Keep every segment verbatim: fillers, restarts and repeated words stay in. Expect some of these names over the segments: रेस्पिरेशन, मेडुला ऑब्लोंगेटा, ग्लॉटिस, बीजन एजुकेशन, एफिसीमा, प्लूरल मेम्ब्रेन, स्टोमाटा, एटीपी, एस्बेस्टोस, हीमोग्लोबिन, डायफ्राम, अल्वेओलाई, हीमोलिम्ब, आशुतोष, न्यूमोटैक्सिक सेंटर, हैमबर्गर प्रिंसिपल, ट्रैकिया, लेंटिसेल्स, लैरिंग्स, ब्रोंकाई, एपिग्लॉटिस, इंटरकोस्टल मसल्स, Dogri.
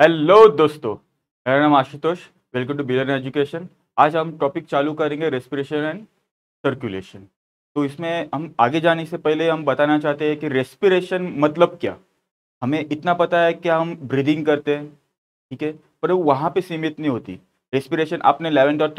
Hello दोस्तों, मेरा नाम आशुतोष। वेलकम टू बीजन एजुकेशन। आज हम टॉपिक चालू करेंगे रेस्पिरेशन एंड सर्कुलेशन। तो इसमें हम आगे जाने से पहले हम बताना चाहते हैं कि रेस्पिरेशन मतलब क्या। हमें इतना पता है कि हम ब्रीदिंग करते हैं, ठीक है, पर वो वहाँ पे सीमित नहीं होती। रेस्पिरेशन आपने इलेवेंथ और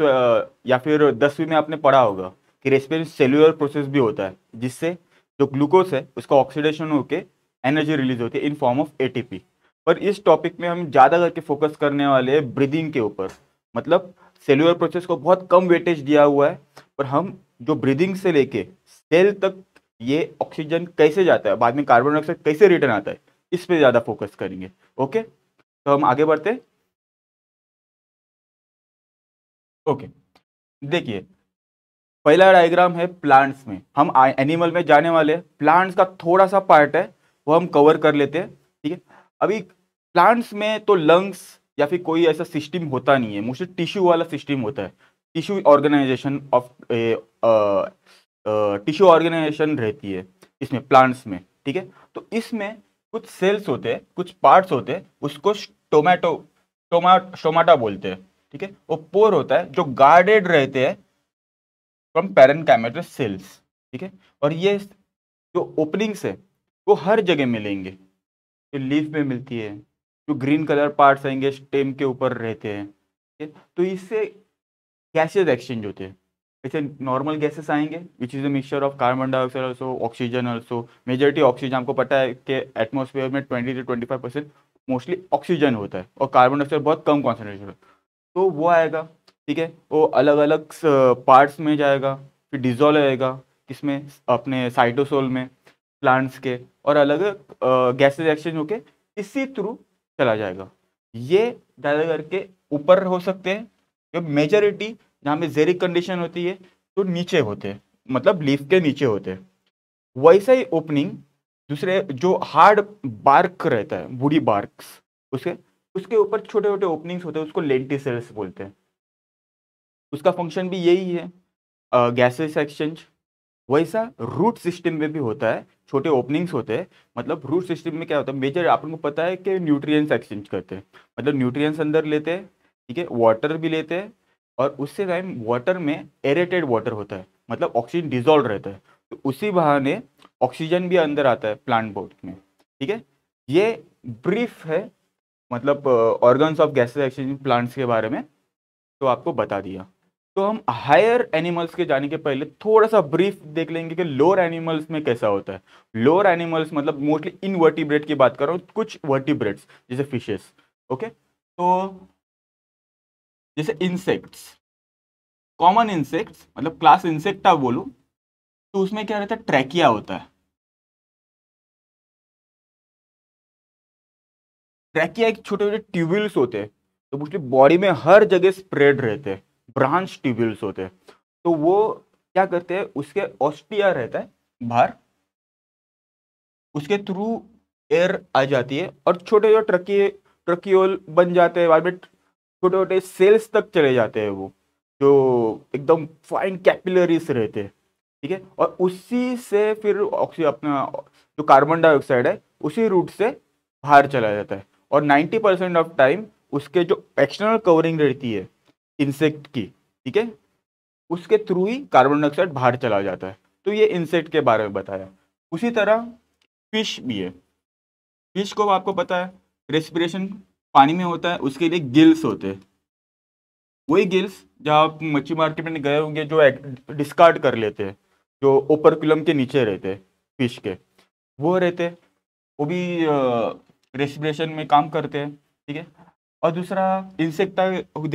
या फिर दसवीं में आपने पढ़ा होगा कि रेस्पिरेशन सेलुलर प्रोसेस भी होता है, जिससे जो ग्लूकोज है उसका ऑक्सीडेशन होकर एनर्जी रिलीज होती है in form of A T P. पर इस टॉपिक में हम ज़्यादा करके फोकस करने वाले हैं ब्रीदिंग के ऊपर। मतलब सेलुलर प्रोसेस को बहुत कम वेटेज दिया हुआ है, पर हम जो ब्रीदिंग से लेके सेल तक ये ऑक्सीजन कैसे जाता है, बाद में कार्बन डाइऑक्साइड कैसे रिटर्न आता है, इस पे ज़्यादा फोकस करेंगे। ओके, तो हम आगे बढ़ते हैं। ओके, देखिए पहला डायग्राम है प्लांट्स में। हम एनिमल में जाने वाले हैं, प्लांट्स का थोड़ा सा पार्ट है वो हम कवर कर लेते हैं, ठीक है। अभी प्लांट्स में तो लंग्स या फिर कोई ऐसा सिस्टम होता नहीं है, मोस्टली टिश्यू वाला सिस्टम होता है। Tissue organisation of tissue organisation रहती है इसमें, प्लांट्स में, ठीक है। तो इसमें कुछ सेल्स होते हैं, कुछ पार्ट्स होते हैं, उसको स्टोमेटो स्टोमा स्टोमाटा बोलते हैं, ठीक है। वो पोर होता है जो गार्डेड रहते हैं फ्रॉम पैरेन्काइमेटस सेल्स, ठीक है। और ये जो ओपनिंग्स है वो हर जगह मिलेंगे, जो लीफ में मिलती है, जो ग्रीन कलर पार्ट्स आएंगे स्टेम के ऊपर रहते हैं, ठीक है। तो इससे गैसेज एक्सचेंज होते हैं। ऐसे नॉर्मल गैसेस आएंगे which is a mixture of carbon dioxide also, oxygen also. Majority oxygen, आपको पता है कि एटमॉस्फेयर में ट्वेंटी से twenty five percent mostly oxygen होता है और कार्बन डाइऑक्साइड बहुत कम कॉन्सेंट्रेशन होता है। तो वो आएगा, ठीक है, वो अलग अलग पार्ट्स में जाएगा, फिर डिजोल्व होएगा किसमें, अपने साइटोसोल में प्लांट्स के, और अलग गैसेज एक्सचेंज होके इसी थ्रू चला जाएगा। ये ज़्यादा करके ऊपर हो सकते हैं, जब मेजॉरिटी जहाँ पे जेरिक कंडीशन होती है तो नीचे होते हैं, मतलब लीफ के नीचे होते हैं। वैसा ही ओपनिंग दूसरे जो हार्ड बार्क रहता है, बूढ़ी बार्क्स, उसके उसके ऊपर छोटे छोटे ओपनिंग्स होते हैं, उसको लेंटिसेल्स बोलते हैं। उसका फंक्शन भी यही है, गैसेज एक्सचेंज। वैसा रूट सिस्टम में भी होता है, छोटे ओपनिंग्स होते हैं। मतलब रूट सिस्टम में क्या होता है, मेजर आपको पता है कि न्यूट्रिएंट्स एक्सचेंज करते हैं, मतलब न्यूट्रिएंट्स अंदर लेते हैं, ठीक है, वाटर भी लेते हैं। और उससे टाइम वाटर में एरेटेड वाटर होता है, मतलब ऑक्सीजन डिजोल्व रहता है, तो उसी बहाने ऑक्सीजन भी अंदर आता है प्लांट बॉडी में, ठीक है। ये ब्रीफ है, मतलब organs of gases exchange plants के बारे में तो आपको बता दिया। तो हम हायर एनिमल्स के जाने के पहले थोड़ा सा ब्रीफ देख लेंगे कि लोअर एनिमल्स में कैसा होता है। लोअर एनिमल्स मतलब मोस्टली इनवर्टिब्रेट की बात कर रहा हूँ, कुछ वर्टिब्रेट्स जैसे फिशेस, ओके। तो जैसे इंसेक्ट्स, कॉमन इंसेक्ट्स मतलब क्लास इंसेक्टा बोलूं तो उसमें क्या रहता है, ट्रैकिया होता है। ट्रैकिया एक छोटे छोटे ट्यूब्यूल्स होते हैं, तो मोस्टली बॉडी में हर जगह स्प्रेड रहते हैं, ब्रांच ट्यूब्यूल्स होते हैं। तो वो क्या करते हैं, उसके ऑस्टिया रहता है बाहर, उसके थ्रू एयर आ जाती है और छोटे जो ट्रकी ट्रकियोल बन जाते हैं, बाद में छोटे छोटे सेल्स तक चले जाते हैं, वो जो एकदम फाइन कैपिलरीज रहते हैं, ठीक है। और उसी से फिर ऑक्सी अपना जो कार्बन डाइऑक्साइड है उसी रूट से बाहर चला जाता है। और नाइन्टी परसेंट ऑफ टाइम उसके जो एक्सटर्नल कवरिंग रहती है इंसेक्ट की, ठीक है, उसके थ्रू ही कार्बन डाइऑक्साइड बाहर चला जाता है। तो ये इंसेक्ट के बारे में बताया। उसी तरह फिश भी है। फिश को आपको पता है रेस्पिरेशन पानी में होता है, उसके लिए गिल्स होते हैं। वही गिल्स जहाँ आप मच्छी मार्केट में गए होंगे, जो डिस्कार्ड कर लेते हैं, जो ओपरकुलम के नीचे रहते हैं फिश के, वो रहते, वो भी रेस्पिरेशन में काम करते हैं, ठीक है। और दूसरा इंसेक्टा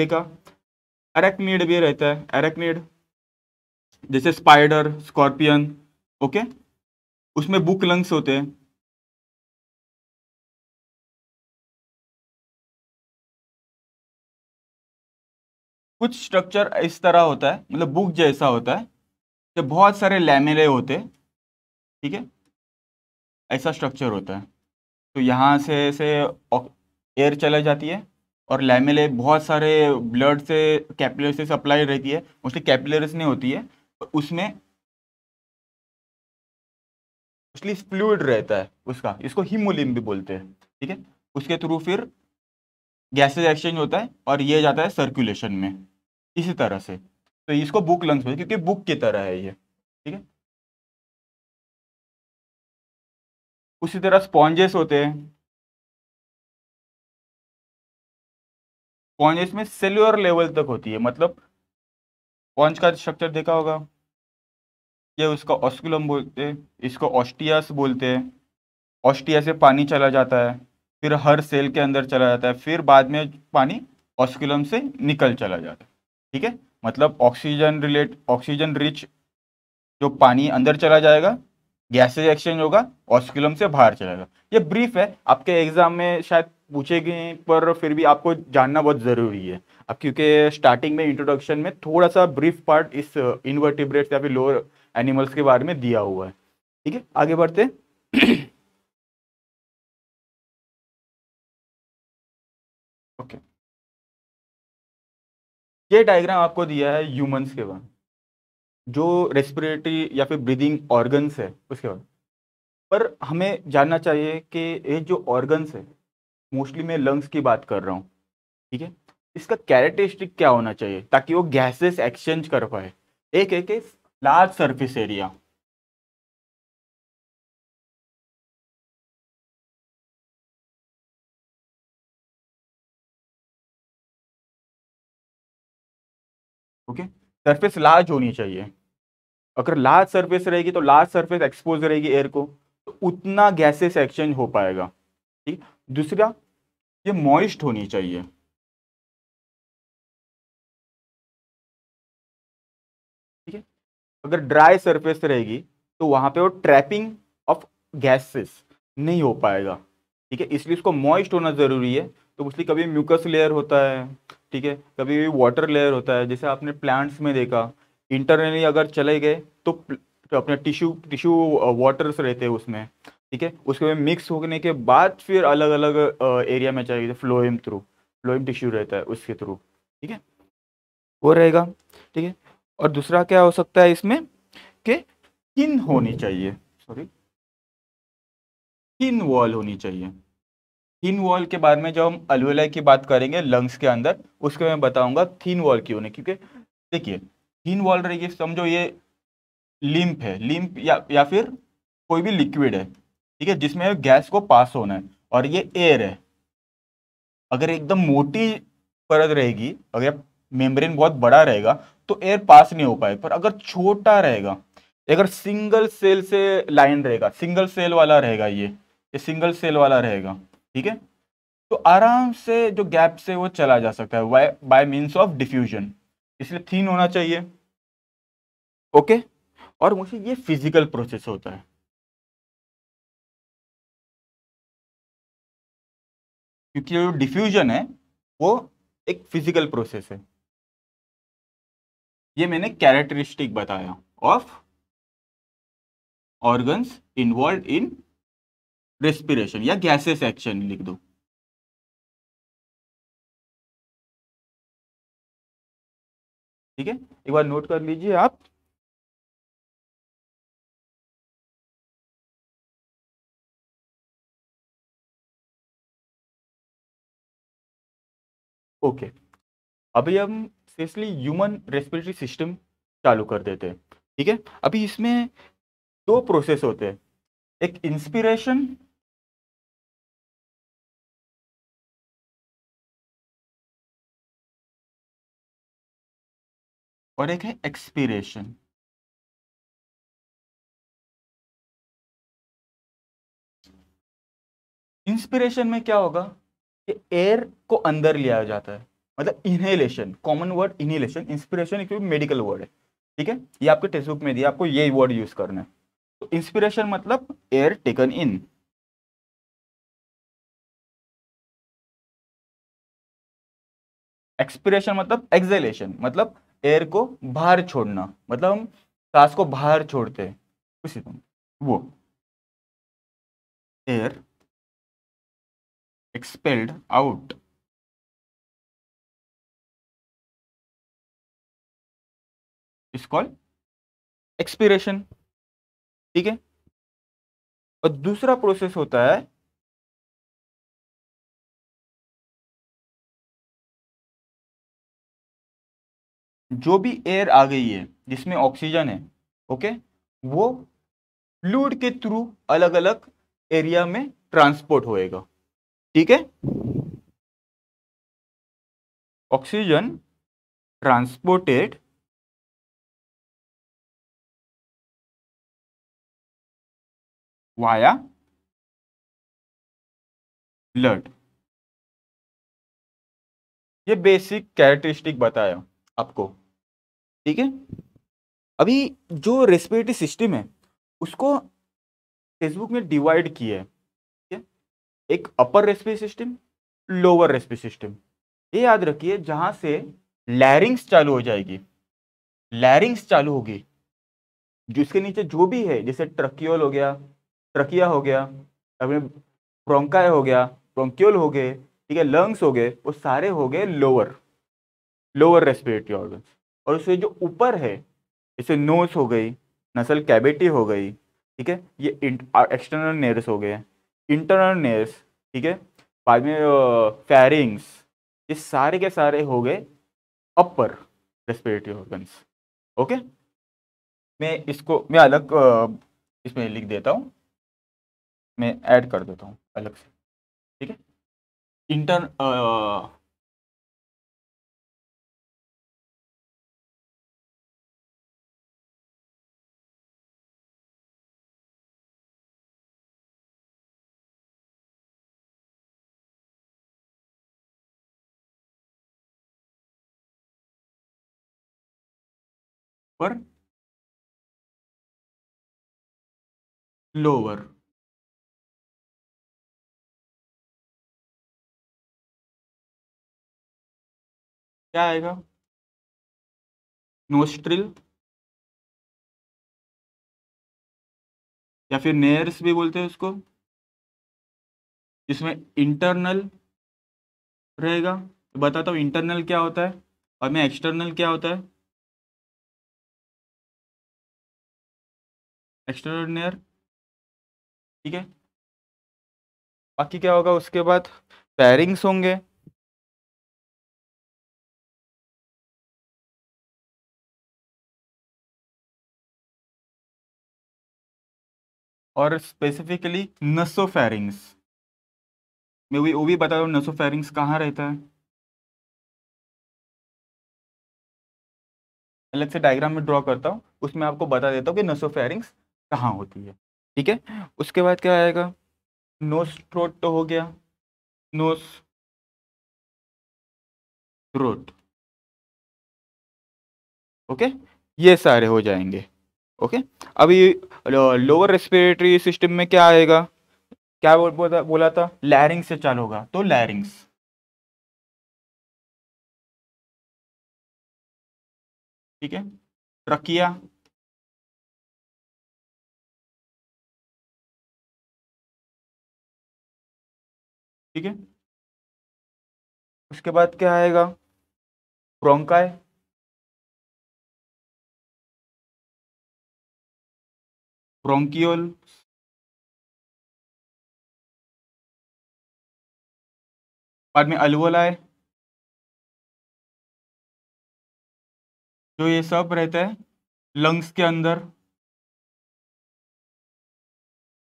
देखा, एरेक्निड भी रहता है। एरेक्निड जैसे स्पाइडर, स्कॉर्पियन, ओके, उसमें बुक लंग्स होते हैं, कुछ स्ट्रक्चर इस तरह होता है, मतलब बुक जैसा होता है, तो बहुत सारे लैमेले होते हैं, ठीक है, ऐसा स्ट्रक्चर होता है। तो यहाँ से ऐसे एयर चला जाती है और लैमेले बहुत सारे ब्लड से कैपिलरी से सप्लाई रहती है, मोस्टली कैपिलरीज नहीं होती है, उसमें मोस्टली फ्लूइड रहता है उसका, इसको हीमोलिम्ब भी बोलते हैं, ठीक है। उसके थ्रू फिर गैसेज एक्सचेंज होता है और ये जाता है सर्कुलेशन में, इसी तरह से। तो इसको बुक लंग्स बोलते हैं क्योंकि बुक की तरह है ये, ठीक है। उसी तरह स्पॉन्जेस होते हैं, स्पॉन्जेस में सेल्यूलर लेवल तक होती है, मतलब स्पॉन्ज का स्ट्रक्चर देखा होगा, ये उसका ऑस्कुलम बोलते हैं, इसको ऑस्टियास बोलते हैं। ऑस्टिया से पानी चला जाता है, फिर हर सेल के अंदर चला जाता है, फिर बाद में पानी ऑस्कुलम से निकल चला जाता है, ठीक है। मतलब ऑक्सीजन रिलेट ऑक्सीजन रिच जो पानी अंदर चला जाएगा, गैसेज एक्सचेंज होगा, ऑस्कुलम से बाहर चलेगा। ये ब्रीफ है, आपके एग्जाम में शायद पूछेगी पर फिर भी आपको जानना बहुत ज़रूरी है। अब क्योंकि स्टार्टिंग में इंट्रोडक्शन में थोड़ा सा ब्रीफ पार्ट इस इनवर्टिब्रेट्स या फिर लोअर एनिमल्स के बारे में दिया हुआ है, ठीक है। आगे बढ़ते हैं। ओके, ये डायग्राम आपको दिया है ह्यूमंस के बारे में, जो रेस्पिरेटरी या फिर ब्रीदिंग ऑर्गन्स है उसके बारे में। पर हमें जानना चाहिए कि ये जो ऑर्गन्स है, मोस्टली मैं लंग्स की बात कर रहा हूँ, ठीक है, इसका कैरेक्टरिस्टिक क्या होना चाहिए ताकि वो गैसेस एक्सचेंज कर पाए। एक है कि large surface area, okay, surface large होनी चाहिए। अगर लार्ज सरफेस रहेगी तो लार्ज सरफेस एक्सपोज रहेगी एयर को, तो उतना गैसेस एक्सचेंज हो पाएगा, ठीक। दूसरा, ये मॉइस्ट होनी चाहिए, ठीक है। अगर ड्राई सरफेस रहेगी तो वहां पे वो ट्रैपिंग ऑफ गैसेस नहीं हो पाएगा, ठीक है, इसलिए इसको मॉइस्ट होना जरूरी है। तो उसकी कभी म्यूकस लेयर होता है, ठीक है, कभी वाटर लेयर होता है, जैसे आपने प्लांट्स में देखा। इंटरनली अगर चले गए तो, तो अपने टिश्यू टिश्यू वाटर्स रहते हैं उसमें, ठीक है, उसके बाद मिक्स होने के बाद फिर अलग अलग एरिया में चाहिए, फ्लोएम थ्रू फ्लोएम टिश्यू रहता है उसके थ्रू, ठीक है, वो रहेगा, ठीक है। और दूसरा क्या हो सकता है इसमें कि स्किन होनी चाहिए, सॉरी स्किन वॉल होनी चाहिए। थिन वॉल के बारे में जब हम अलवेलाई की बात करेंगे लंग्स के अंदर, उसके मैं बताऊंगा थिन वॉल क्यों नहीं, क्योंकि देखिए थिन वॉल रहेगी, समझो ये लिम्फ है, लिम्फ या, या फिर कोई भी लिक्विड है, ठीक है, जिसमें गैस को पास होना है, और ये एयर है। अगर एकदम मोटी परत रहेगी, अगर मेम्ब्रेन बहुत बड़ा रहेगा तो एयर पास नहीं हो पाए, पर अगर छोटा रहेगा, अगर सिंगल सेल से लाइन रहेगा, सिंगल सेल वाला रहेगा, ये ये सिंगल सेल वाला रहेगा, ठीक है, तो आराम से जो गैप से वो चला जा सकता है बाय मीन्स ऑफ डिफ्यूजन, इसलिए थिन होना चाहिए, ओके। और मुझे ये फिजिकल प्रोसेस होता है, क्योंकि जो डिफ्यूजन है वो एक फिजिकल प्रोसेस है। ये मैंने कैरेक्टरिस्टिक बताया of organs involve in रेस्पिरेशन या गैसेस एक्शन, लिख दो। ठीक है, एक बार नोट कर लीजिए आप। ओके, अभी हम स्पेशली ह्यूमन रेस्पिरेटरी सिस्टम चालू कर देते हैं, ठीक है। अभी इसमें दो प्रोसेस होते हैं, एक इंस्पिरेशन और एक है एक्सपिरेशन। इंस्पिरेशन में क्या होगा कि एयर को अंदर लिया जाता है, मतलब inhalation, common word inhalation. Inspiration एक मेडिकल वर्ड है, ठीक है, ये आपके टेक्स्ट बुक में दिया, आपको ये वर्ड यूज करना है। तो इंस्पिरेशन मतलब एयर टेकन इन, एक्सपिरेशन मतलब एक्सहेलेशन, मतलब एयर को बाहर छोड़ना, मतलब हम सांस को बाहर छोड़ते हैं, उसी तरह वो air expelled out. It's called expiration, ठीक है। और दूसरा प्रोसेस होता है जो भी एयर आ गई है जिसमें ऑक्सीजन है, ओके, वो फ्लूइड के थ्रू अलग अलग एरिया में ट्रांसपोर्ट होएगा। ठीक है, ऑक्सीजन ट्रांसपोर्टेड वाया ब्लड। ये बेसिक कैरेक्टरिस्टिक बताया आपको। ठीक है, अभी जो रेस्पिरेटरी सिस्टम है उसको फेसबुक ने डिवाइड किया है, ठीक है, एक upper respiratory system, lower respiratory system. ये याद रखिए, जहाँ से लैरिंग्स चालू हो जाएगी, लैरिंग्स चालू होगी, जिसके नीचे जो भी है, जैसे ट्रकियोल हो गया, ट्रकिया हो गया, अपने ब्रोंकाई हो गया, ब्रोंक्यूल हो गए, ठीक है, लंग्स हो गए, वो सारे हो गए लोअर लोअर रेस्पिरेटरी ऑर्गन। और उसके जो ऊपर है, जैसे नोज हो गई, नसल कैविटी हो गई, ठीक है, ये एक्सटर्नल नेर्व्स हो गए, इंटरनल नेर्व्स, ठीक है, बाद में फेरिंग्स, ये सारे के सारे हो गए अपर रेस्पिरेटरी ऑर्गन्स। ओके, मैं इसको मैं अलग इसमें लिख देता हूँ, मैं ऐड कर देता हूँ अलग से, ठीक है। इंटर पर लोअर क्या आएगा, नोस्ट्रिल या फिर नेयर्स भी बोलते हैं उसको, इसमें इंटरनल रहेगा। तो बताता हूँ इंटरनल क्या होता है और में एक्सटर्नल क्या होता है। एक्सटर्नल नेयर, ठीक है, बाकी क्या होगा उसके बाद, पैरिंग्स होंगे, और स्पेसिफिकली नसोफेरिंग्स, मैं वही वो भी बता रहा हूँ, नसोफेरिंग्स कहाँ रहता है, अलग से डायग्राम में ड्रॉ करता हूँ, उसमें आपको बता देता हूँ कि नसोफेरिंग्स कहाँ होती है। ठीक है, उसके बाद क्या आएगा, नोज थ्रोट तो हो गया, नोज थ्रोट, ओके, ये सारे हो जाएंगे। ओके, अभी लोअर रेस्पिरेटरी सिस्टम में क्या आएगा, क्या बोला था, लैरिंग्स से चालू होगा, तो लैरिंग्स, ठीक है, ट्रकिया, ठीक है, उसके बाद क्या आएगा, ब्रोंकाई, ब्रोंकियोल, बाद में अल्वोलाई, जो ये सब रहता है लंग्स के अंदर,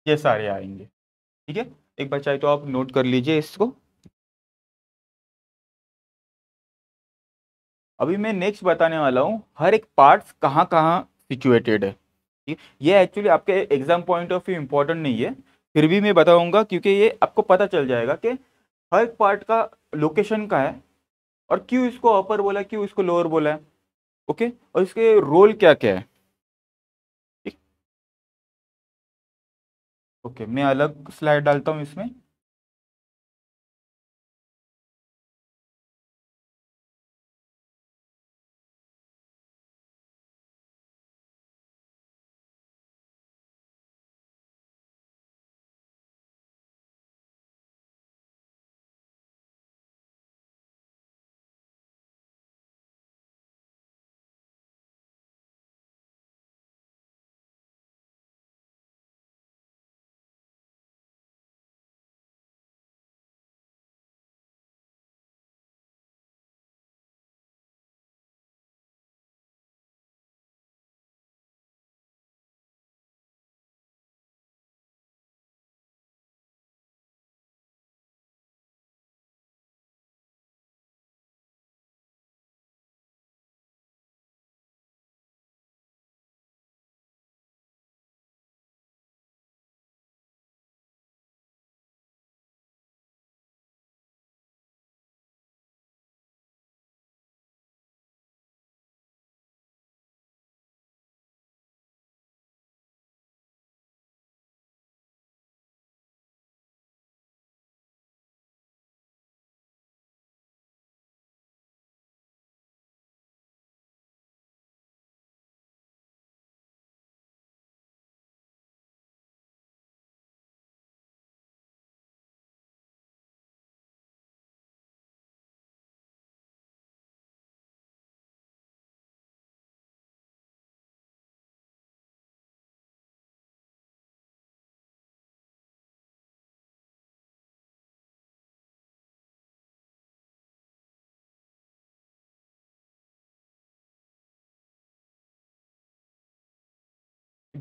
ये सारे आएंगे। ठीक है, एक बार चाहे तो आप नोट कर लीजिए इसको। अभी मैं नेक्स्ट बताने वाला हूँ हर एक पार्ट्स कहाँ कहाँ सिचुएटेड है। ठीक है, ये एक्चुअली आपके exam point of view important नहीं है, फिर भी मैं बताऊंगा क्योंकि ये आपको पता चल जाएगा कि हर पार्ट का लोकेशन कहाँ है और क्यों इसको अपर बोला है, क्यों इसको लोअर बोला है, ओके, और इसके रोल क्या क्या है। ठीक, ओके, मैं अलग स्लाइड डालता हूँ इसमें।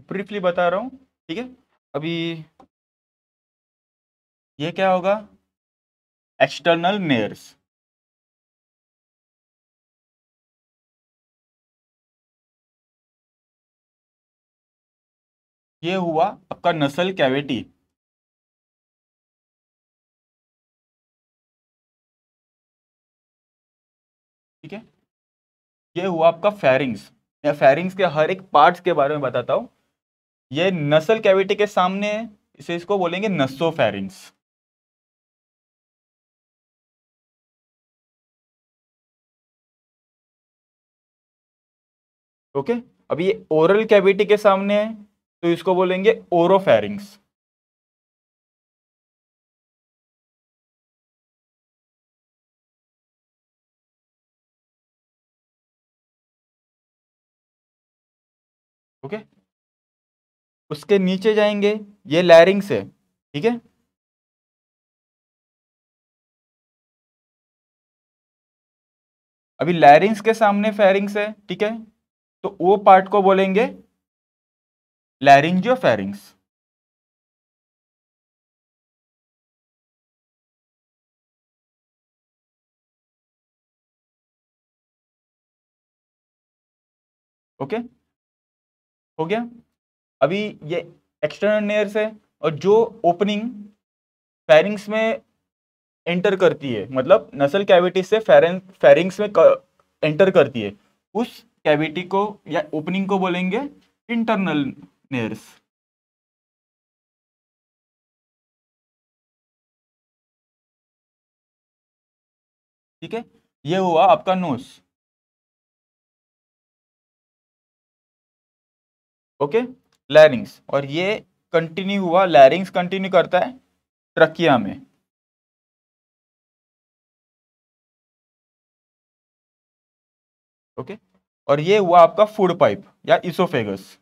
ब्रीफली बता रहा हूँ, ठीक है। अभी ये क्या होगा, एक्सटर्नल मेयर्स। ये हुआ आपका नसल कैविटी। ठीक है, ये हुआ आपका फेरिंग्स। मैं फेरिंग्स के हर एक पार्ट्स के बारे में बताता हूँ। ये नसल कैविटी के सामने है, इसे इसको बोलेंगे नसोफेरिंग्स। ओके, अब ये ओरल कैविटी के सामने है तो इसको बोलेंगे ओरोफेरिंग्स। ओके, उसके नीचे जाएंगे, ये लैरिंग्स है। ठीक है, अभी लैरिंग्स के सामने फेरिंग्स है, ठीक है, तो वो पार्ट को बोलेंगे लैरिंजियोफेरिंग्स। ओके, हो गया। अभी ये एक्सटर्नल नेयर्स है, और जो ओपनिंग फेरिंग्स में एंटर करती है, मतलब नसल कैविटी से फेरिंग्स में एंटर करती है, उस कैविटी को या ओपनिंग को बोलेंगे इंटरनल नेयर्स। ठीक है, ये हुआ आपका नोज। ओके, लैरिंग्स, और ये कंटिन्यू हुआ, लैरिंग्स कंटिन्यू करता है ट्रकिया में। ओके, और ये हुआ आपका फूड पाइप या इसोफेगस।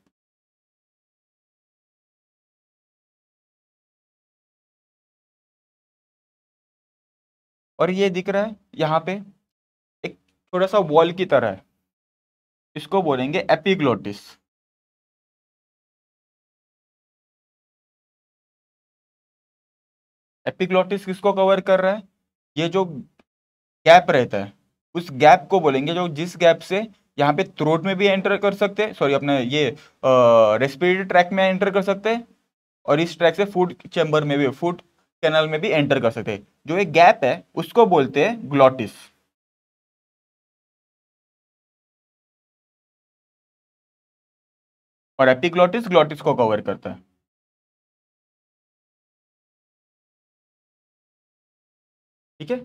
और ये दिख रहा है यहाँ पे एक थोड़ा सा वॉल की तरह है, इसको बोलेंगे एपिग्लोटिस। एपिग्लोटिस किसको कवर कर रहा है, ये जो गैप रहता है उस गैप को बोलेंगे, जो जिस गैप से यहाँ पे थ्रोट में भी एंटर कर सकते हैं, सॉरी अपने ये रेस्पिरेटरी ट्रैक में एंटर कर सकते हैं, और इस ट्रैक से फूड चैम्बर में भी, फूड कैनल में भी एंटर कर सकते हैं। जो एक गैप है उसको बोलते हैं ग्लॉटिस। और एपिग्लॉटिस ग्लॉटिस को कवर करता है। ठीक है,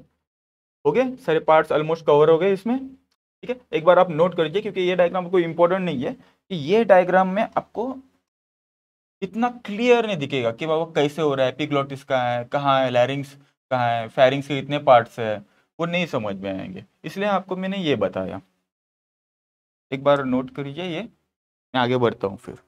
हो गए सारे पार्ट्स ऑलमोस्ट कवर हो गए इसमें। ठीक है, एक बार आप नोट कर लीजिए, क्योंकि ये डायग्राम आपको इंपॉर्टेंट नहीं है, कि ये डायग्राम में आपको इतना क्लियर नहीं दिखेगा कि बाबा कैसे हो रहा है, एपिग्लॉटिस कहाँ है, कहाँ है लैरिंग्स, कहाँ है फेरिंग्स के इतने पार्ट्स है, वो नहीं समझ में आएंगे, इसलिए आपको मैंने ये बताया। एक बार नोट कर लीजिए, ये मैं आगे बढ़ता हूँ फिर।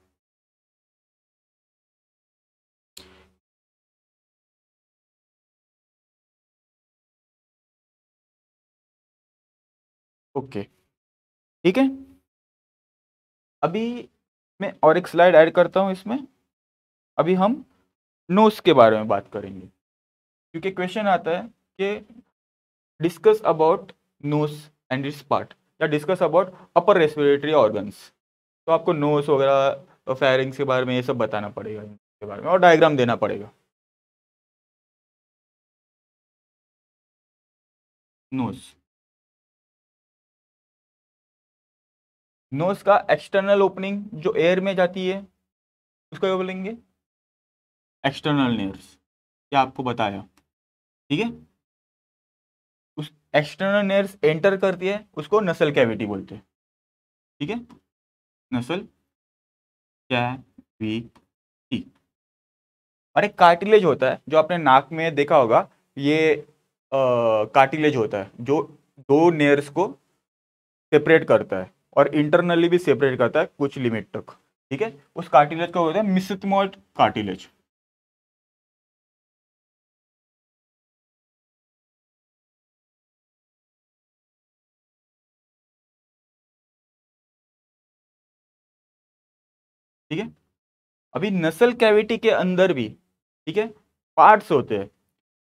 ओके, ठीक है, अभी मैं और एक स्लाइड ऐड करता हूँ इसमें। अभी हम नोज के बारे में बात करेंगे, क्योंकि क्वेश्चन आता है कि discuss about nose and its part, या discuss about upper respiratory organs, तो आपको नोज वगैरह, फेरिंग्स के बारे में ये सब बताना पड़ेगा, इसके बारे में, और डायग्राम देना पड़ेगा। नोज, नोज का एक्सटर्नल ओपनिंग जो एयर में जाती है उसको बोलेंगे एक्सटर्नल नेयर्स, ये आपको बताया। ठीक है, उस एक्सटर्नल नेयर्स एंटर करती है उसको नसल कैविटी बोलते हैं। ठीक है, नसल कैविटी। और एक कार्टिलेज होता है, जो आपने नाक में देखा होगा, ये कार्टिलेज होता है जो दो नेयर्स को सेपरेट करता है, और इंटरनली भी सेपरेट करता है कुछ लिमिट तक। ठीक है, उस कार्टिलेज का होता है मिस्थिस्मॉइड कार्टिलेज। ठीक है, अभी नसल कैविटी के अंदर भी ठीक है पार्ट्स होते हैं।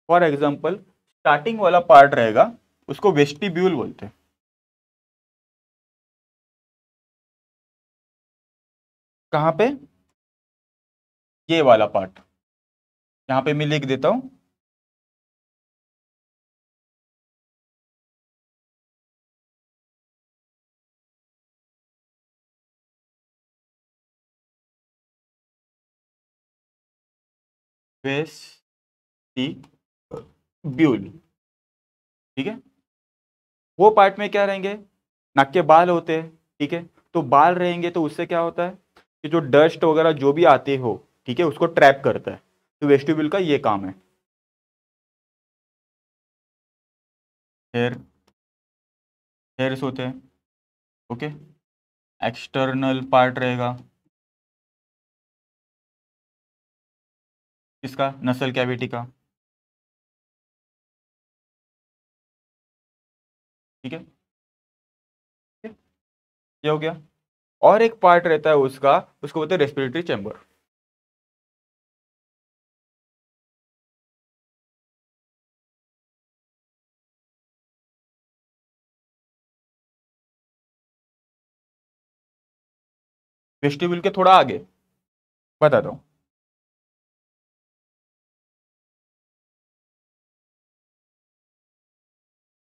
फॉर एग्जाम्पल स्टार्टिंग वाला पार्ट रहेगा उसको वेस्टिब्यूल बोलते हैं। कहाँ पे? ये वाला पार्ट, यहाँ पे मैं लिख देता हूँ वेस्टिब्यूल, ठीक है। वो पार्ट में क्या रहेंगे? नाक के बाल होते हैं, ठीक है। तो बाल रहेंगे तो उससे क्या होता है कि जो डस्ट वगैरह जो भी आते हो, ठीक है, उसको ट्रैप करता है। तो वेस्टिब्यूल का ये काम है। हेयर, हेयर्स होते हैं, ओके। एक्सटर्नल पार्ट रहेगा इसका नसल कैविटी का, ठीक है, ये हो गया। और एक पार्ट रहता है उसका, उसको बोलते हैं रेस्पिरेटरी चैम्बर। वेस्टिब्यूल के थोड़ा आगे बता दो,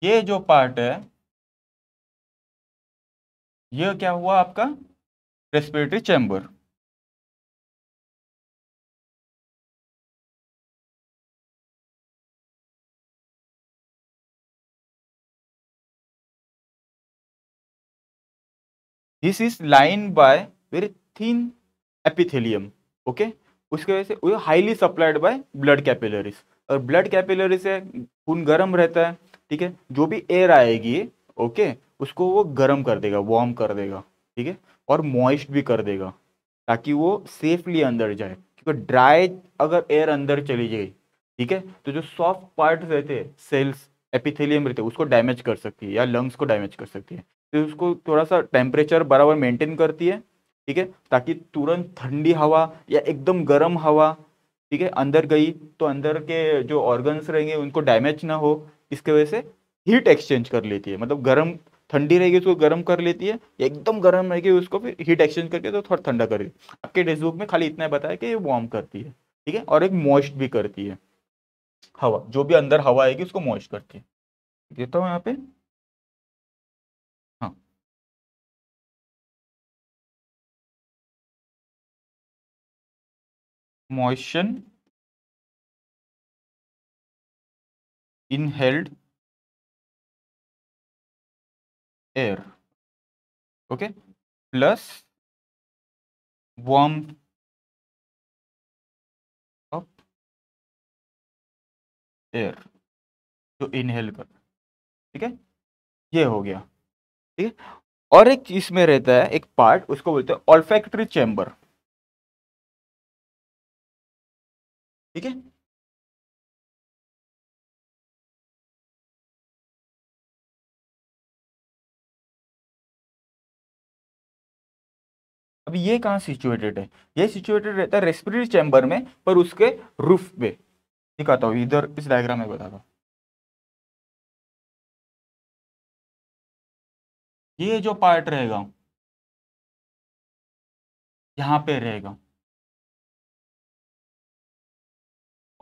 ये जो पार्ट है ये क्या हुआ आपका respiratory chamber. This is line by very thin epithelium, okay. उसके वजह से वो highly supplied by blood capillaries, और ब्लड कैपिलरी से खून गर्म रहता है, ठीक है। जो भी एयर आएगी, ओके, उसको वो गर्म कर देगा, वार्म कर देगा, ठीक है, और मॉइस्ट भी कर देगा ताकि वो सेफली अंदर जाए। क्योंकि ड्राई अगर एयर अंदर चली जाए, ठीक है, तो जो सॉफ्ट पार्ट्स रहते हैं, सेल्स एपिथेलियम रहते हैं, उसको डैमेज कर सकती है या लंग्स को डैमेज कर सकती है। तो उसको थोड़ा सा टेम्परेचर बराबर मेंटेन करती है, ठीक है, ताकि तुरंत ठंडी हवा या एकदम गर्म हवा, ठीक है, अंदर गई तो अंदर के जो ऑर्गन्स रहेंगे उनको डैमेज ना हो। इसके वजह से हीट एक्सचेंज कर लेती है, मतलब गर्म ठंडी रहेगी उसको गर्म कर लेती है, एकदम गर्म रहेगी उसको फिर हीट एक्सचेंज करके तो थोड़ा ठंडा करेगी। आपके टेक्स्ट बुक में खाली इतना बताया कि ये वार्म करती है, ठीक है, और एक मॉइस्ट भी करती है, हवा जो भी अंदर हवा आएगी उसको मॉइस्ट करती है। देता हूँ यहाँ पे, हाँ, moisten inhaled air, okay, plus warm up air जो इनहेल कर, ठीक है, ये हो गया, ठीक है। और एक इसमें रहता है एक पार्ट, उसको बोलते हैं ऑल्फैक्टरी चैम्बर, ठीक है। अब ये कहाँ सिचुएटेड है? ये सिचुएटेड रहता है रेस्पिरेटरी चैम्बर में, पर उसके रूफ पे। दिखाता हूँ इधर, इस डायग्राम में बताता हूँ। ये जो पार्ट रहेगा यहाँ पे रहेगा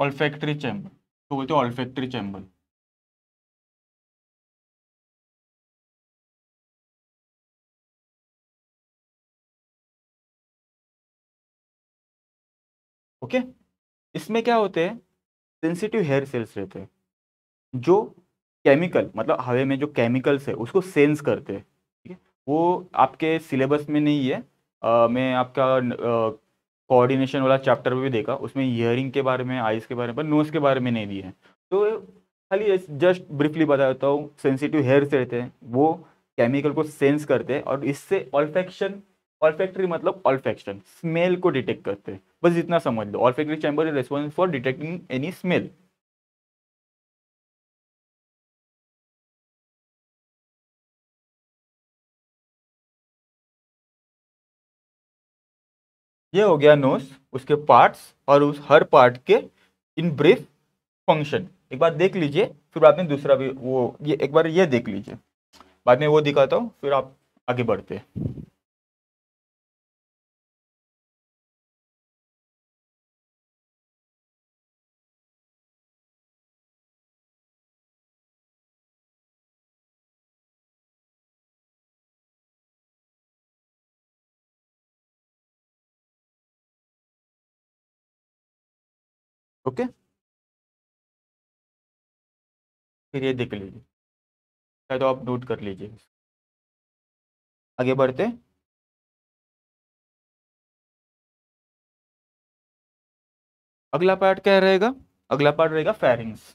ऑल्फैक्टरी चैम्बर, तो बोलते हैं ऑल्फैक्टरी चैम्बर। Okay okay? इसमें क्या होते हैं? सेंसिटिव हेयर सेल्स रहते हैं जो केमिकल, मतलब हवा में जो केमिकल्स है उसको सेंस करते हैं, ठीक है। वो आपके सिलेबस में नहीं है, आ, मैं आपका कोऑर्डिनेशन वाला चैप्टर में भी देखा, उसमें हियरिंग के बारे में, आइज़ के बारे में, पर नोज़ के बारे में नहीं दिया है। तो खाली जस्ट ब्रीफली बता देता हूँ, सेंसिटिव हेयर्स रहते हैं वो केमिकल को सेंस करते हैं, और इससे ऑल्फैक्शन, ऑल्फैक्टरी मतलब ऑल्फैक्शन, स्मेल को डिटेक्ट करते हैं, बस इतना समझ लो। Olfactory chamber is responsible for detecting any smell. ये हो गया नोस, उसके पार्ट्स और उस हर पार्ट के इन ब्रीफ फंक्शन। एक बार देख लीजिए, फिर बाद में दूसरा भी वो ये एक बार ये देख लीजिए, बाद में वो दिखाता हूँ, फिर आप आगे बढ़ते हैं। Okay okay? फिर ये देख लीजिए, चाहे तो आप नोट कर लीजिए, आगे बढ़ते। अगला पार्ट क्या रहेगा? अगला पार्ट रहेगा फेरिंग्स।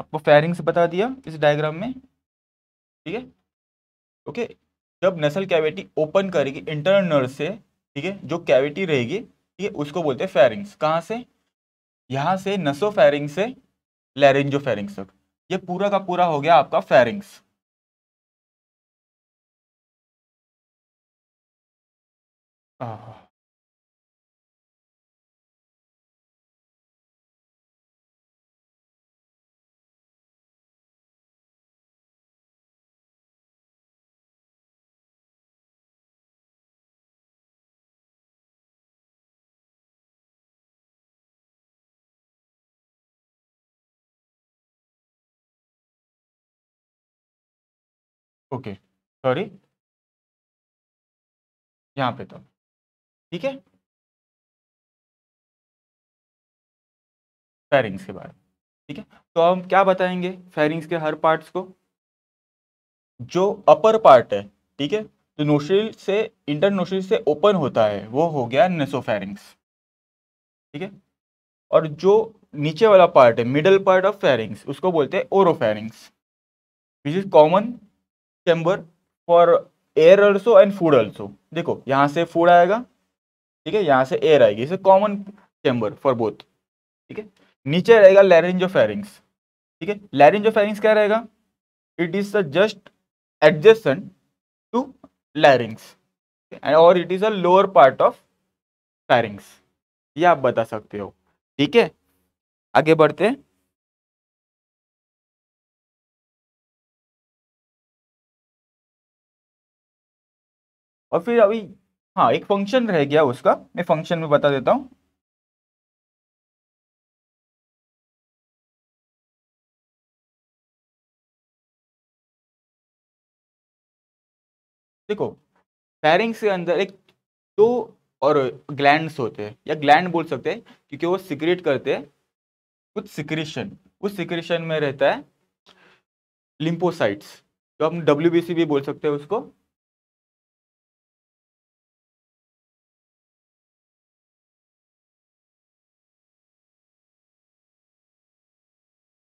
आपको फेरिंग्स बता दिया इस डायग्राम में, ठीक है ओके। जब नसल कैविटी ओपन करेगी इंटरनल नर्व से, ठीक है, जो कैविटी रहेगी, ठीक है, उसको बोलते हैं फेरिंग्स। कहाँ से? यहाँ से नसो फेरिंग्स से लैरिंजो फेरिंग्स तक, ये पूरा का पूरा हो गया आपका pharynx. Ah okay okay, sorry यहाँ पे तो ठीक है फेरिंग्स के बारे में, ठीक है। तो हम क्या बताएंगे फेरिंग्स के हर पार्ट्स को? जो अपर पार्ट है, ठीक है, तो नोस्ट्रिल से इंटर नोस्ट्रिल से ओपन होता है, वो हो गया नेसोफेरिंग्स, ठीक है। और जो नीचे वाला पार्ट है, मिडल पार्ट ऑफ फेरिंग्स, उसको बोलते हैं oropharynx, which is common chamber for air also and food also. देखो यहाँ से फूड आएगा, ठीक है, यहाँ से एयर आएगी, इसे कॉमन चैम्बर फॉर बोथ, ठीक है। नीचे रहेगा लैरिंजोफेरिंग्स, ठीक है। लैरिंजोफेरिंग्स क्या रहेगा? It is a just adjacent to लैरिंग्स and और it is a lower part of pharynx, ये आप बता सकते हो, ठीक है। आगे बढ़ते हैं। और फिर अभी हाँ एक फंक्शन रह गया उसका, मैं फंक्शन में बता देता हूँ। देखो फेरिंग्स के अंदर एक दो और ग्लैंड्स होते हैं, या ग्लैंड बोल सकते हैं, क्योंकि वो सिक्रेट करते हैं कुछ सिक्रेशन। उस सिक्रेशन में रहता है लिम्फोसाइट्स, जो हम डब्ल्यू बी सी भी बोल सकते हैं उसको,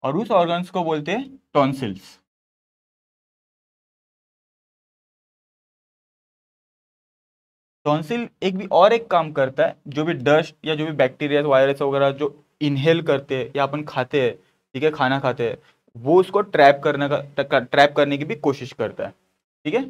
और उस ऑर्गन्स को बोलते हैं टॉन्सिल्स। टॉन्सिल एक भी और एक काम करता है, जो भी डस्ट या जो भी बैक्टीरिया वायरस वगैरह जो इनहेल करते हैं या अपन खाते हैं, ठीक है, खाना खाते हैं, वो उसको ट्रैप करने का ट्रैप करने की भी कोशिश करता है, ठीक है।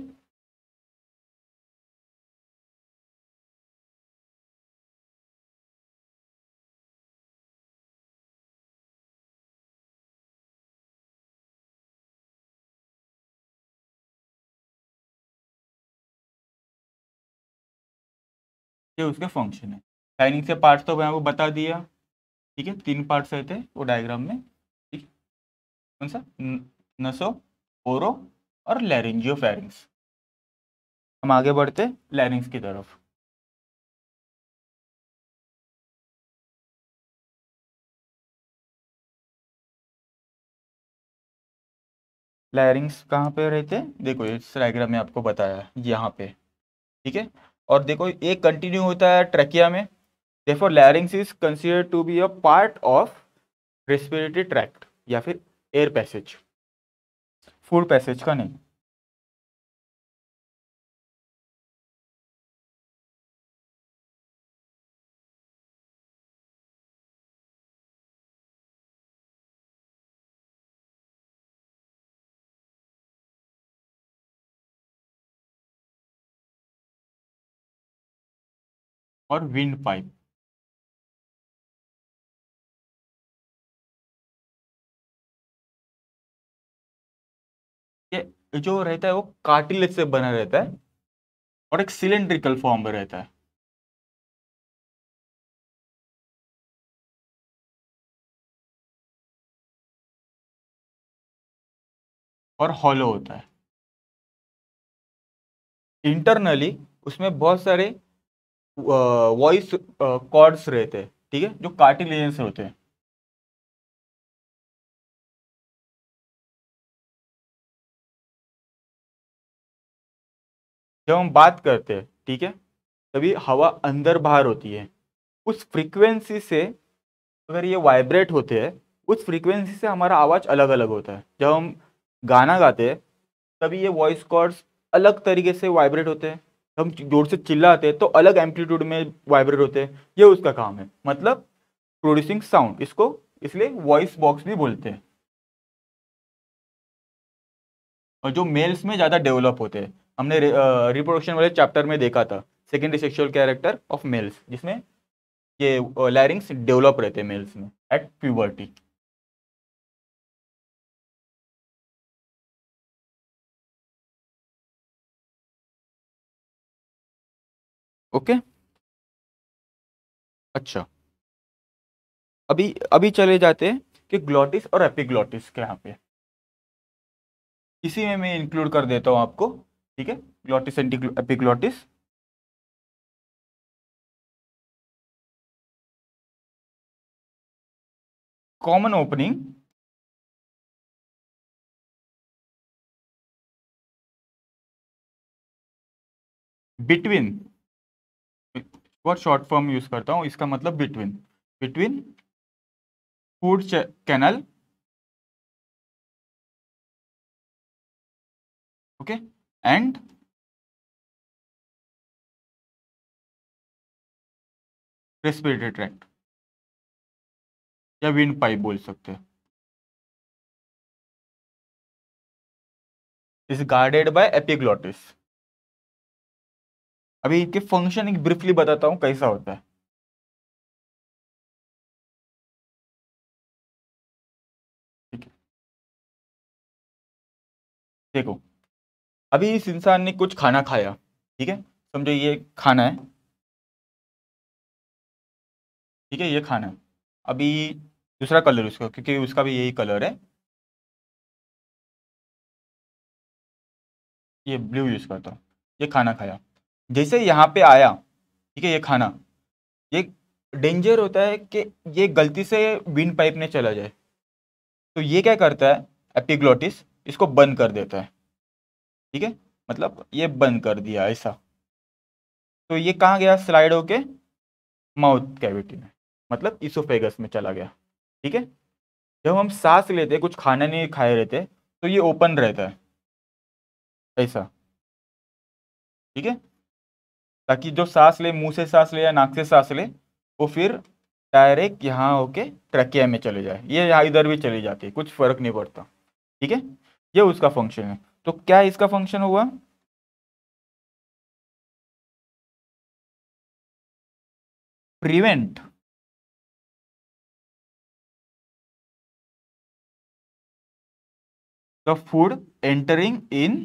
ये उसके फंक्शन है। लाइनिंग से पार्ट्स तो मैं आपको बता दिया, ठीक है, तीन पार्ट्स रहते हैं वो डायग्राम में, ठीक है, कौन सा? नसो, ओरो और लैरिंजियो फेरिंग्स। हम आगे बढ़ते लैरिंग्स की तरफ। लैरिंग्स कहाँ पे रहते हैं? देखो इस डायग्राम में आपको बताया, यहाँ पे, ठीक है। और देखो एक कंटिन्यू होता है ट्रैकिया में, therefore लैरिंग्स is considered to be a part of respiratory tract या फिर एयर पैसेज, फूड पैसेज का नहीं। और विंड पाइप। ये जो रहता है वो कार्टिलेज से बना रहता है और एक सिलेंड्रिकल फॉर्म में रहता है। और हॉलो होता है। इंटरनली उसमें बहुत सारे वॉइस कॉर्ड्स रहते हैं, ठीक है, जो कार्टिलेजेस होते हैं। जब हम बात करते हैं, ठीक है, तभी हवा अंदर बाहर होती है। उस फ्रीक्वेंसी से अगर ये वाइब्रेट होते हैं, उस फ्रीक्वेंसी से हमारा आवाज़ अलग अलग होता है। जब हम गाना गाते हैं तभी ये वॉइस कॉर्ड्स अलग तरीके से वाइब्रेट होते हैं। हम जोर से चिल्लाते हैं तो अलग एम्पलीट्यूड में वाइब्रेट होते हैं। ये उसका काम है, मतलब प्रोड्यूसिंग साउंड। इसको इसलिए वॉइस बॉक्स भी बोलते हैं। और जो मेल्स में ज़्यादा डेवलप होते हैं, हमने रिप्रोडक्शन वाले चैप्टर में देखा था, secondary sexual character of males, जिसमें ये लैरिंग्स डेवलप रहते हैं मेल्स में एट प्यूबर्टी। Okay okay? अच्छा, अभी अभी चले जाते हैं कि ग्लॉटिस और एपिग्लॉटिस के यहाँ पे, इसी में मैं इंक्लूड कर देता हूँ आपको, ठीक है, ग्लॉटिस and एपिग्लॉटिस। Common opening between, और शॉर्ट फॉर्म यूज करता हूँ, इसका मतलब between, between food canal, okay, and respiratory tract या विंड पाइप बोल सकते हैं। Is guarded by एपिग्लॉटिस। अभी इनके फंक्शन एक ब्रीफली बताता हूँ कैसा होता है। ठीक है, देखो, अभी इस इंसान ने कुछ खाना खाया, ठीक है, समझो ये खाना है, ठीक है, ये खाना है। अभी दूसरा कलर उसका, क्योंकि उसका भी यही कलर है, ये ब्लू यूज करता हूँ। ये खाना खाया, जैसे यहाँ पे आया, ठीक है, ये खाना, ये डेंजर होता है कि ये गलती से विंड पाइप में चला जाए, तो ये क्या करता है, एपिग्लॉटिस इसको बंद कर देता है, ठीक है, मतलब ये बंद कर दिया ऐसा। तो ये कहाँ गया, स्लाइड होके माउथ कैविटी में, मतलब इसोफेगस में चला गया, ठीक है। जब हम सांस लेते, कुछ खाना नहीं खाए रहते, तो ये ओपन रहता है ऐसा, ठीक है, ताकि जो सांस ले, मुंह से सांस ले या नाक से सांस ले, वो फिर डायरेक्ट यहाँ होके ट्रैकिया में चले जाए। ये यहाँ इधर भी चली जाती है, कुछ फर्क नहीं पड़ता, ठीक है, ये उसका फंक्शन है। तो क्या इसका फंक्शन हुआ, prevent the food entering in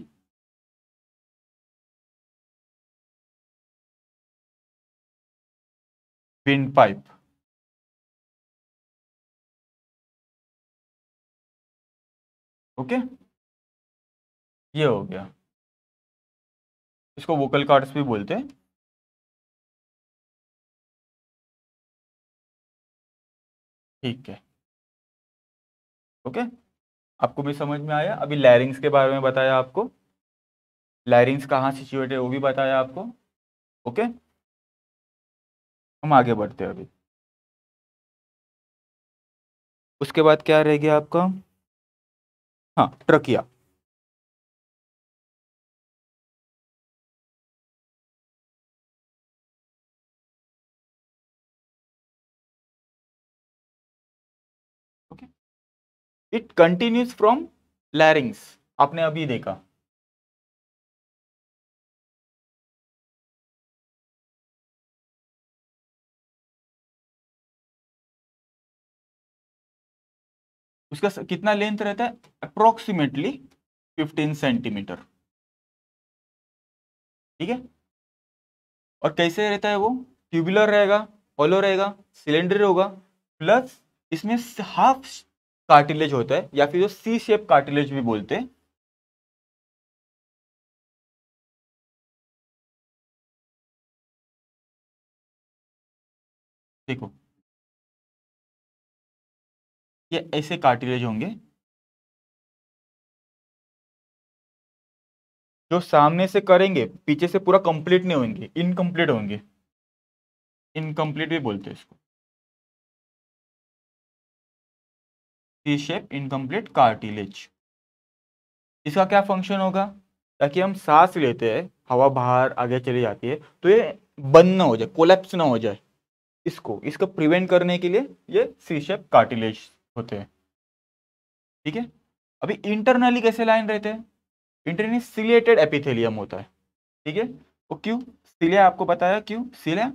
wind pipe. Okay, ये हो गया, इसको वोकल कॉर्ड्स भी बोलते हैं। ठीक है, ओके, आपको भी समझ में आया। अभी लैरिंग्स के बारे में बताया आपको, लैरिंग्स कहाँ सिचुएटेड है वो भी बताया आपको। ओके, हम आगे बढ़ते हैं। अभी उसके बाद क्या रह गया आपका, हाँ, trachea. Okay, it continues from लैरिंग्स, आपने अभी देखा, उसका कितना लेंथ रहता है? अप्रोक्सीमेटली पंद्रह सेंटीमीटर, ठीक है। और कैसे रहता है वो? ट्यूबुलर रहेगा, होलो रहेगा, सिलेंडर होगा, प्लस इसमें हाफ कार्टिलेज होता है या फिर जो सी शेप कार्टिलेज भी बोलते हैं। देखो ये ऐसे कार्टिलेज होंगे जो सामने से करेंगे, पीछे से पूरा कंप्लीट नहीं होंगे, इनकम्प्लीट होंगे, इनकम्प्लीट भी बोलते हैं इसको, सी शेप इनकम्प्लीट कार्टिलेज। इसका क्या फंक्शन होगा? ताकि हम सांस लेते हैं, हवा बाहर आगे चली जाती है तो ये बंद ना हो जाए, कोलैप्स ना हो जाए, इसको इसको प्रिवेंट करने के लिए ये सी शेप कार्टिलेज होते हैं, ठीक है। अभी इंटरनली कैसे लाइन रहते हैं? इंटरनली सिलिएटेड एपिथेलियम होता है, ठीक है। वो क्यों? सिलिया आपको पता है क्यों? सिलिया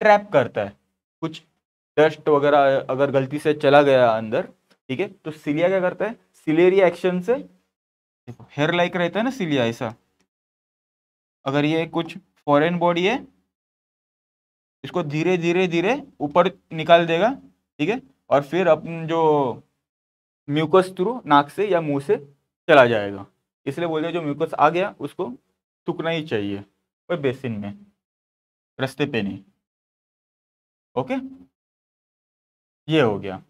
ट्रैप करता है, कुछ डस्ट वगैरह अगर गलती से चला गया अंदर, ठीक है, तो सिलिया क्या करता है? सिलेरी एक्शन से, हेयर लाइक रहता है ना सिलिया ऐसा, अगर ये कुछ फॉरेन बॉडी है इसको धीरे धीरे धीरे ऊपर निकाल देगा, ठीक है, और फिर अपन जो म्यूकस थ्रू नाक से या मुंह से चला जाएगा। इसलिए बोलते हैं जो म्यूकस आ गया उसको थूकना ही चाहिए, पर बेसिन में, रास्ते पे नहीं। ओके, ये हो गया,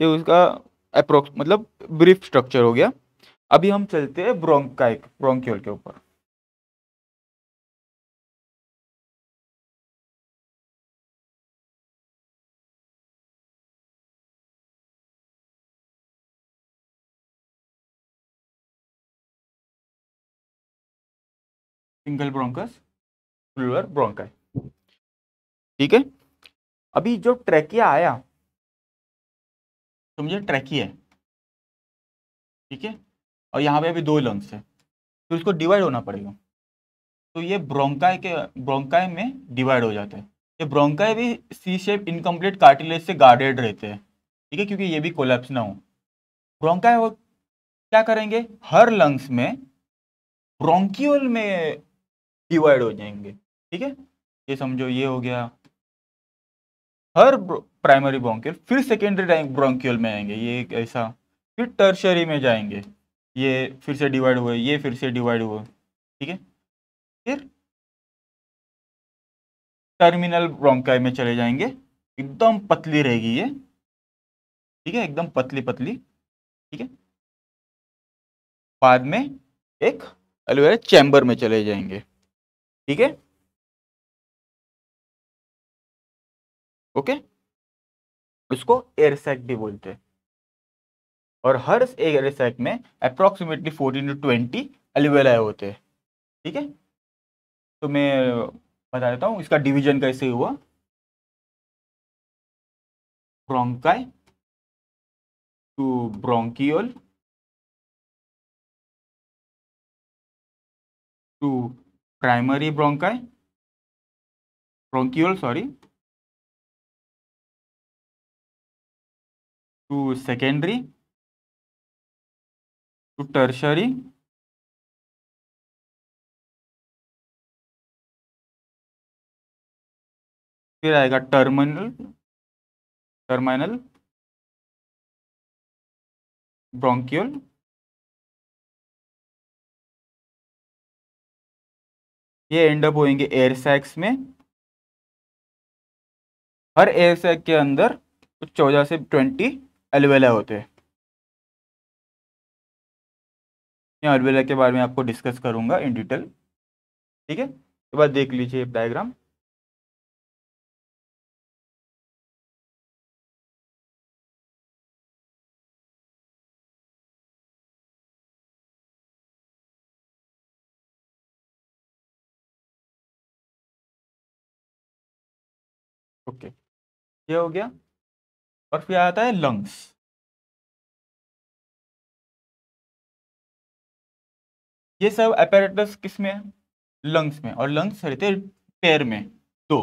ये उसका अप्रोक्स मतलब ब्रीफ स्ट्रक्चर हो गया। अभी हम चलते हैं ब्रोंकाइक, ब्रोंक्यूल के ऊपर। सिंगल ब्रोंकस, प्लूरल ब्रोंकाई, ठीक है। अभी जो ट्रैकिया आया, समझे, ट्रैकिया है, ठीक है, और यहाँ पे अभी दो लंग्स है, तो इसको डिवाइड होना पड़ेगा, तो ये ब्रोंकाई के ब्रोंकाई में डिवाइड हो जाता है। ये ब्रोंकाई भी सी शेप इनकम्प्लीट कार्टिलेज से गार्डेड रहते हैं, ठीक है, क्योंकि ये भी कोलैप्स ना हो। ब्रोंकाई वो क्या करेंगे? हर लंग्स में ब्रोंकियोल में डिवाइड हो जाएंगे, ठीक है। ये समझो ये हो गया, हर प्राइमरी ब्रोंकियल, फिर सेकेंडरी ब्रोंकियल में आएंगे ये एक ऐसा, फिर टर्शरी में जाएंगे, ये फिर से डिवाइड हुए, ये फिर से डिवाइड हुए, ठीक है, फिर टर्मिनल ब्रोंकाई में चले जाएंगे, एकदम पतली रहेगी ये, ठीक है, एकदम पतली पतली, ठीक है। बाद में एक एलोवेरा चैम्बर में चले जाएंगे, ठीक है, ओके। उसको एयर सैक भी बोलते हैं, और हर एयर सैक में approximately fourteen to twenty alveoli होते हैं, ठीक है। तो मैं बता देता हूँ इसका डिवीजन कैसे हुआ। ब्रोंकाई to bronchiole to primary ब्रोंकाई, bronchiole sorry, to secondary, to tertiary, फिर आएगा टर्मिनल, टर्मिनल ब्रोंक्यूल, ये एंड अप होएंगे एयर सैक्स में। हर एयर सैक के अंदर चौदह से ट्वेंटी एलवेला होते हैं। मैं एलवेला के बारे में आपको डिस्कस करूंगा इन डिटेल, ठीक है। इसके बाद देख लीजिए डायग्राम। ओके, ये हो गया, और फिर आता है लंग्स। ये सब अपैरेटस किस में? लंग्स में, और लंग्स रहते हैं पेयर में दो,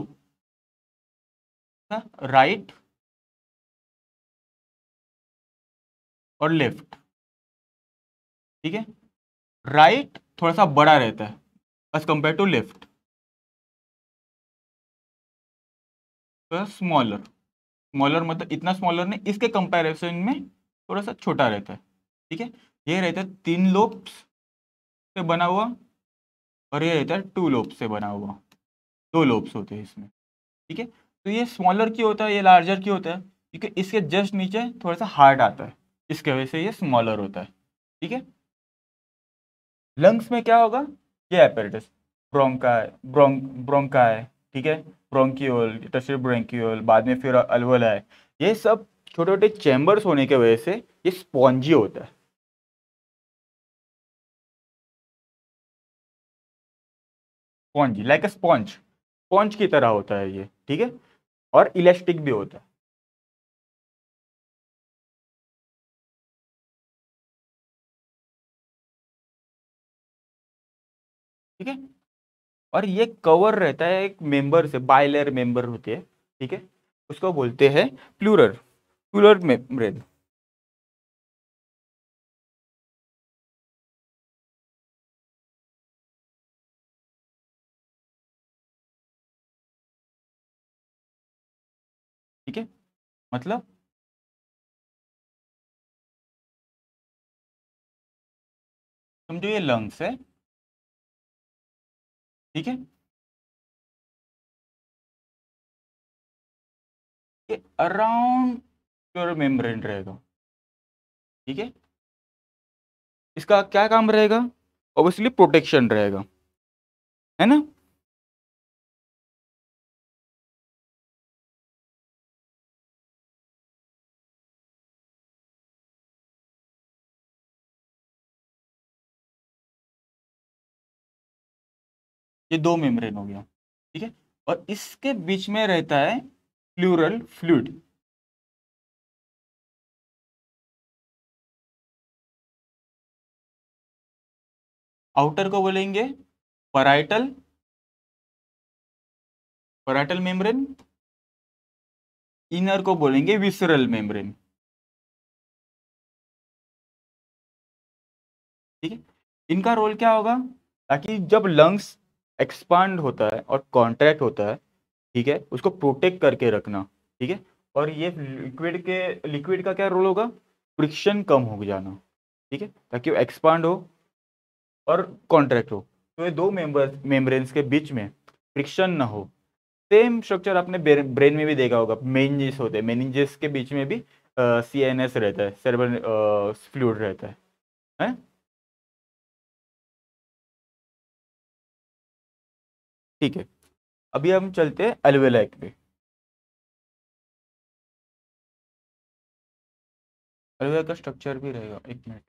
राइट और लेफ्ट, ठीक है। राइट थोड़ा सा बड़ा रहता है as compare to left, smaller, smaller मतलब इतना स्मॉलर नहीं, इसके कंपैरिजन में थोड़ा सा छोटा रहता है, ठीक है। ये रहता है तीन लोब्स से बना हुआ और ये रहता है टू लोब्स से बना हुआ, दो लोब्स होते हैं इसमें, ठीक है। तो ये स्मॉलर क्यों होता है, ये लार्जर क्यों होता है, क्योंकि इसके जस्ट नीचे थोड़ा सा हार्ड आता है, इसके वजह से ये स्मॉलर होता है, ठीक है। लंग्स में क्या होगा, ये एपरेटस ब्रोंकाई, ब्रोंक ब्रोंकाई ठीक है, ब्रोंकियोल, टर्शियरी ब्रोंकियोल, बाद में फिर अल्वोलाई, ये सब छोटे छोटे चैम्बर्स होने के वजह से ये स्पॉन्जी होता है, spongy like a sponge, sponge की तरह होता है ये, ठीक है। और इलास्टिक भी होता है, ठीक है। और ये कवर रहता है एक मेंबर से, बाइलेयर मेंबर होती है, ठीक है, उसको बोलते हैं प्लूरल, प्लूरल मेम्ब्रेन, ठीक है। मतलब समझो ये लंग्स है, ठीक है। ये अराउंड प्लूरल मेम्ब्रेन रहेगा, ठीक है। इसका क्या काम रहेगा, ऑब्वियसली प्रोटेक्शन रहेगा, है ना। ये दो मेम्ब्रेन हो गया, ठीक है। और इसके बीच में रहता है प्लूरल फ्लूइड, आउटर को बोलेंगे पैराइटल, पैराइटल मेम्ब्रेन, इनर को बोलेंगे विसरल मेम्ब्रेन, ठीक है। इनका रोल क्या होगा, ताकि जब लंग्स एक्सपांड होता है और कॉन्ट्रैक्ट होता है, ठीक है, उसको प्रोटेक्ट करके रखना, ठीक है। और ये लिक्विड के लिक्विड का क्या रोल होगा, फ्रिक्शन कम हो जाना, ठीक है, ताकि वो एक्सपांड हो और कॉन्ट्रैक्ट हो। तो ये दो मेम्बर मेम्ब्रेन्स के बीच में फ्रिक्शन ना हो। सेम स्ट्रक्चर आपने ब्रेन में भी देखा होगा, मेनिंजेस होते हैं, मेनिंजेस के बीच में भी सी एन एस रहता है, सेरेब्रल फ्लूइड रहता है, है? ठीक है। अभी हम चलते हैं अल्वेलाई पे। अल्वेलाई का स्ट्रक्चर भी रहेगा, एक मिनट।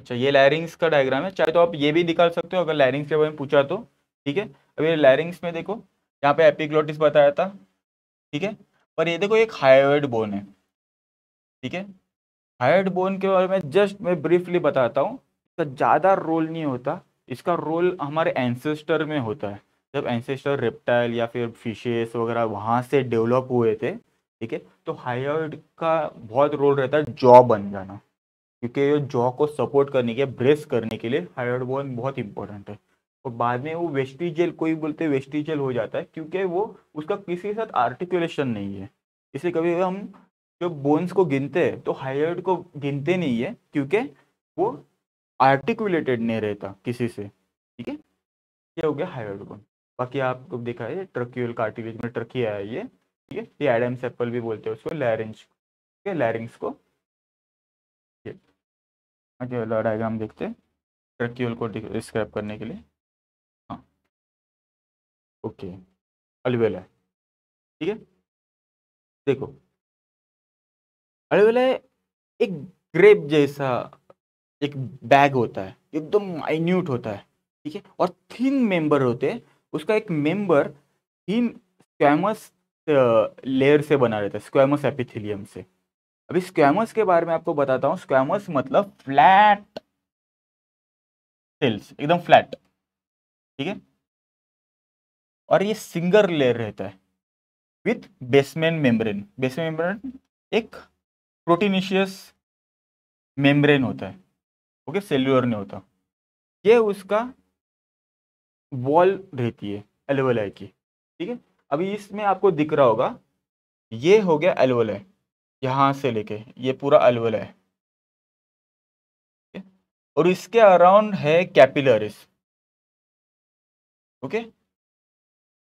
अच्छा, ये लैरिंग्स का डायग्राम है, चाहे तो आप ये भी निकाल सकते हो अगर लैरिंग्स के बारे में पूछा तो, ठीक है। अभी लैरिंग्स में देखो, यहाँ पे एपिग्लोटिस बताया था, ठीक है। पर ये देखो एक हायोइड बोन है, ठीक है। हायोइड बोन के बारे में जस्ट मैं ब्रीफली बताता हूँ, इसका ज़्यादा रोल नहीं होता, इसका रोल हमारे एंसेस्टर में होता है। जब एंसेस्टर रेप्टाइल या फिर फिशेस वगैरह वहाँ से डेवलप हुए थे, ठीक है, तो हायोइड का बहुत रोल रहता है जॉ बन जाना, क्योंकि ये जॉ को सपोर्ट करने के, ब्रेस करने के लिए हायोइड बोन बहुत इंपॉर्टेंट है। और बाद में वो वेस्टिजियल, कोई बोलते वेस्टिजियल हो जाता है, क्योंकि वो उसका किसी के साथ आर्टिकुलेशन नहीं है, इसलिए कभी हम जब बोन्स को गिनते हैं तो हायोइड को गिनते नहीं है, क्योंकि वो आर्टिकुलेटेड नहीं रहता किसी से, ठीक है। ये हो गया हायोइड बोन। बाकी आपको देखा है ट्रक्यूल कार्टिलेज में ट्रकिया है ये, ठीक है, ये एडम्स एप्पल भी बोलते हैं उसको, लैरिंज, ठीक है, लैरिंग्स को। आगे वाला डायग्राम देखते हैं ट्रक्यूल को डिस्क्राइब करने के लिए। हाँ, ओके, अल्वेलाई, ठीक है। देखो अल्वेलाई एक ग्रेप जैसा एक बैग होता है, एकदम माइन्यूट होता है, ठीक है, और थिन मेंबर होते हैं। उसका एक मेंबर थिन स्क्वैमस लेयर से बना रहता है, स्क्वैमस एपिथेलियम से। अभी स्क्वैमस के बारे में आपको बताता हूँ। स्क्वैमस मतलब फ्लैट सेल्स, एकदम फ्लैट, ठीक है, और ये सिंगल लेयर रहता है with basement membrane. Basement membrane एक प्रोटीनिशियस मेम्ब्रेन होता है, ओके, सेल्यूलर नहीं होता। ये उसका वॉल रहती है एल्वोलाई की, ठीक है। अभी इसमें आपको दिख रहा होगा, ये हो गया एल्वोलाई, यहाँ से लेके ये पूरा एल्वोलाई है, ठीक है? और इसके अराउंड है कैपिलरीज, ओके,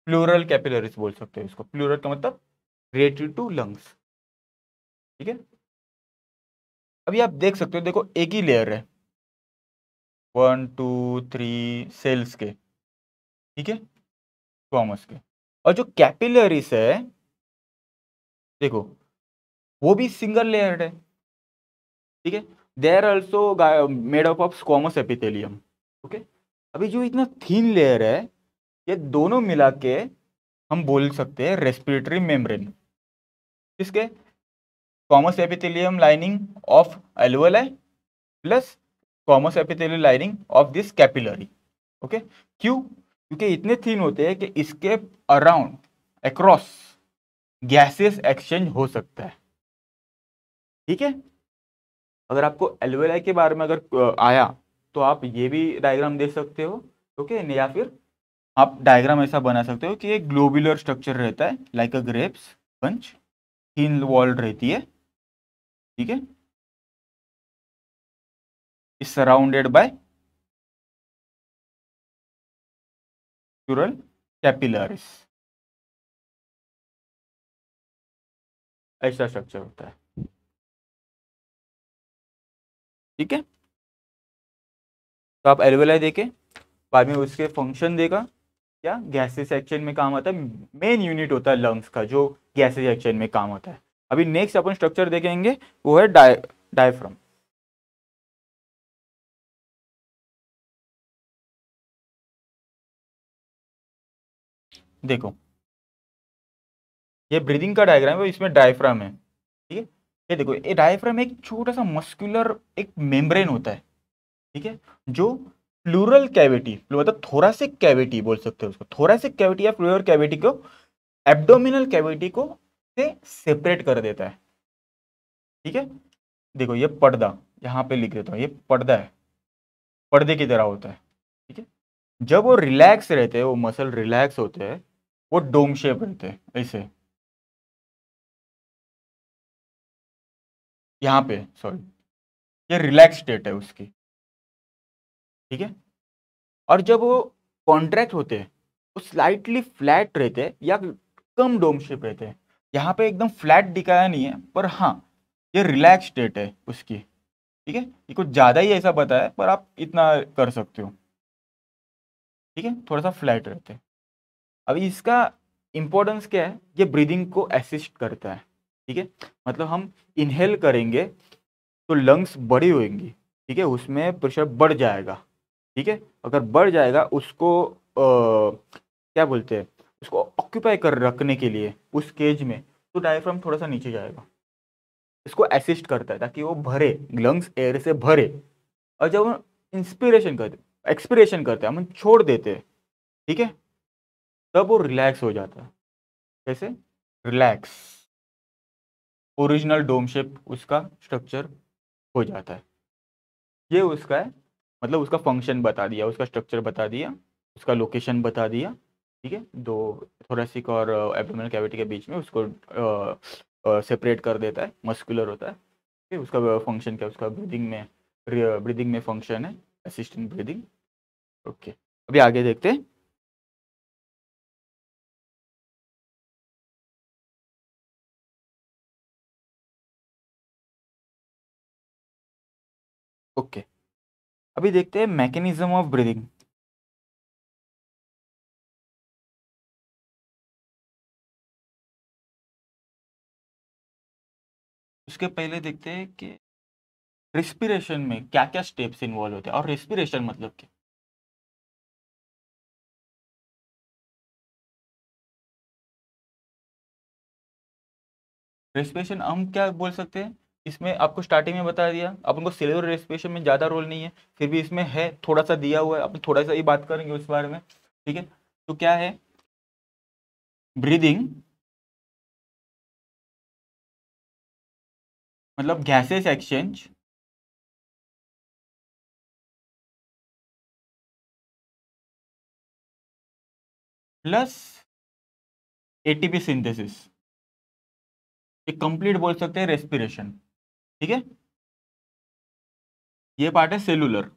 प्लूरल कैपिलरीज बोल सकते हैं इसको। प्लूरल का मतलब रिलेटेड टू लंग्स, ठीक है। अभी आप देख सकते हो, देखो एक ही लेयर है, वन टू थ्री सेल्स के, ठीक है, स्क्वामस के। और जो कैपिलरीज है देखो, वो भी सिंगल लेयर्ड है, ठीक है। They are also made up of squamous epithelium, okay. अभी जो इतना थीन लेयर है, ये दोनों मिला के हम बोल सकते हैं रेस्पिरेटरी मेम्ब्रेन, किसके? Squamous epithelium lining of alveoli plus squamous epithelium lining of this capillary, okay. क्यों? क्योंकि इतने थीन होते हैं कि इसके अराउंड अक्रॉस गैसेस एक्सचेंज हो सकता है, ठीक है। अगर आपको एल्वोलाई के बारे में अगर आया तो आप ये भी डायग्राम दे सकते हो, ओके, okay? या फिर आप डायग्राम ऐसा बना सकते हो कि एक ग्लोबुलर स्ट्रक्चर रहता है, like a grapes punch, thin wall रहती है, ठीक है, is surrounded by pleural capillaries, ऐसा स्ट्रक्चर होता है, ठीक है। तो आप एल्वोलाई देखे, बाद में उसके फंक्शन देगा, क्या गैसेस एक्सचेंज में काम आता है, मेन यूनिट होता है लंग्स का जो गैसेस एक्सचेंज में काम आता है। अभी नेक्स्ट अपन स्ट्रक्चर देखेंगे, वो है डाय डायफ्राम, देखो ये ब्रीदिंग का डायग्राम है, इसमें डायफ्राम है, ठीक है। ये देखो, ये डायफ्राम एक छोटा सा मस्कुलर एक मेम्ब्रेन होता है, ठीक है, जो प्लूरल कैविटी मतलब थोरैसिक कैविटी बोल सकते हो उसको, थोरैसिक कैविटी या प्लूरल कैविटी को एब्डोमिनल कैविटी को से सेपरेट कर देता है, ठीक है। देखो ये पर्दा, यहाँ पे लिख देता हूँ, ये पर्दा है, पर्दे की तरह होता है, ठीक है। जब वो रिलैक्स रहते हैं, वो मसल रिलैक्स होते हैं, वो डोम शेप रहते हैं ऐसे, यहाँ पे, सॉरी, ये रिलैक्स स्टेट है उसकी, ठीक है। और जब वो कॉन्ट्रैक्ट होते हैं, वो स्लाइटली फ्लैट रहते हैं या कम डोम शेप रहते हैं। यहाँ पे एकदम फ्लैट दिखाया नहीं है, पर हाँ ये रिलैक्स स्टेट है उसकी, ठीक है। ये कुछ ज़्यादा ही ऐसा बताया, पर आप इतना कर सकते हो, ठीक है, थोड़ा सा फ्लैट रहते हैं। अभी इसका इम्पोर्टेंस क्या है? ये ब्रीदिंग को असिस्ट करता है, ठीक है, मतलब हम इनहेल करेंगे तो लंग्स बड़ी होएंगी, ठीक है, उसमें प्रेशर बढ़ जाएगा, ठीक है। अगर बढ़ जाएगा उसको आ, क्या बोलते हैं, उसको ऑक्यूपाई कर रखने के लिए उस केज में, तो डायफ्राम थोड़ा सा नीचे जाएगा, इसको असिस्ट करता है ताकि वो भरे, लंग्स एयर से भरे। और जब हम इंस्पिरेशन करते एक्सपिरेशन करते हैं, हम छोड़ देते हैं, ठीक है, तब वो रिलैक्स हो जाता है। कैसे रिलैक्स? ओरिजिनल डोम शेप उसका स्ट्रक्चर हो जाता है। ये उसका है, मतलब उसका फंक्शन बता दिया, उसका स्ट्रक्चर बता दिया, उसका लोकेशन बता दिया, ठीक है। दो थोरैसिक और एब्डोमिनल कैविटी के बीच में उसको आ, आ, सेपरेट कर देता है, मस्कुलर होता है, ठीक है। उसका फंक्शन क्या? उसका ब्रीदिंग में ब्रीदिंग में फंक्शन है, असिस्टेंट ब्रीदिंग, ओके। अभी आगे देखते हैं। Okay okay. अभी देखते हैं मैकेनिज्म ऑफ ब्रीदिंग। उसके पहले देखते हैं कि रेस्पिरेशन में क्या क्या स्टेप्स इन्वॉल्व होते हैं, और रेस्पिरेशन मतलब क्या? रेस्पिरेशन हम क्या बोल सकते हैं? इसमें आपको स्टार्टिंग में बता दिया, अपन को सेलुलर रेस्पिरेशन में ज़्यादा रोल नहीं है, फिर भी इसमें है, थोड़ा सा दिया हुआ है, अपन थोड़ा सा ही बात करेंगे उस बारे में, ठीक है। तो क्या है ब्रीदिंग? मतलब gases exchange plus एटीपी synthesis, ये कंप्लीट बोल सकते हैं रेस्पिरेशन। ठीक है, ये पार्ट है सेलुलर।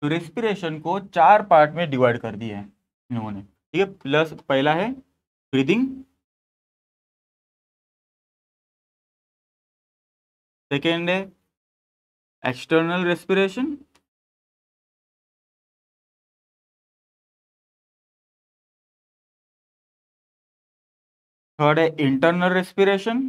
तो रेस्पिरेशन को चार पार्ट में डिवाइड कर दिया है इन्होंने। ठीक है, प्लस पहला है ब्रीदिंग, सेकेंड है एक्सटर्नल रेस्पिरेशन, थर्ड है इंटरनल रेस्पिरेशन,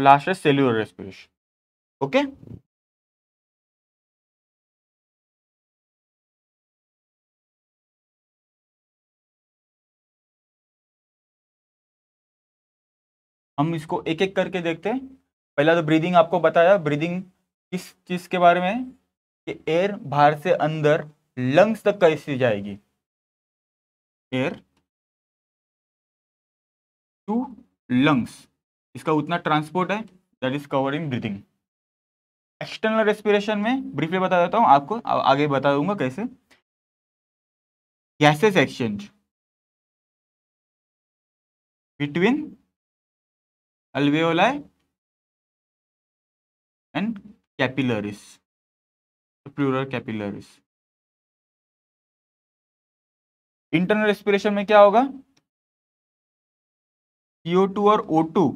लास्ट है सेल्यूलर रेस्पिरेशन। ओके, हम इसको एक एक करके देखते हैं। पहला तो ब्रीदिंग आपको बताया, ब्रीदिंग किस चीज के बारे में कि एयर बाहर से अंदर लंग्स तक कैसे जाएगी, एयर टू लंग्स, इसका उतना ट्रांसपोर्ट है, that is covered in breathing. External रेस्पिरेशन में ब्रीफली बता देता हूं आपको, आगे बता दूंगा कैसे। Gases exchange between अल्वेओलाई and capillaries, pleural capillaries. Internal रेस्पिरेशन में क्या होगा, C O टू और O टू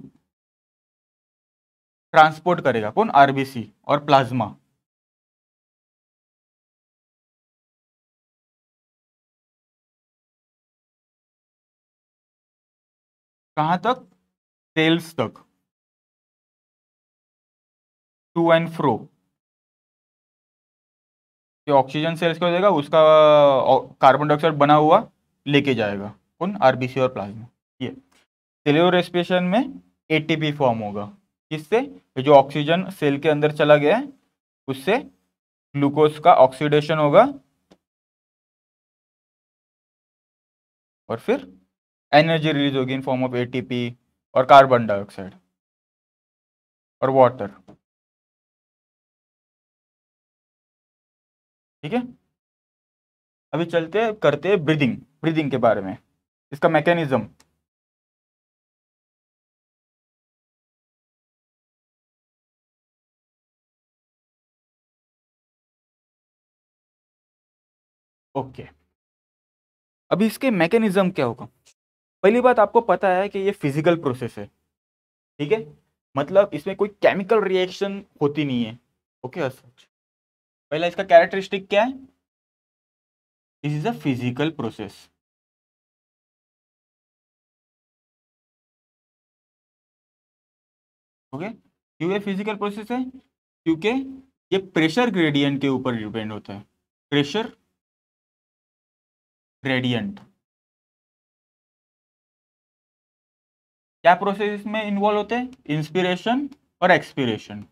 ट्रांसपोर्ट करेगा कौन, R B C और प्लाज्मा। कहां तक, सेल्स तक, टू एंड फ्रो। जो ऑक्सीजन सेल्स को देगा उसका कार्बन डाइऑक्साइड बना हुआ लेके जाएगा कौन, आरबीसी और प्लाज्मा। ये सेल्यूलर रेस्पिरेशन में एटीपी फॉर्म होगा, जिससे जो ऑक्सीजन सेल के अंदर चला गया है उससे ग्लूकोज का ऑक्सीडेशन होगा और फिर एनर्जी रिलीज होगी इन फॉर्म ऑफ एटीपी और कार्बन डाइऑक्साइड और वाटर। ठीक है, अभी चलते करते हैं ब्रीदिंग, ब्रीदिंग के बारे में, इसका मैकेनिज्म। ओके, अभी इसके मैकेनिज्म क्या होगा। पहली बात आपको पता है कि ये फिजिकल प्रोसेस है। ठीक है, मतलब इसमें कोई केमिकल रिएक्शन होती नहीं है। ओके, पहला इसका कैरेक्टरिस्टिक क्या है, this is a physical process. Okay, क्यों ये फिजिकल प्रोसेस है, क्योंकि ये प्रेशर ग्रेडियंट के ऊपर डिपेंड होता है, प्रेशर ग्रेडियंट। क्या प्रोसेस में इन्वॉल्व होते हैं, इंस्पिरेशन और एक्सपिरेशन।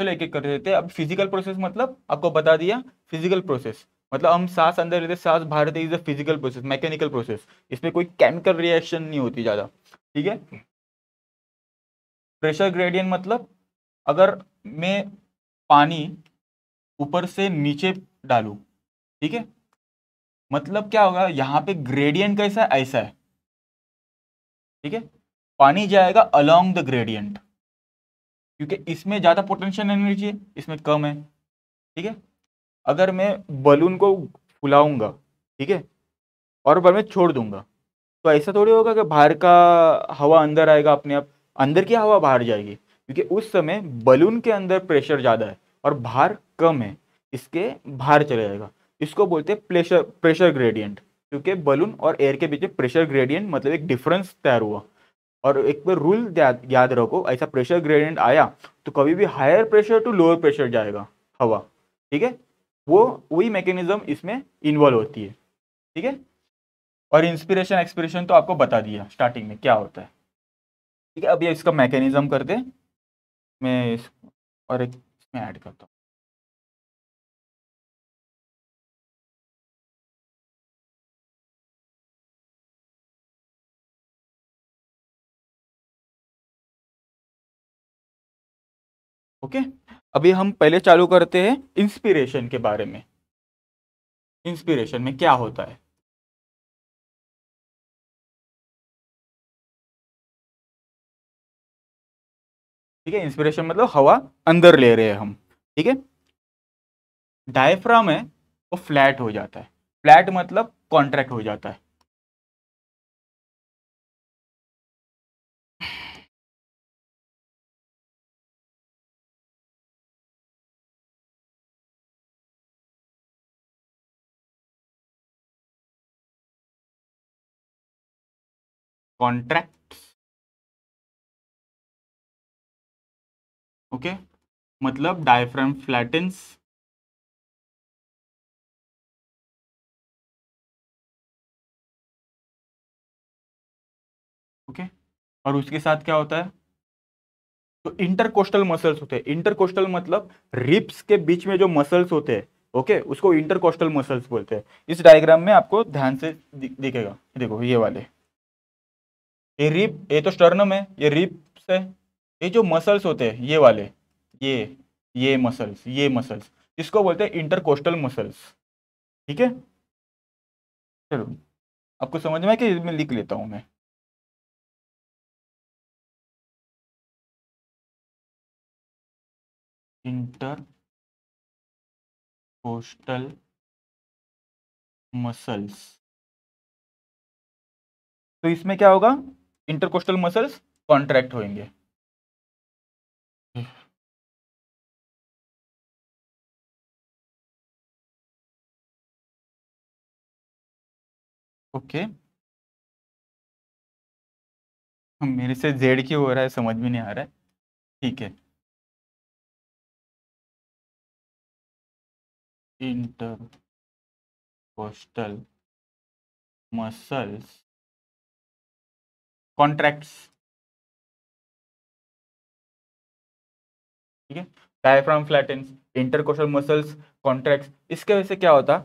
चलो एक एक कर देते हैं। अब फिजिकल प्रोसेस मतलब आपको बता दिया, फिजिकल प्रोसेस मतलब हम सांस अंदर लेते सांस बाहर लेते, is a physical process, mechanical process, इसमें कोई केमिकल रिएक्शन नहीं होती ज़्यादा। ठीक है, प्रेशर ग्रेडियंट मतलब अगर मैं पानी ऊपर से नीचे डालूं, ठीक है, मतलब क्या होगा, यहाँ पे ग्रेडियंट कैसा है ऐसा है। ठीक है, पानी जाएगा अलोंग द ग्रेडियंट, क्योंकि इसमें ज़्यादा पोटेंशियल एनर्जी है, इसमें कम है। ठीक है, अगर मैं बलून को फुलाऊंगा, ठीक है, और बल में छोड़ दूंगा, तो ऐसा थोड़ी होगा कि बाहर का हवा अंदर आएगा अपने आप, अंदर की हवा बाहर जाएगी, क्योंकि उस समय बलून के अंदर प्रेशर ज़्यादा है और बाहर कम है, इसके बाहर चले जाएगा। इसको बोलते हैं प्रेशर प्रेशर ग्रेडियंट, क्योंकि बलून और एयर के बीच में प्रेशर ग्रेडियंट मतलब एक डिफरेंस तैयार हुआ। और एक बार रूल याद रखो, ऐसा प्रेशर ग्रेडियंट आया तो कभी भी higher pressure to lower pressure जाएगा हवा। ठीक है, वो वही मैकेनिज्म इसमें इन्वॉल्व होती है। ठीक है, और इंस्पिरेशन एक्सपिरेशन तो आपको बता दिया स्टार्टिंग में क्या होता है। ठीक है। अब ये इसका मैकेनिज्म कर दे, मैं इस और एक इसमें ऐड करता हूँ। Okay okay? अभी हम पहले चालू करते हैं इंस्पिरेशन के बारे में। इंस्पिरेशन में क्या होता है? ठीक है, इंस्पिरेशन मतलब हवा अंदर ले रहे हैं हम। ठीक है, डायफ्राम है वो फ्लैट हो जाता है। फ्लैट मतलब कॉन्ट्रैक्ट हो जाता है। Contract okay okay? मतलब डायफ्राम फ्लैटेंस, ओके okay? और उसके साथ क्या होता है? तो इंटरकोस्टल मसल्स होते हैं। इंटरकोस्टल मतलब रिब्स के बीच में जो मसल्स होते हैं, ओके okay? उसको इंटरकोस्टल मसल्स बोलते हैं। इस डायग्राम में आपको ध्यान से दिखेगा, देखो ये वाले, ये रिब, ये तो स्टर्नम है, ये रिब्स है, ये जो मसल्स होते हैं ये वाले, ये ये मसल्स, ये मसल्स इसको बोलते हैं इंटरकोस्टल मसल्स। ठीक है, चलो आपको समझ में आया कि मैं लिख लेता हूँ मैं। इंटरकोस्टल मसल्स, तो इसमें क्या होगा? इंटरकोस्टल मसल्स कॉन्ट्रैक्ट होंगे। Okay okay. मेरे से जेड क्यों हो रहा है समझ में नहीं आ रहा है। ठीक है, इंटरकोस्टल मसल्स कॉन्ट्रैक्ट्स। ठीक है, डायफ्राम flattens, इंटरकोस्टल मसल्स contracts. इसके वजह से क्या होता,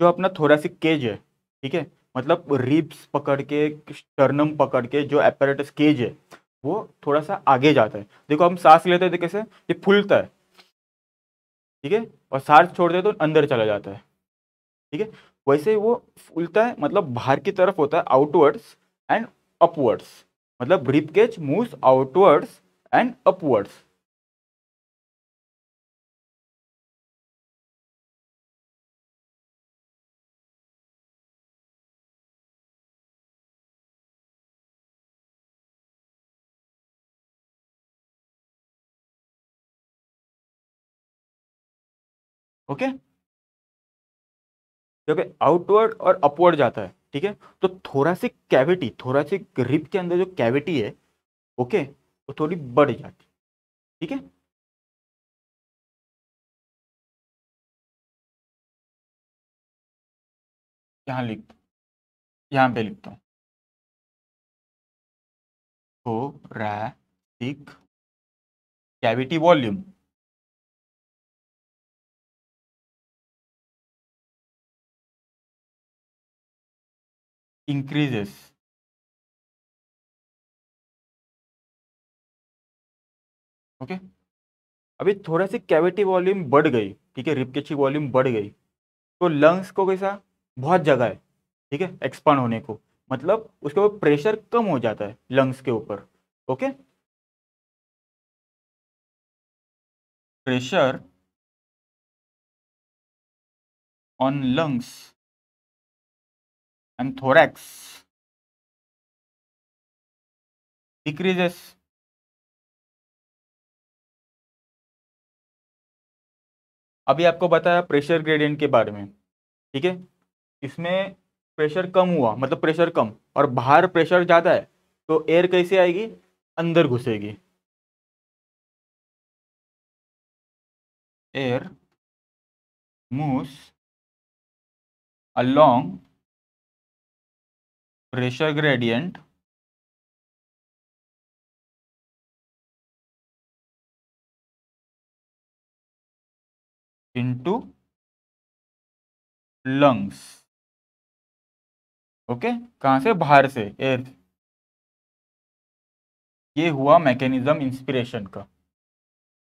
जो अपना थोरैसिक केज है, ठीक है, मतलब रिब्स पकड़ के, स्टर्नम पकड़ के जो एपरेटस केज है वो थोड़ा सा आगे जाता है। देखो हम सांस लेते हैं तो कैसे ये फूलता है, ठीक है, और सांस छोड़ते हैं तो अंदर चला जाता है। ठीक है, वैसे वो फूलता है मतलब बाहर की तरफ होता है, आउटवर्ड्स एंड अपवर्ड्स, मतलब rib cage moves outwards and upwards. Okay okay? तो आउटवर्ड और अपवर्ड जाता है। ठीक है, तो थोरैसिक कैविटी, थोरैसिक रिब के अंदर जो कैविटी है ओके okay? वो थोड़ी बढ़ जाती है। ठीक है, यहाँ लिख यहाँ पे लिखता हूँ thoracic cavity volume. Increases okay okay? अभी थोड़ा सी कैविटी वॉल्यूम बढ़ गई, ठीक है, रिब केज वॉल्यूम बढ़ गई, तो लंग्स को कैसा बहुत जगह है, ठीक है, एक्सपांड होने को, मतलब उसके ऊपर प्रेशर कम हो जाता है लंग्स के ऊपर। Okay okay? Pressure on lungs and thorax decreases। अभी आपको बताया प्रेशर ग्रेडियंट के बारे में। ठीक है, इसमें प्रेशर कम हुआ मतलब प्रेशर कम, और बाहर प्रेशर ज़्यादा है तो एयर कैसे आएगी? अंदर घुसेगी, air moves along pressure gradient into lungs। Okay, कहां से? बाहर से, एयर। ये हुआ मैकेनिज्म इंस्पिरेशन का।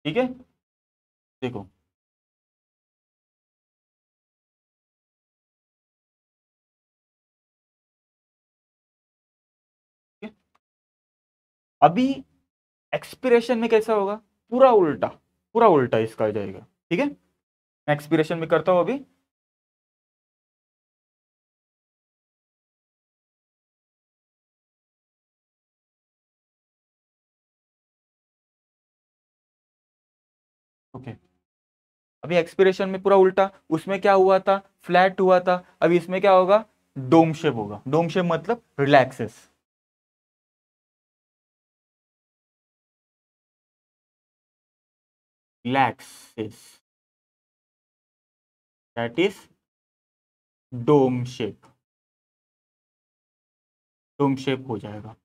ठीक है, देखो अभी एक्सपिरेशन में कैसा होगा, पूरा उल्टा, पूरा उल्टा इसका जाएगा। ठीक है, मैं एक्सपिरेशन में करता हूं अभी। Okay okay. अभी एक्सपिरेशन में पूरा उल्टा, उसमें क्या हुआ था, फ्लैट हुआ था। अभी इसमें क्या होगा, डोम शेप होगा। डोम शेप मतलब relaxes. Relaxes, that is dome shape, dome shape हो जाएगा।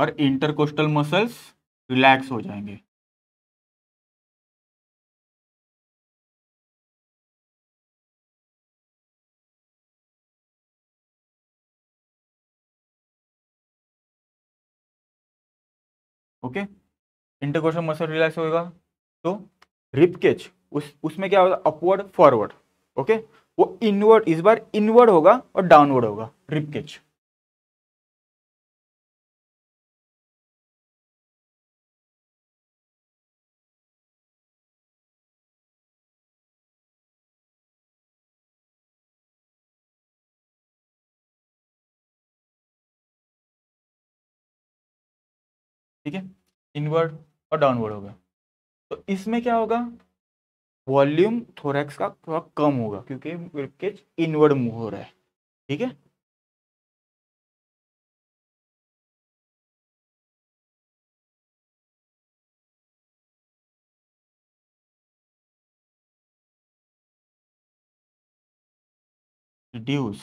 और इंटरकोस्टल मसल्स रिलैक्स हो जाएंगे। Okay okay? Intercostal muscle relax होगा तो रिप केज, उस उसमें क्या होगा, अपवर्ड फॉरवर्ड। ओके, वो इनवर्ड, इस बार इनवर्ड होगा और डाउनवर्ड होगा रिप केज। ठीक है, इनवर्ड और डाउनवर्ड होगा। तो इसमें क्या होगा, वॉल्यूम थोरैक्स का थोड़ा कम होगा क्योंकि रिप केज इनवर्ड मूव हो रहा है। ठीक है, रिड्यूस।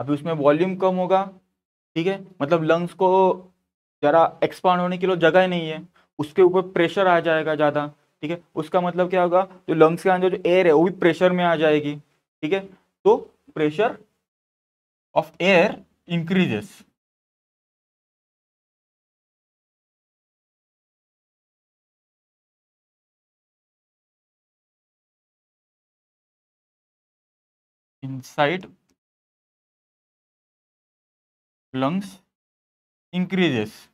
अभी उसमें वॉल्यूम कम होगा। ठीक है, मतलब लंग्स को जरा एक्सपांड होने के लिए जगह ही नहीं है, उसके ऊपर प्रेशर आ जाएगा ज़्यादा। ठीक है, उसका मतलब क्या होगा, जो लंग्स के अंदर जो एयर है वो भी प्रेशर में आ जाएगी। ठीक है, तो pressure of air increases. Inside lungs increases.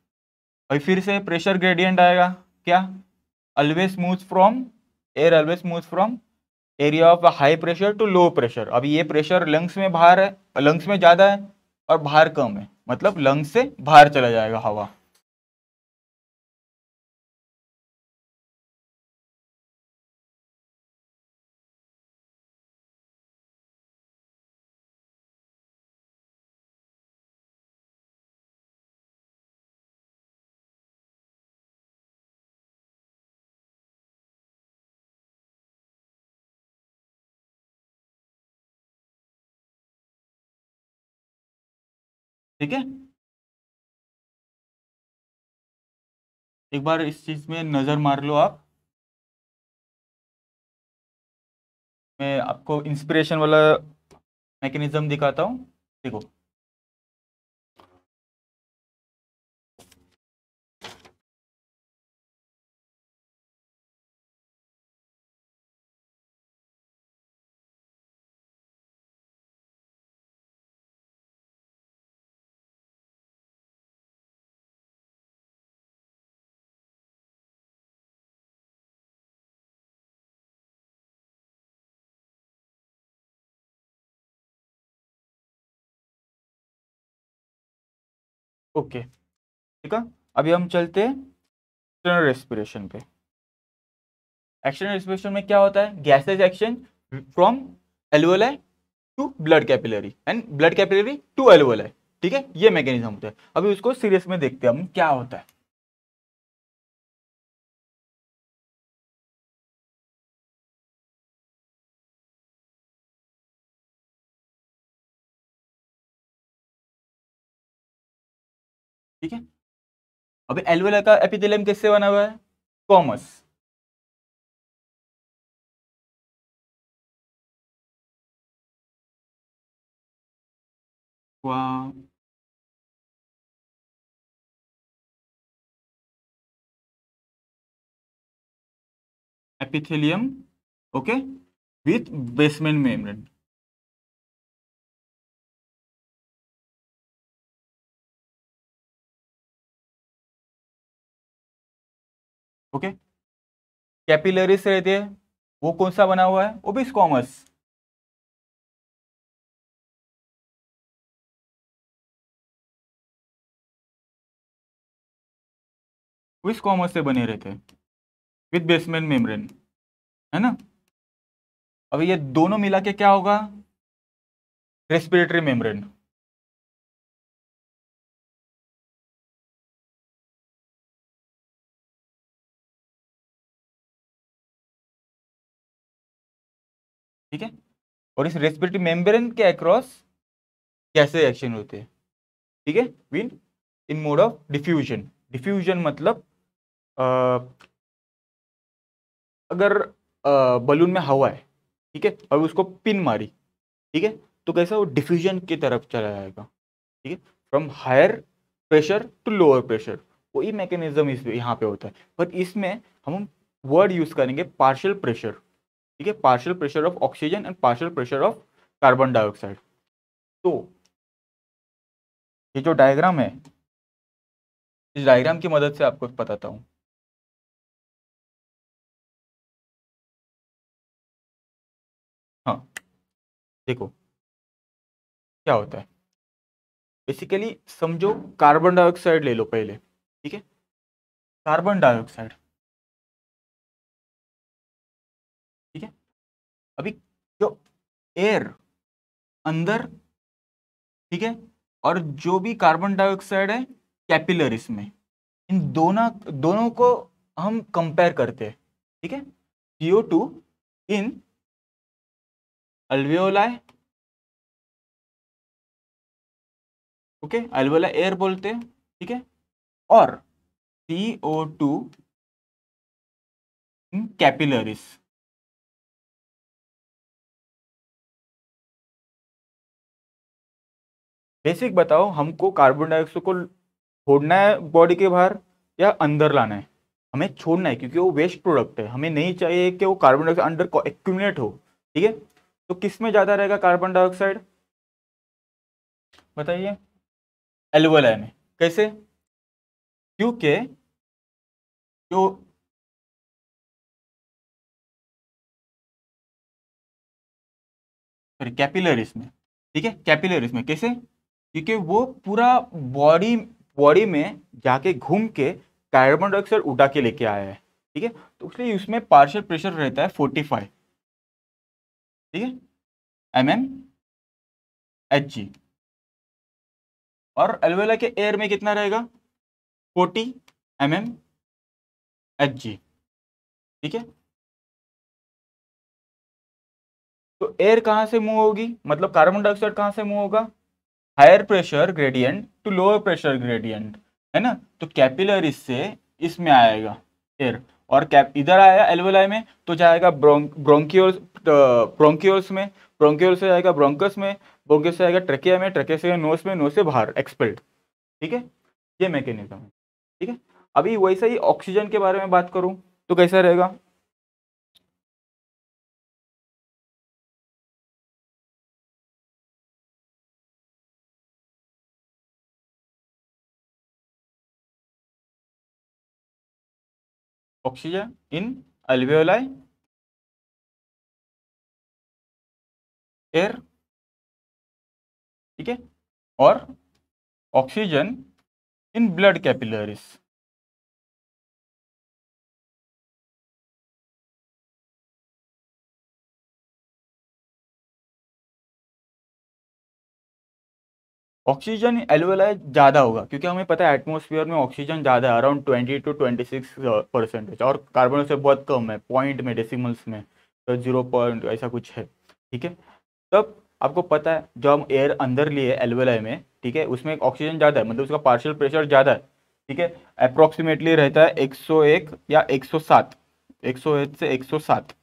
और फिर से प्रेशर ग्रेडियंट आएगा, क्या, always moves from air, always moves from area of high pressure to low pressure. अभी ये प्रेशर लंग्स में बाहर है, लंग्स में ज़्यादा है और बाहर कम है, मतलब लंग्स से बाहर चला जाएगा हवा। ठीक है, एक बार इस चीज में नजर मार लो आप। मैं आपको इंस्पिरेशन वाला मैकेनिज्म दिखाता हूं। देखो, ओके okay. ठीक है, अभी हम चलते हैं एक्सटर्नल रेस्पिरेशन पे। एक्सटर्नल रेस्पिरेशन में क्या होता है, gases exchange from alveoli to blood capillary and blood capillary to alveoli. ठीक है, ये मैकेनिज्म होता है। अभी उसको सीरियस में देखते हैं हम, क्या होता है। ठीक है, अभी एल्वोलाई का एपिथेलियम किससे बना हुआ है, कोमस। क्वा epithelium okay with basement membrane. Okay capillaries रहती है वो कौन सा बना हुआ है, वो भी स्क्वामस। विथ स्क्वामस से बने रहते हैं विथ बेसमेंट मेम्ब्रेन, है ना। अब ये दोनों मिला के क्या होगा, रेस्पिरेटरी मेम्ब्रेन। ठीक है, और इस रेस्पिरेटरी मेम्ब्रेन के अक्रॉस कैसे एक्शन होते हैं, ठीक है, win in mode of diffusion. Diffusion मतलब आ, अगर आ, बलून में हवा है, ठीक है, और उसको पिन मारी, ठीक है, तो कैसा वो डिफ्यूजन की तरफ चला जाएगा, ठीक है, from higher pressure to lower pressure. वही मैकेनिज्म इस यहाँ पे होता है, बट इसमें हम वर्ड यूज़ करेंगे पार्शियल प्रेशर, ठीक है, partial pressure of oxygen and partial pressure of carbon dioxide. तो ये जो डायग्राम है, इस डायग्राम की मदद से आपको बताता हूँ। हाँ देखो क्या होता है, बेसिकली समझो कार्बन डाइऑक्साइड ले लो पहले, ठीक है, कार्बन डाइऑक्साइड, ठीक है। अभी जो एयर अंदर, ठीक है, और जो भी कार्बन डाइऑक्साइड है कैपिलरीज में, इन दोनों दोनों को हम कंपेयर करते हैं, ठीक है, C O two in अल्वेओलाई, okay, अल्वेओलाई air बोलते हैं, ठीक है, और C O two in capillaries, basic बताओ हमको कार्बन डाइऑक्साइड को छोड़ना है बॉडी के बाहर या अंदर लाना है, हमें छोड़ना है क्योंकि वो वेस्ट प्रोडक्ट है, हमें नहीं चाहिए कि वो कार्बन डाइऑक्साइड अंदर एक्यूमुलेट हो, ठीक है। तो किस में ज़्यादा रहेगा कार्बन डाइऑक्साइड, बताइए, एल्वेलाई में। कैसे, क्योंकि जो सॉरी कैपिलरीज में, ठीक है, कैपिलरीज में कैसे, क्योंकि वो पूरा बॉडी बॉडी में जाके घूम के कार्बन डाइऑक्साइड उठा के लेके आया है, ठीक है, तो इसलिए उसमें पार्शियल प्रेशर रहता है फोर्टी फाइव, ठीक है, एम एम एच जी। और एल्वेलाई के एयर में कितना रहेगा, forty M M H G, ठीक है। तो एयर कहाँ से मूव होगी, मतलब कार्बन डाइऑक्साइड कहाँ से मूव होगा, higher pressure gradient to lower pressure gradient, है ना। तो कैपिलरीज से इसमें आएगा एयर, और कैप इधर आया एल्वेलाई में तो जाएगा ब्रोंकियोल्स ब्रोंकियोल्स में, ब्रोंकियोल से जाएगा ब्रोंकस में, ब्रोंकस से जाएगा ट्रेकिया में, ट्रेकिया से नोस में, नोस से बाहर एक्सपेल्ड, ठीक है, ये मैकेनिज्म है, ठीक है। अभी वैसा ही ऑक्सीजन के बारे में बात करूं तो कैसा रहेगा, ऑक्सीजन इन अल्वेओलाई एयर, ठीक है, और oxygen in blood capillaries, oxygen alveoli ज़्यादा होगा क्योंकि हमें पता है एटमॉस्फेयर में ऑक्सीजन ज़्यादा है, around twenty to twenty six percentage, और कार्बन डाइऑक्साइड बहुत कम है, पॉइंट में, डेसिमल्स में, तो जीरो पॉइंट ऐसा कुछ है, ठीक है। तब आपको पता है जो हम एयर अंदर लिए एल्वेलाई में, ठीक है, उसमें ऑक्सीजन ज़्यादा है, मतलब उसका पार्शियल प्रेशर ज़्यादा है, ठीक है, अप्रॉक्सीमेटली रहता है एक सौ एक या एक सौ सात एक सौ एक से एक सौ सात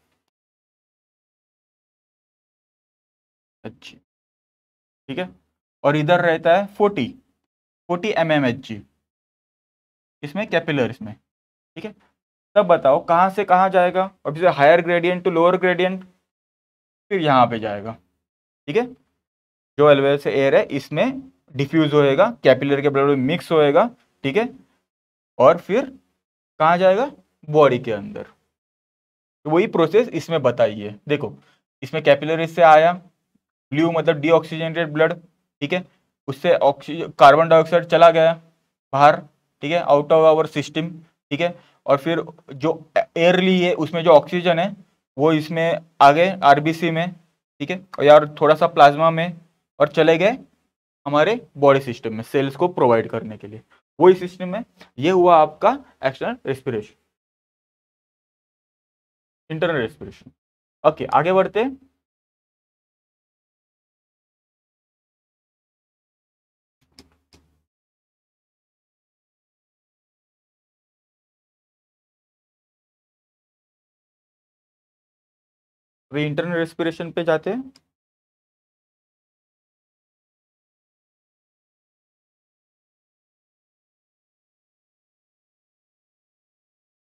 अच्छा, ठीक है। और इधर रहता है forty forty M M H G इसमें कैपिलर्स में, ठीक है। तब बताओ कहाँ से कहाँ जाएगा, और फिर higher gradient to lower gradient, फिर यहाँ पे जाएगा, ठीक है। जो एलवेल से एयर है इसमें डिफ्यूज होएगा, कैपिलर के ब्लड में मिक्स होएगा, ठीक है, और फिर कहाँ जाएगा, बॉडी के अंदर। तो वही प्रोसेस इसमें बताइए। देखो इसमें कैपिलर इससे आया, ब्लू मतलब डीऑक्सीजनेटेड ब्लड, ठीक है, उससे ऑक्सीजन कार्बन डाइऑक्साइड चला गया बाहर, ठीक है, आउट ऑफ आवर सिस्टम, ठीक है, और फिर जो एयर ली है उसमें जो ऑक्सीजन है वो इसमें आ गए आरबीसी में, ठीक है, और यार थोड़ा सा प्लाज्मा में, और चले गए हमारे बॉडी सिस्टम में सेल्स को प्रोवाइड करने के लिए। वही सिस्टम में ये हुआ आपका external रेस्पिरेशन, internal रेस्पिरेशन। Okay आगे बढ़ते हैं। वे इंटरनल रेस्पिरेशन पे जाते हैं।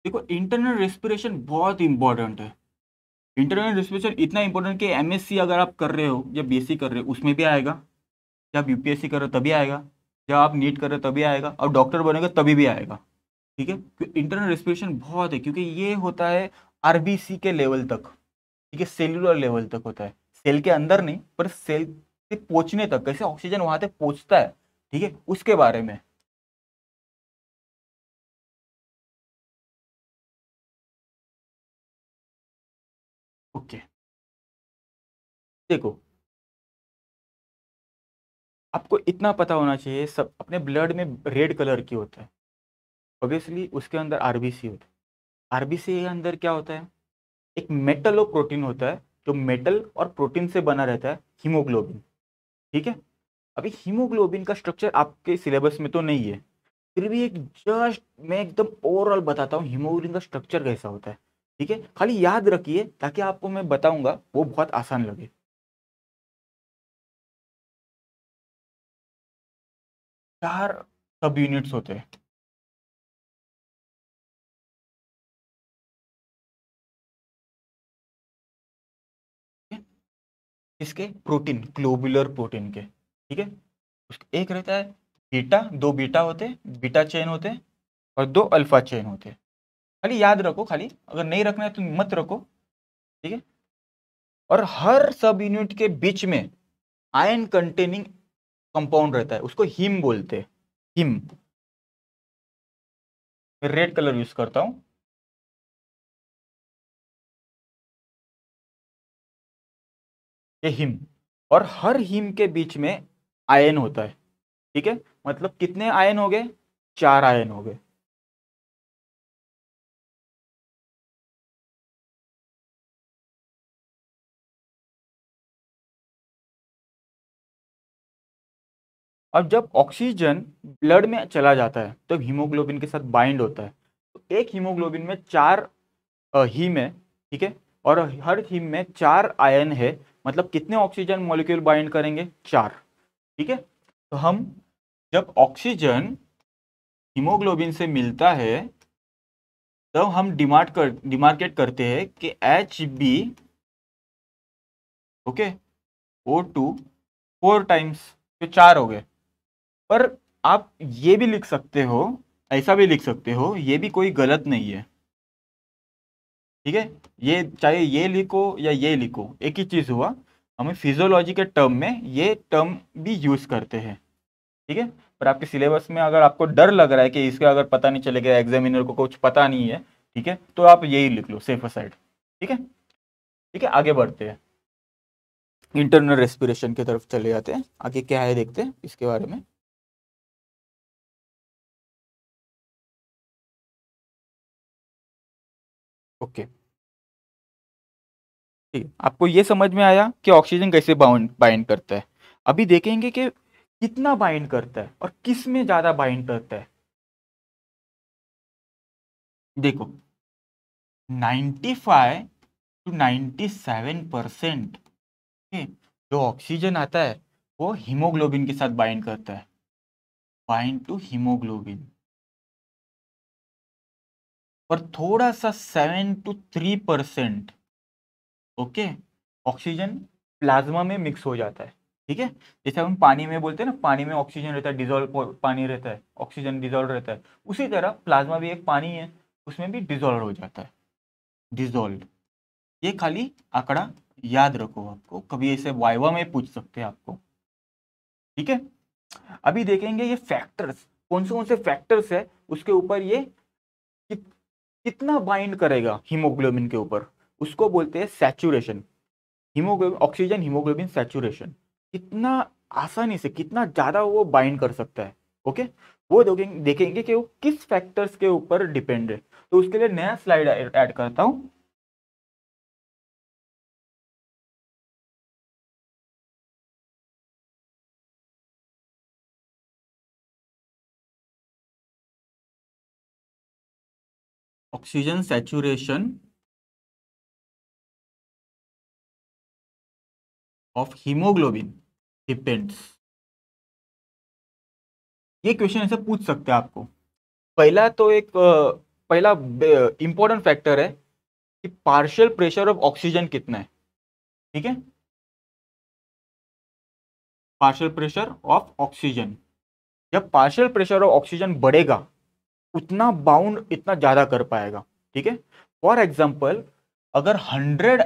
देखो इंटरनल रेस्पिरेशन बहुत इंपॉर्टेंट है। इंटरनल रेस्पिरेशन इतना इंपॉर्टेंट कि एमएससी अगर आप कर रहे हो या बीएससी कर रहे हो उसमें भी आएगा, जब आप यूपीएससी कर रहे हो तभी आएगा, जब आप नीट कर रहे हो तभी आएगा, और डॉक्टर बनेगा तभी भी आएगा, ठीक है। इंटरनल रेस्पिरेशन बहुत है क्योंकि ये होता है आरबीसी के लेवल तक, ठीक है, सेल्यूलर लेवल तक होता है, सेल के अंदर नहीं पर सेल से पहुँचने तक, कैसे ऑक्सीजन वहाँ तक पहुँचता है, ठीक है, उसके बारे में। Okay okay. देखो आपको इतना पता होना चाहिए, सब अपने ब्लड में रेड कलर की होता है, ऑब्वियसली उसके अंदर आरबीसी होता है। आरबीसी के अंदर क्या होता है, एक मेटल और प्रोटीन होता है, जो मेटल और प्रोटीन से बना रहता है हीमोग्लोबिन, ठीक है। अभी हीमोग्लोबिन का स्ट्रक्चर आपके सिलेबस में तो नहीं है, फिर भी एक जस्ट मैं एकदम ओवरऑल बताता हूँ हीमोग्लोबिन का स्ट्रक्चर कैसा होता है, ठीक है। खाली याद रखिए ताकि आपको मैं बताऊंगा वो बहुत आसान लगे। चार सब यूनिट्स होते हैं, इसके प्रोटीन ग्लोबुलर प्रोटीन के, ठीक है। उसका एक रहता है बीटा, दो बीटा होते हैं, बीटा चेन होते हैं, और दो अल्फा चेन होते हैं। खाली याद रखो, खाली अगर नहीं रखना है तो मत रखो, ठीक है। और हर सब यूनिट के बीच में आयन कंटेनिंग कंपाउंड रहता है, उसको हीम बोलते हैं, हीम। मैं रेड कलर यूज करता हूं, ये हीम। और हर हीम के बीच में आयन होता है, ठीक है, मतलब कितने आयन हो गए, चार आयन हो गए। अब जब ऑक्सीजन ब्लड में चला जाता है तो हीमोग्लोबिन के साथ बाइंड होता है, तो एक हीमोग्लोबिन में चार हीम है, ठीक है, और हर हीम में चार आयन है, मतलब कितने ऑक्सीजन मॉलिक्यूल बाइंड करेंगे, चार, ठीक है। तो हम जब ऑक्सीजन हीमोग्लोबिन से मिलता है तब तो हम डिमार्ट कर डिमार्केट करते हैं कि H B okay O two four times तो चार हो गए। पर आप ये भी लिख सकते हो, ऐसा भी लिख सकते हो, ये भी कोई गलत नहीं है, ठीक है। ये चाहे ये लिखो या ये लिखो, एक ही चीज़ हुआ, हमें फिजियोलॉजी के टर्म में ये टर्म भी यूज़ करते हैं, ठीक है। पर आपके सिलेबस में अगर आपको डर लग रहा है कि इसका अगर पता नहीं चलेगा, एग्जामिनर को कुछ पता नहीं है, ठीक है, तो आप यही लिख लो सेफ साइड, ठीक है, ठीक है। आगे बढ़ते हैं, इंटरनल रेस्पिरेशन की तरफ चले जाते हैं। आगे क्या है देखते हैं इसके बारे में। ओके ठीक है, आपको ये समझ में आया कि ऑक्सीजन कैसे बाउंड बाइंड करता है। अभी देखेंगे कि कितना बाइंड करता है और किस में ज़्यादा बाइंड करता है। देखो ninety five to ninety seven percent जो ऑक्सीजन आता है वो हीमोग्लोबिन के साथ बाइंड करता है, बाइंड टू हीमोग्लोबिन, पर थोड़ा सा seven to three percent okay oxygen plasma में मिक्स हो जाता है। ठीक है, जैसे हम पानी में बोलते हैं ना, पानी में ऑक्सीजन रहता है, डिजोल्व पानी रहता है, ऑक्सीजन डिजोल्व रहता है, उसी तरह प्लाज्मा भी एक पानी है, उसमें भी डिजोल्व हो जाता है, डिजोल्व। ये खाली आंकड़ा याद रखो, आपको कभी ऐसे वाइवा में पूछ सकते हैं आपको। ठीक है, अभी देखेंगे ये फैक्टर्स, कौन से कौन से फैक्टर्स है उसके ऊपर ये कि, कितना बाइंड करेगा हीमोग्लोबिन के ऊपर, उसको बोलते हैं saturation. हीमोग्लोबिन oxygen हीमोग्लोबिन saturation, कितना आसानी से, कितना ज़्यादा वो बाइंड कर सकता है। ओके, वो देखेंगे देखेंगे कि वो किस फैक्टर्स के ऊपर डिपेंड है। तो उसके लिए नया स्लाइड ऐड करता हूँ। Oxygen saturation of हीमोग्लोबिन depends, ये क्वेश्चन ऐसे पूछ सकते हैं आपको। पहला तो एक पहला इंपॉर्टेंट फैक्टर है कि पार्शियल प्रेशर ऑफ ऑक्सीजन कितना है। ठीक है, पार्शियल प्रेशर ऑफ ऑक्सीजन, जब पार्शियल प्रेशर ऑफ ऑक्सीजन बढ़ेगा उतना बाउंड इतना ज़्यादा कर पाएगा। ठीक है, फॉर एग्जाम्पल अगर hundred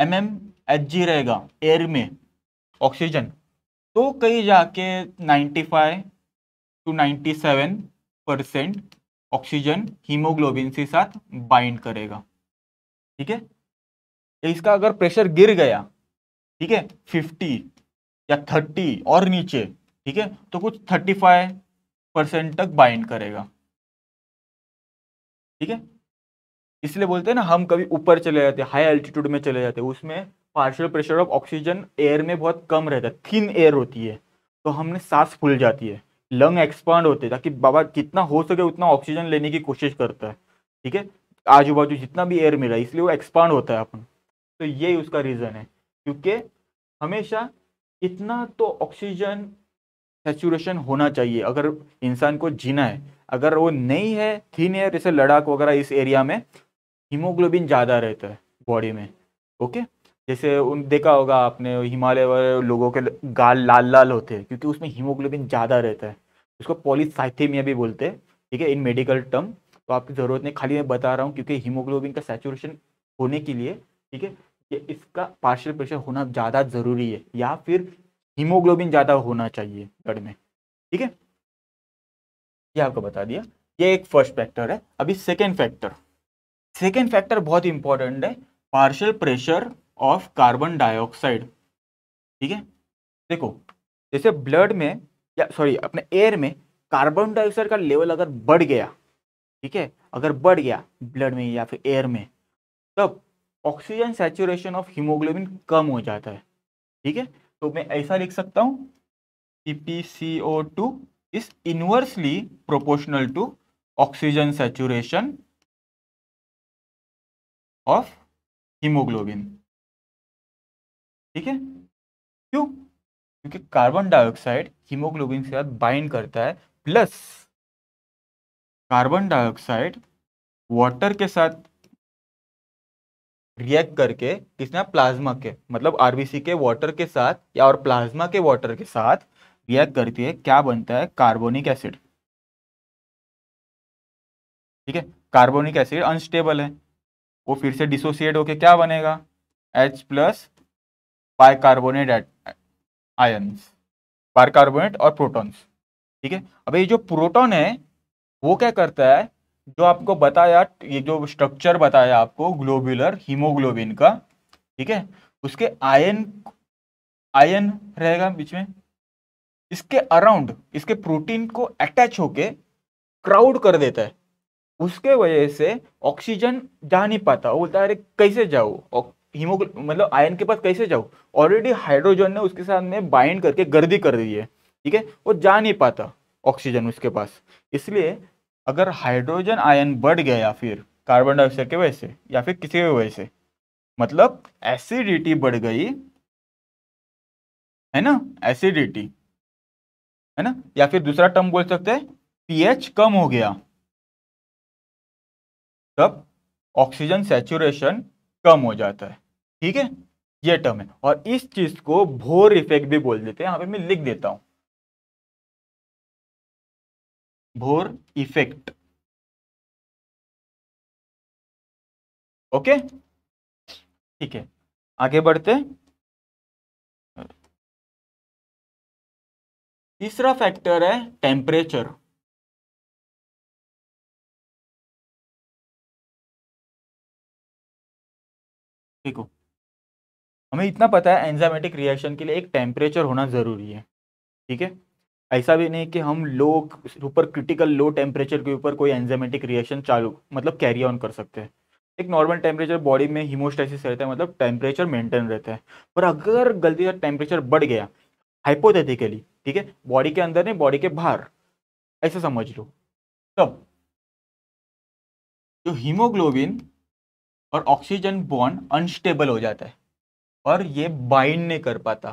M M H G रहेगा एयर में ऑक्सीजन, तो कहीं जाके ninety five to ninety seven percent oxygen हीमोग्लोबिन के साथ बाइंड करेगा। ठीक है, इसका अगर प्रेशर गिर गया, ठीक है, फिफ्टी या थर्टी और नीचे, ठीक है, तो कुछ थर्टी फाइव परसेंट तक बाइंड करेगा। ठीक है, इसलिए बोलते हैं ना, हम कभी ऊपर चले जाते हैं, हाई एल्टीट्यूड में चले जाते हैं, उसमें partial pressure of oxygen air में बहुत कम रहता है, थिन एयर होती है, तो हमने सांस फूल जाती है, लंग एक्सपांड होते हैं, ताकि बाबा कितना हो सके उतना ऑक्सीजन लेने की कोशिश करता है। ठीक है, आजू बाजू जितना भी एयर मिला, इसलिए वो एक्सपांड होता है अपन, तो ये उसका रीज़न है, क्योंकि हमेशा इतना तो ऑक्सीजन सैचुरेशन होना चाहिए अगर इंसान को जीना है। अगर वो नहीं है, थिन एयर जैसे लद्दाख वगैरह इस एरिया में हीमोग्लोबिन ज़्यादा रहता है बॉडी में। ओके, जैसे उन देखा होगा आपने हिमालय वाले लोगों के गाल लाल लाल होते हैं, क्योंकि उसमें हीमोग्लोबिन ज़्यादा रहता है, उसको पॉलीसाइथेमिया भी बोलते हैं। ठीक है, इन मेडिकल टर्म तो आपकी ज़रूरत नहीं, खाली मैं बता रहा हूँ, क्योंकि हीमोग्लोबिन का सैचुरेशन होने के लिए, ठीक है, ये इसका पार्शियल प्रेशर होना ज़्यादा ज़रूरी है, या फिर हीमोग्लोबिन ज़्यादा होना चाहिए ब्लड में। ठीक है, ये आपको बता दिया, ये एक फर्स्ट फैक्टर है। अभी सेकेंड फैक्टर, सेकेंड फैक्टर बहुत इंपॉर्टेंट है, partial pressure of carbon dioxide. ठीक है, देखो जैसे ब्लड में या सॉरी अपने एयर में कार्बन डाइऑक्साइड का लेवल अगर बढ़ गया, ठीक है, अगर बढ़ गया ब्लड में या फिर एयर में, तब ऑक्सीजन सैचुरेशन ऑफ हीमोग्लोबिन कम हो जाता है। ठीक है, तो मैं ऐसा लिख सकता हूँ कि P C O two is inversely proportional to oxygen saturation of हीमोग्लोबिन। ठीक है, क्यों? क्योंकि कार्बन डाइऑक्साइड हीमोग्लोबिन के साथ बाइंड करता है, प्लस कार्बन डाइऑक्साइड वाटर के साथ रिएक्ट करके किसना प्लाज्मा के, मतलब आरबीसी के वाटर के साथ या और प्लाज्मा के वाटर के साथ रिएक्ट करती है, क्या बनता है? Carbonic acid. ठीक है, कार्बोनिक एसिड अनस्टेबल है, वो फिर से डिसोसिएट होके क्या बनेगा? H plus bicarbonate ions, bicarbonate और प्रोटॉन्स। ठीक है, अब ये जो प्रोटॉन है वो क्या करता है, जो आपको बताया, ये जो स्ट्रक्चर बताया आपको ग्लोबुलर हीमोग्लोबिन का, ठीक है, उसके आयन आयन रहेगा बीच में, इसके अराउंड इसके प्रोटीन को अटैच होके क्राउड कर देता है, उसके वजह से ऑक्सीजन जा नहीं पाता। वो बोलता है अरे कैसे जाओ, और हीमोग्लो मतलब आयन के पास कैसे जाओ, ऑलरेडी हाइड्रोजन ने उसके साथ में बाइंड करके गर्दी कर दी है। ठीक है, वो जा नहीं पाता ऑक्सीजन उसके पास, इसलिए अगर हाइड्रोजन आयन बढ़ गया या फिर कार्बन डाइऑक्साइड के वजह से या फिर किसी की वजह से, मतलब एसिडिटी बढ़ गई, है ना, एसिडिटी, है ना, या फिर दूसरा टर्म बोल सकते हैं पीएच कम हो गया तब ऑक्सीजन सैचुरेशन कम हो जाता है। ठीक है, ये टर्म है। और इस चीज को भोर इफेक्ट भी बोल देते हैं, यहाँ पे मैं लिख देता हूं भोर इफेक्ट। ओके, ठीक है, आगे बढ़ते हैं। तीसरा फैक्टर है टेम्परेचर। देखो, हमें इतना पता है एंजाइमेटिक रिएक्शन के लिए एक टेम्परेचर होना जरूरी है। ठीक है, ऐसा भी नहीं कि हम low super critical low temperature के ऊपर कोई एंजाइमेटिक रिएक्शन चालू मतलब कैरी ऑन कर सकते हैं। एक नॉर्मल टेम्परेचर बॉडी में हीमोस्टैसिस रहता है, मतलब टेम्परेचर मेंटेन रहता है। पर अगर गलती से टेम्परेचर बढ़ गया हाइपोथेटिकली, ठीक है, बॉडी के अंदर नहीं बॉडी के बाहर ऐसा समझ लो, तब जो हीमोग्लोबिन और ऑक्सीजन बॉन्ड अनस्टेबल हो जाता है और ये बाइंड नहीं कर पाता।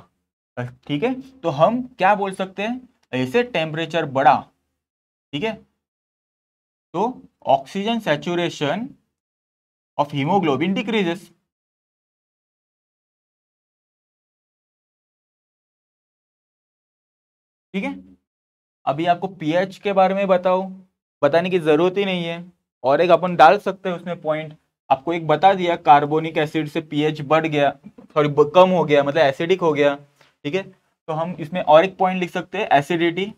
ठीक है, तो हम क्या बोल सकते हैं, ऐसे टेम्परेचर बढ़ा, ठीक है, तो oxygen saturation of हीमोग्लोबिन decreases. ठीक है, अभी आपको पीएच के बारे में बताओ बताने की जरूरत ही नहीं है। और एक अपन डाल सकते हैं उसमें पॉइंट, आपको एक बता दिया कार्बोनिक एसिड से पीएच बढ़ गया, सॉरी कम हो गया, मतलब एसिडिक हो गया। ठीक है, तो हम इसमें और एक पॉइंट लिख सकते हैं एसिडिटी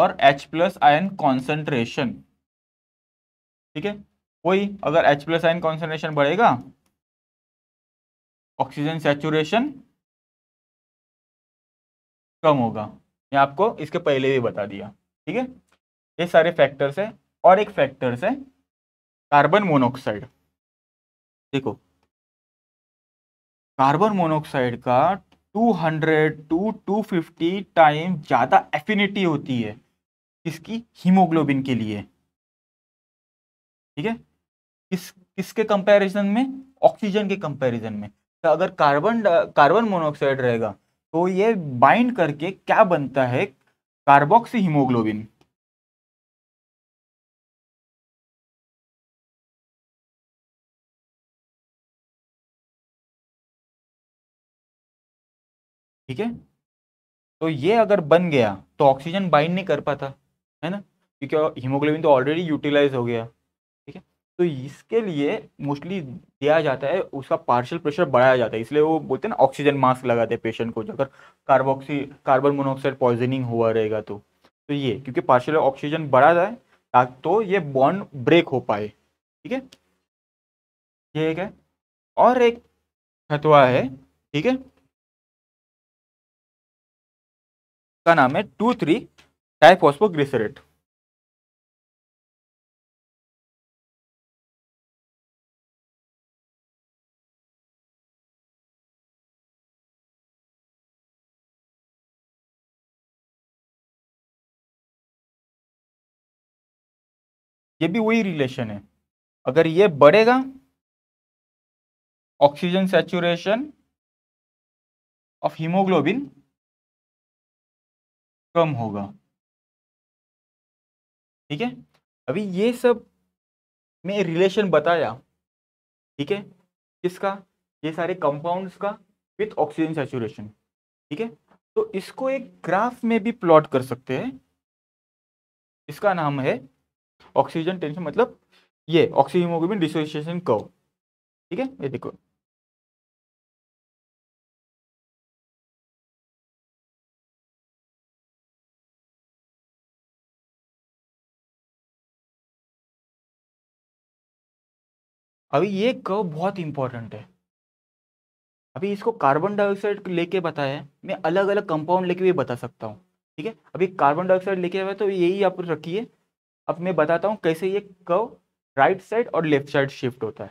और एच प्लस आयन कॉन्सेंट्रेशन। ठीक है, कोई अगर एच प्लस आयन कॉन्सेंट्रेशन बढ़ेगा, ऑक्सीजन सैचुरेशन कम होगा, मैं आपको इसके पहले भी बता दिया। ठीक है, ये सारे फैक्टर्स है। और एक फैक्टर्स है कार्बन मोनोऑक्साइड। देखो, कार्बन मोनोऑक्साइड का दो सौ टू दो सौ पचास टाइम ज्यादा एफिनिटी होती है इसकी हीमोग्लोबिन के लिए। ठीक है, किस किसके कंपैरिजन में, ऑक्सीजन के कंपैरिजन में। तो अगर कार्बन कार्बन मोनोऑक्साइड रहेगा तो ये बाइंड करके क्या बनता है, कार्बोक्सी हीमोग्लोबिन। ठीक है, तो ये अगर बन गया तो ऑक्सीजन बाइंड नहीं कर पाता, है ना, क्योंकि हीमोग्लोबिन तो ऑलरेडी यूटिलाइज हो गया। ठीक है, तो इसके लिए मोस्टली दिया जाता है, उसका पार्शियल प्रेशर बढ़ाया जाता है, इसलिए वो बोलते हैं ना ऑक्सीजन मास्क लगाते हैं पेशेंट को, अगर कार्बोक्सी कार्बन मोनोऑक्साइड पॉइजनिंग हुआ रहेगा तो तो ये क्योंकि पार्शियल ऑक्सीजन बढ़ा जाए ताकि तो ये बॉन्ड ब्रेक हो पाए। ठीक है, ये एक है। और एक छठवा है, ठीक है, का नाम है टू थ्री डाइफॉस्फोग्लिसरेट। ये भी वही रिलेशन है, अगर ये बढ़ेगा ऑक्सीजन सैचुरेशन ऑफ हीमोग्लोबिन कम होगा। ठीक है, अभी ये सब में रिलेशन बताया, ठीक है, किसका, ये सारे कंपाउंड्स का विथ ऑक्सीजन सैचुरेशन। ठीक है, तो इसको एक ग्राफ में भी प्लॉट कर सकते हैं, इसका नाम है ऑक्सीजन टेंशन, मतलब ये ऑक्सीजन हीमोग्लोबिन डिसोसिएशन कर्व। ठीक है, ये देखो, अभी ये कर्व बहुत इंपॉर्टेंट है। अभी इसको कार्बन डाइऑक्साइड लेके बताया, मैं अलग अलग कंपाउंड लेके भी बता सकता हूँ। ठीक है, अभी कार्बन डाइऑक्साइड लेके आया तो यही आप रखिए, अब मैं बताता हूँ कैसे ये कर्व राइट साइड और लेफ्ट साइड शिफ्ट होता है।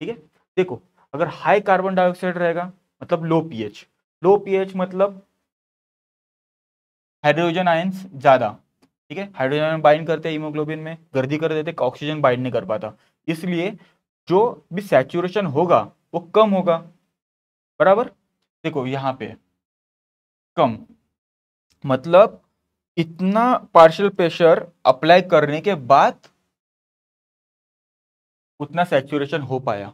ठीक है, देखो, अगर हाई कार्बन डाइऑक्साइड रहेगा मतलब लो पीएच, लो पीएच मतलब हाइड्रोजन आयंस ज़्यादा, ठीक है, हाइड्रोजन आयन बाइंड करते हैं हीमोग्लोबिन में, गर्दी कर देते, ऑक्सीजन बाइंड नहीं कर पाता, इसलिए जो भी सैचुरेशन होगा वो कम होगा। बराबर। देखो यहाँ पे कम मतलब इतना पार्शियल प्रेशर अप्लाई करने के बाद उतना सैचुरेशन हो पाया।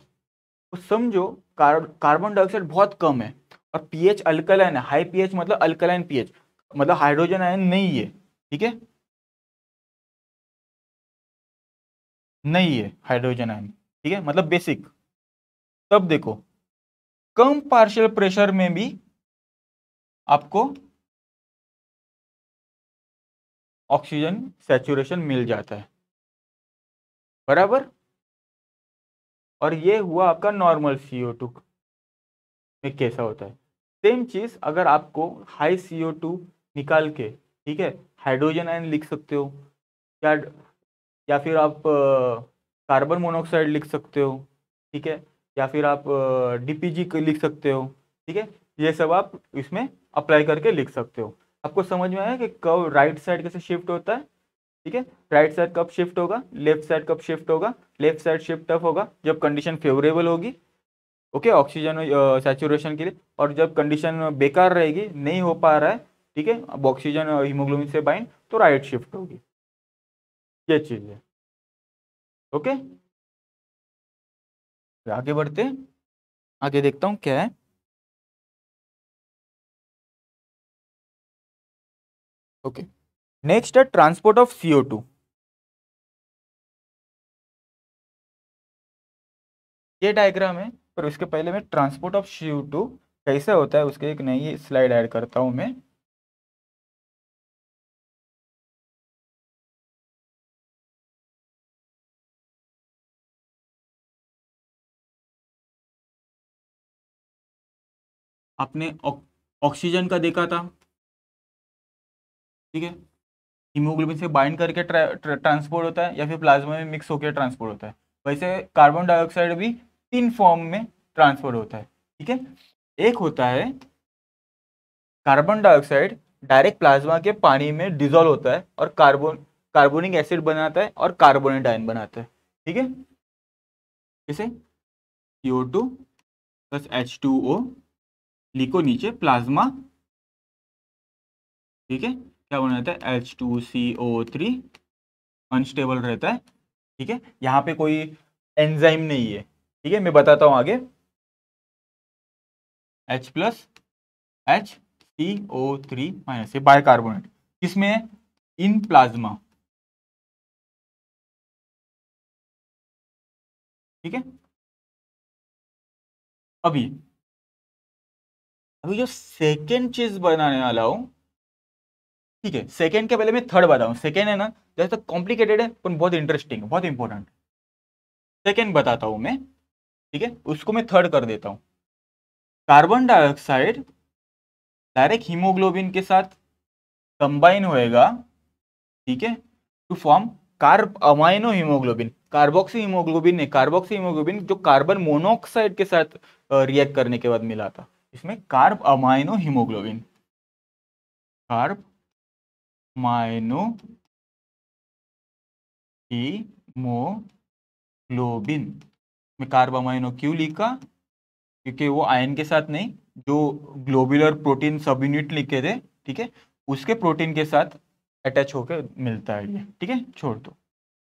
तो समझो कार, कार्बन डाइऑक्साइड बहुत कम है और पीएच अल्कलाइन है, हाई पीएच मतलब अल्कलाइन पीएच मतलब हाइड्रोजन आयन नहीं है, ठीक है नहीं है हाइड्रोजन आयन, ठीक है मतलब बेसिक। तब देखो कम पार्शियल प्रेशर में भी आपको ऑक्सीजन सैचुरेशन मिल जाता है बराबर। और ये हुआ आपका नॉर्मल सी ओ टू में कैसा होता है। सेम चीज अगर आपको हाई सी ओ टू निकाल के, ठीक है हाइड्रोजन आयन लिख सकते हो या या फिर आप कार्बन मोनोऑक्साइड लिख सकते हो, ठीक है या फिर आप डी पी जी लिख सकते हो, ठीक है ये सब आप इसमें अप्लाई करके लिख सकते हो। आपको समझ में आया कि कब राइट साइड कैसे शिफ्ट होता है, ठीक है राइट साइड कब शिफ्ट होगा, लेफ्ट साइड कब शिफ्ट होगा। लेफ्ट साइड शिफ्ट अप होगा जब कंडीशन फेवरेबल होगी, ओके ऑक्सीजन सैचुरेशन के लिए, और जब कंडीशन बेकार रहेगी नहीं हो पा रहा है, ठीक है अब ऑक्सीजन हीमोग्लोबिन से बाइंड तो राइट शिफ्ट होगी, ये चीज है। ओके आगे बढ़ते हैं, आगे देखता हूं क्या है। ओके नेक्स्ट है transport of C O two. ये डायग्राम है पर उसके पहले मैं transport of C O two कैसे होता है उसके एक नई स्लाइड ऐड करता हूं मैं। आपने ऑक्सीजन का देखा था, ठीक है हीमोग्लोबिन से बाइंड करके ट्रा, ट्रा, ट्रांसपोर्ट होता है या फिर प्लाज्मा में मिक्स होकर ट्रांसपोर्ट होता है। वैसे कार्बन डाइऑक्साइड भी तीन फॉर्म में ट्रांसपोर्ट होता है, ठीक है एक होता है कार्बन डाइऑक्साइड डायरेक्ट प्लाज्मा के पानी में डिजोल्व होता है और कार्बोन कार्बोनिक एसिड बनाता है और कार्बोनेट आयन बनाता है, ठीक है जैसे C O two plus H two O लिखो नीचे प्लाज्मा, ठीक है क्या बनाता है H to C O three unstable रहता है, ठीक है यहाँ पे कोई एंजाइम नहीं है, ठीक है मैं बताता हूँ आगे। H प्लस एच सी ओ थ्री माइनस ये बाइकार्बोनेट किसमें है इन प्लाज्मा, ठीक है। अभी अभी जो सेकेंड चीज बनाने वाला हूँ, ठीक है सेकेंड के पहले मैं थर्ड बताऊँ। सेकेंड है ना जैसे तो कॉम्प्लिकेटेड है पर बहुत इंटरेस्टिंग बहुत इंपॉर्टेंट। सेकेंड बताता हूँ मैं, ठीक है उसको मैं थर्ड कर देता हूँ। कार्बन डाइऑक्साइड डायरेक्ट हीमोग्लोबिन के साथ कंबाइन होएगा, ठीक है to form carb amino हीमोग्लोबिन carboxy हीमोग्लोबिन है कार्बोक्सी हीमोग्लोबिन जो कार्बन मोनोऑक्साइड के साथ रिएक्ट करने के बाद मिला था, इसमें carb amino हीमोग्लोबिन carb amino हीमोग्लोबिन में कार्ब अमाइनो क्यों लिखा क्योंकि वो आयन के साथ नहीं जो ग्लोबुलर प्रोटीन सब यूनिट लिखे थे, ठीक है उसके प्रोटीन के साथ अटैच होकर मिलता है ये, ठीक है छोड़ दो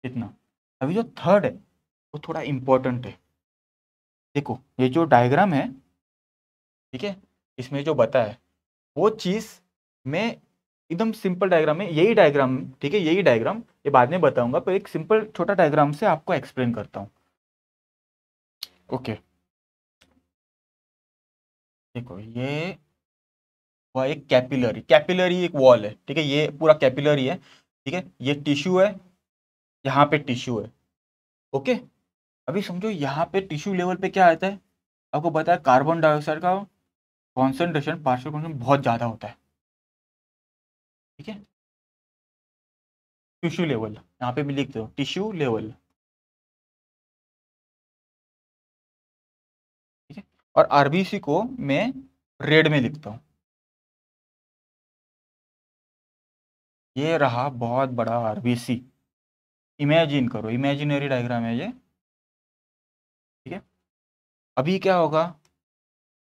इतना। अभी जो थर्ड है वो थोड़ा इंपॉर्टेंट है। देखो ये जो डायग्राम है, ठीक है इसमें जो बताया वो चीज़ मैं एकदम सिंपल डायग्राम में यही डायग्राम, ठीक है यही डायग्राम ये बाद में बताऊंगा पर एक सिंपल छोटा डायग्राम से आपको एक्सप्लेन करता हूँ। ओके देखो ये वह एक कैपिलरी कैपिलरी एक वॉल है, ठीक है ये पूरा कैपिलरी है, ठीक है ये टिश्यू है यहाँ पे टिश्यू है। ओके अभी समझो यहाँ पे टिश्यू लेवल पे क्या आता है आपको पता है कार्बन डाइऑक्साइड का कॉन्सेंट्रेशन पार्शियल कॉन्सेंट्रेशन बहुत ज़्यादा होता है, ठीक है टिश्यू लेवल यहाँ पे भी लिखते हो टिश्यू लेवल, ठीक है और आर बी सी को मैं रेड में लिखता हूँ। ये रहा बहुत बड़ा आर बी सी, इमेजिन करो इमेजिनरी डायग्राम है ये, ठीक है अभी क्या होगा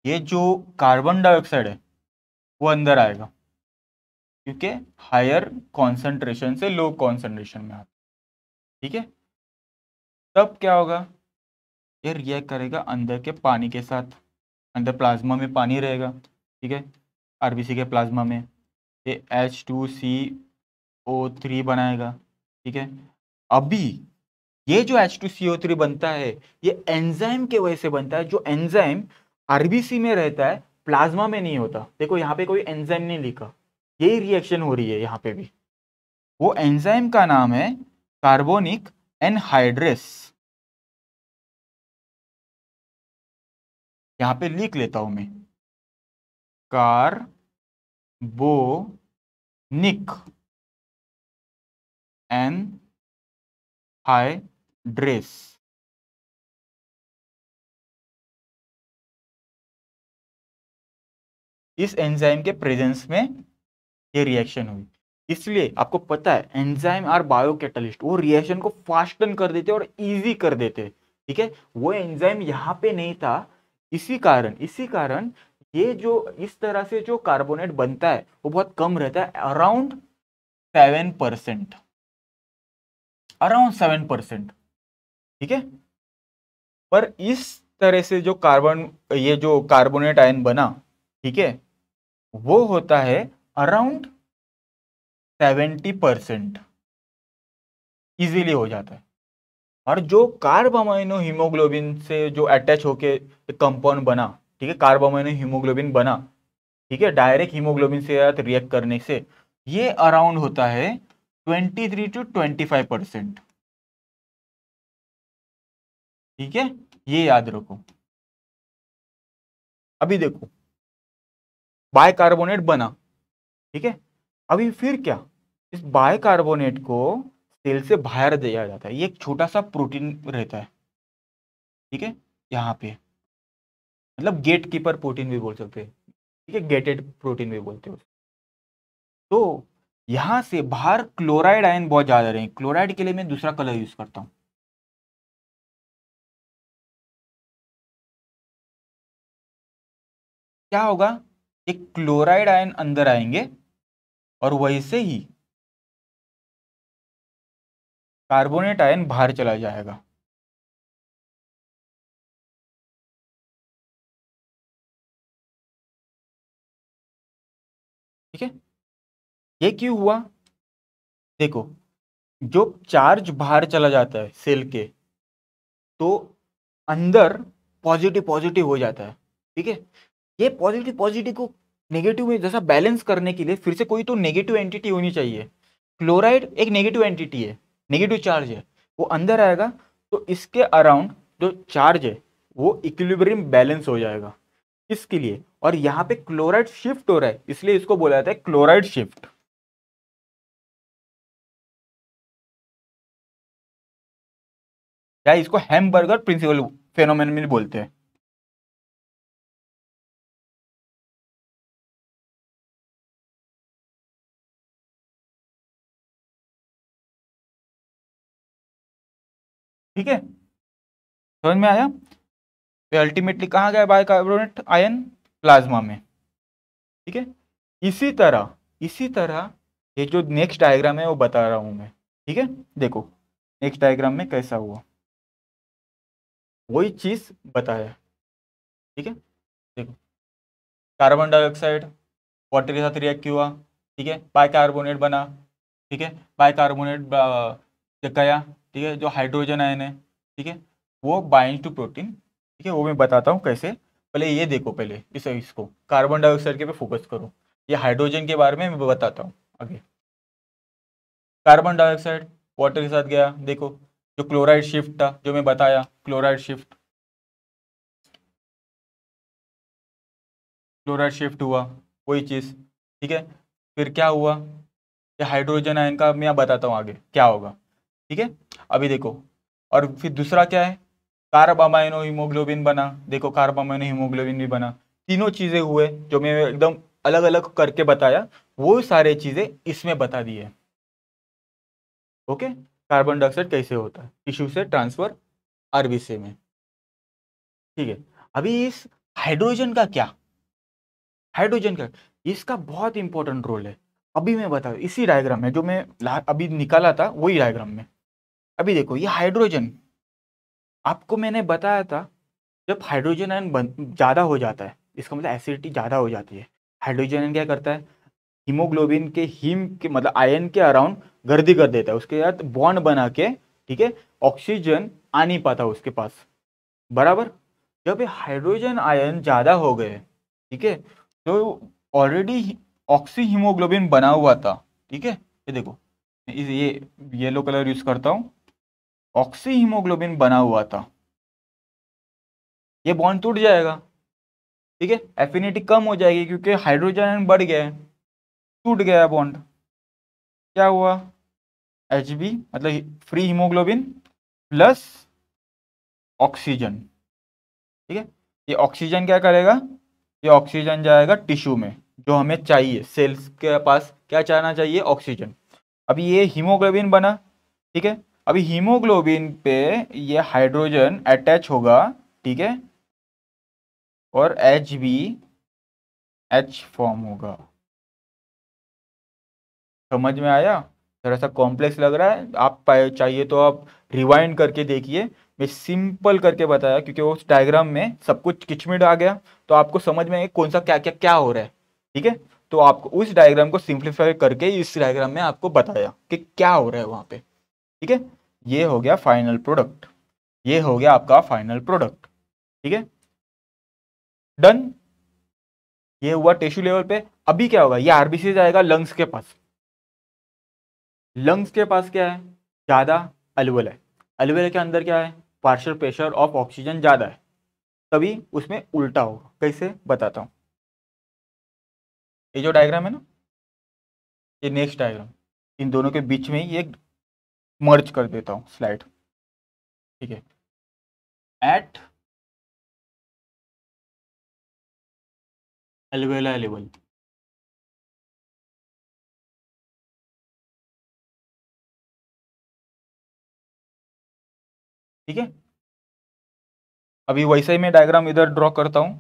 ये जो कार्बन डाइऑक्साइड है वो अंदर आएगा, क्योंकि हायर कॉन्सेंट्रेशन से लो कॉन्सेंट्रेशन में आता, ठीक है। तब क्या होगा, ये रिएक्ट करेगा अंदर के पानी के साथ। अंदर प्लाज्मा में पानी रहेगा, ठीक है, आरबीसी के प्लाज्मा में ये H to C O three बनाएगा, ठीक है। अभी ये जो H to C O three बनता है ये एंजाइम के वजह से बनता है, जो एंजाइम आरबीसी में रहता है प्लाज्मा में नहीं होता। देखो यहाँ पे कोई एंजाइम नहीं लिखा, यही रिएक्शन हो रही है यहाँ पे भी। वो एंजाइम का नाम है कार्बोनिक एनहाइड्रेस, यहाँ पे लिख लेता हूं मैं, कार्बोनिक एनहाइड्रेस, इस एंजाइम के प्रेजेंस में ये रिएक्शन हुई। इसलिए आपको पता है एंजाइम आर बायोकैटालिस्ट, वो रिएक्शन को फास्टन कर देते और इजी कर देते, ठीक है। वो एंजाइम यहाँ पे नहीं था, इसी कारण इसी कारण ये जो इस तरह से जो कार्बोनेट बनता है वो बहुत कम रहता है, around seven percent around seven percent ठीक है। पर इस तरह से जो कार्बन ये जो कार्बोनेट आयन बना, ठीक है, वो होता है अराउंड सेवेंटी परसेंट इजिली हो जाता है। और जो कार्बामाइनो हीमोग्लोबिन से जो अटैच होके कंपाउंड बना, ठीक है, कार्बामाइनो हीमोग्लोबिन बना, ठीक है, डायरेक्ट हीमोग्लोबिन से साथ रिएक्ट करने से ये अराउंड होता है twenty three to twenty five percent, ठीक है, ये याद रखो। अभी देखो बायकार्बोनेट बना, ठीक है, अभी फिर क्या, इस बायकार्बोनेट को सेल से बाहर दिया जाता है। ये एक छोटा सा प्रोटीन रहता है, ठीक है, यहाँ पे मतलब गेट कीपर प्रोटीन भी बोल सकते हैं, ठीक है, गेटेड प्रोटीन भी बोलते हो। तो यहाँ से बाहर क्लोराइड आयन बहुत ज्यादा रहे हैं, क्लोराइड के लिए मैं दूसरा कलर यूज करता हूँ, क्या होगा, एक क्लोराइड आयन अंदर आएंगे और वैसे ही कार्बोनेट आयन बाहर चला जाएगा, ठीक है। ये क्यों हुआ, देखो जो चार्ज बाहर चला जाता है सेल के तो अंदर पॉजिटिव पॉजिटिव हो जाता है, ठीक है। ये पॉजिटिव पॉजिटिव को नेगेटिव में जैसा बैलेंस करने के लिए फिर से कोई तो नेगेटिव एंटिटी होनी चाहिए। क्लोराइड एक नेगेटिव एंटिटी है, नेगेटिव चार्ज है, वो अंदर आएगा तो इसके अराउंड जो चार्ज है वो इक्विलिब्रियम बैलेंस हो जाएगा, इसके लिए। और यहाँ पे क्लोराइड शिफ्ट हो रहा है इसलिए इसको बोला जाता है क्लोराइड शिफ्ट, या इसको हैमबर्गर प्रिंसिपल फेनोमेन में बोलते हैं, ठीक है, समझ में आया। तो अल्टीमेटली कहाँ गया बाइकार्बोनेट आयन, प्लाज्मा में, ठीक है। इसी तरह इसी तरह ये जो नेक्स्ट डायग्राम है वो बता रहा हूँ मैं, ठीक है। देखो नेक्स्ट डायग्राम में कैसा हुआ, वही चीज़ बताया, ठीक है। देखो कार्बन डाइऑक्साइड वाटर के साथ रिएक्ट हुआ, ठीक है, बाइकार्बोनेट बना, ठीक है, बाइकार्बोनेट गया, ठीक है, जो हाइड्रोजन आयन है, ठीक है, वो बाइंड टू प्रोटीन, ठीक है, वो मैं बताता हूँ कैसे। पहले ये देखो, पहले इस इसको कार्बन डाइऑक्साइड के पे फोकस करो, ये हाइड्रोजन के बारे में मैं बताता हूँ आगे। कार्बन डाइऑक्साइड वाटर के साथ गया, देखो जो क्लोराइड शिफ्ट था जो मैं बताया, क्लोराइड शिफ्ट क्लोराइड शिफ्ट हुआ, वही चीज़, ठीक है। फिर क्या हुआ, ये हाइड्रोजन आयन का मैं बताता हूँ आगे क्या होगा, ठीक है। अभी देखो और फिर दूसरा क्या है, कार्बामाइनो हीमोग्लोबिन बना, देखो कार्बामाइनो हीमोग्लोबिन भी बना। तीनों चीज़ें हुए जो मैं एकदम अलग अलग करके बताया, वो सारे चीज़ें इसमें बता दी है, ओके। कार्बन डाइऑक्साइड कैसे होता है टिश्यू से ट्रांसफर आरबीसी में, ठीक है। अभी इस हाइड्रोजन का क्या, हाइड्रोजन का इसका बहुत इंपॉर्टेंट रोल है। अभी मैं बता, इसी डायग्राम में जो मैं अभी निकाला था वही डायग्राम में अभी देखो, ये हाइड्रोजन आपको मैंने बताया था, जब हाइड्रोजन आयन ज़्यादा हो जाता है इसका मतलब एसिडिटी ज़्यादा हो जाती है। हाइड्रोजन आयन क्या करता है, हीमोग्लोबिन के हीम के मतलब आयन के अराउंड गर्दी कर देता है, उसके साथ बॉन्ड बना के, ठीक है, ऑक्सीजन आ नहीं पाता उसके पास, बराबर। जब ये हाइड्रोजन आयन ज़्यादा हो गए, ठीक है, तो ऑलरेडी ऑक्सी हीमोग्लोबिन बना हुआ था, ठीक है, ये देखो ये येलो कलर यूज़ करता हूँ, ऑक्सी हीमोग्लोबिन बना हुआ था, ये बॉन्ड टूट जाएगा, ठीक है, एफिनिटी कम हो जाएगी क्योंकि हाइड्रोजन आयन बढ़ गया है, टूट गया बॉन्ड, क्या हुआ, Hb मतलब फ्री हीमोग्लोबिन प्लस ऑक्सीजन, ठीक है, ये ऑक्सीजन क्या करेगा, ये ऑक्सीजन जाएगा टिश्यू में, जो हमें चाहिए, सेल्स के पास क्या जाना चाहिए, ऑक्सीजन। अभी ये हीमोग्लोबिन बना, ठीक है, अभी हीमोग्लोबिन पे ये हाइड्रोजन अटैच होगा, ठीक है, और Hb H फॉर्म होगा, समझ में आया, थोड़ा सा कॉम्प्लेक्स लग रहा है, आप चाहिए तो आप रिवाइंड करके देखिए, मैं सिंपल करके बताया क्योंकि उस डायग्राम में सब कुछ किचमिट आ गया, तो आपको समझ में कौन सा क्या क्या क्या हो रहा है, ठीक है, तो आपको उस डायग्राम को सिंप्लीफाई करके इस डायग्राम में आपको बताया कि क्या हो रहा है वहाँ पे, ठीक है, ये हो गया फाइनल प्रोडक्ट, ये हो गया आपका फाइनल प्रोडक्ट, ठीक है, डन। ये हुआ टिश्यू लेवल पे। अभी क्या होगा, ये आरबीसी जाएगा लंग्स के पास, लंग्स के पास क्या है, ज़्यादा अलवेल है, अलवेल के अंदर क्या है, पार्शियल प्रेशर ऑफ ऑक्सीजन ज़्यादा है, तभी उसमें उल्टा होगा, कैसे बताता हूँ। ये जो डायग्राम है ना, ये नेक्स्ट डायग्राम, इन दोनों के बीच में ही एक मर्ज कर देता हूँ स्लाइड, ठीक है, एट एलवेला लेवल, ठीक है, अभी वैसे ही मैं डायग्राम इधर ड्रॉ करता हूं,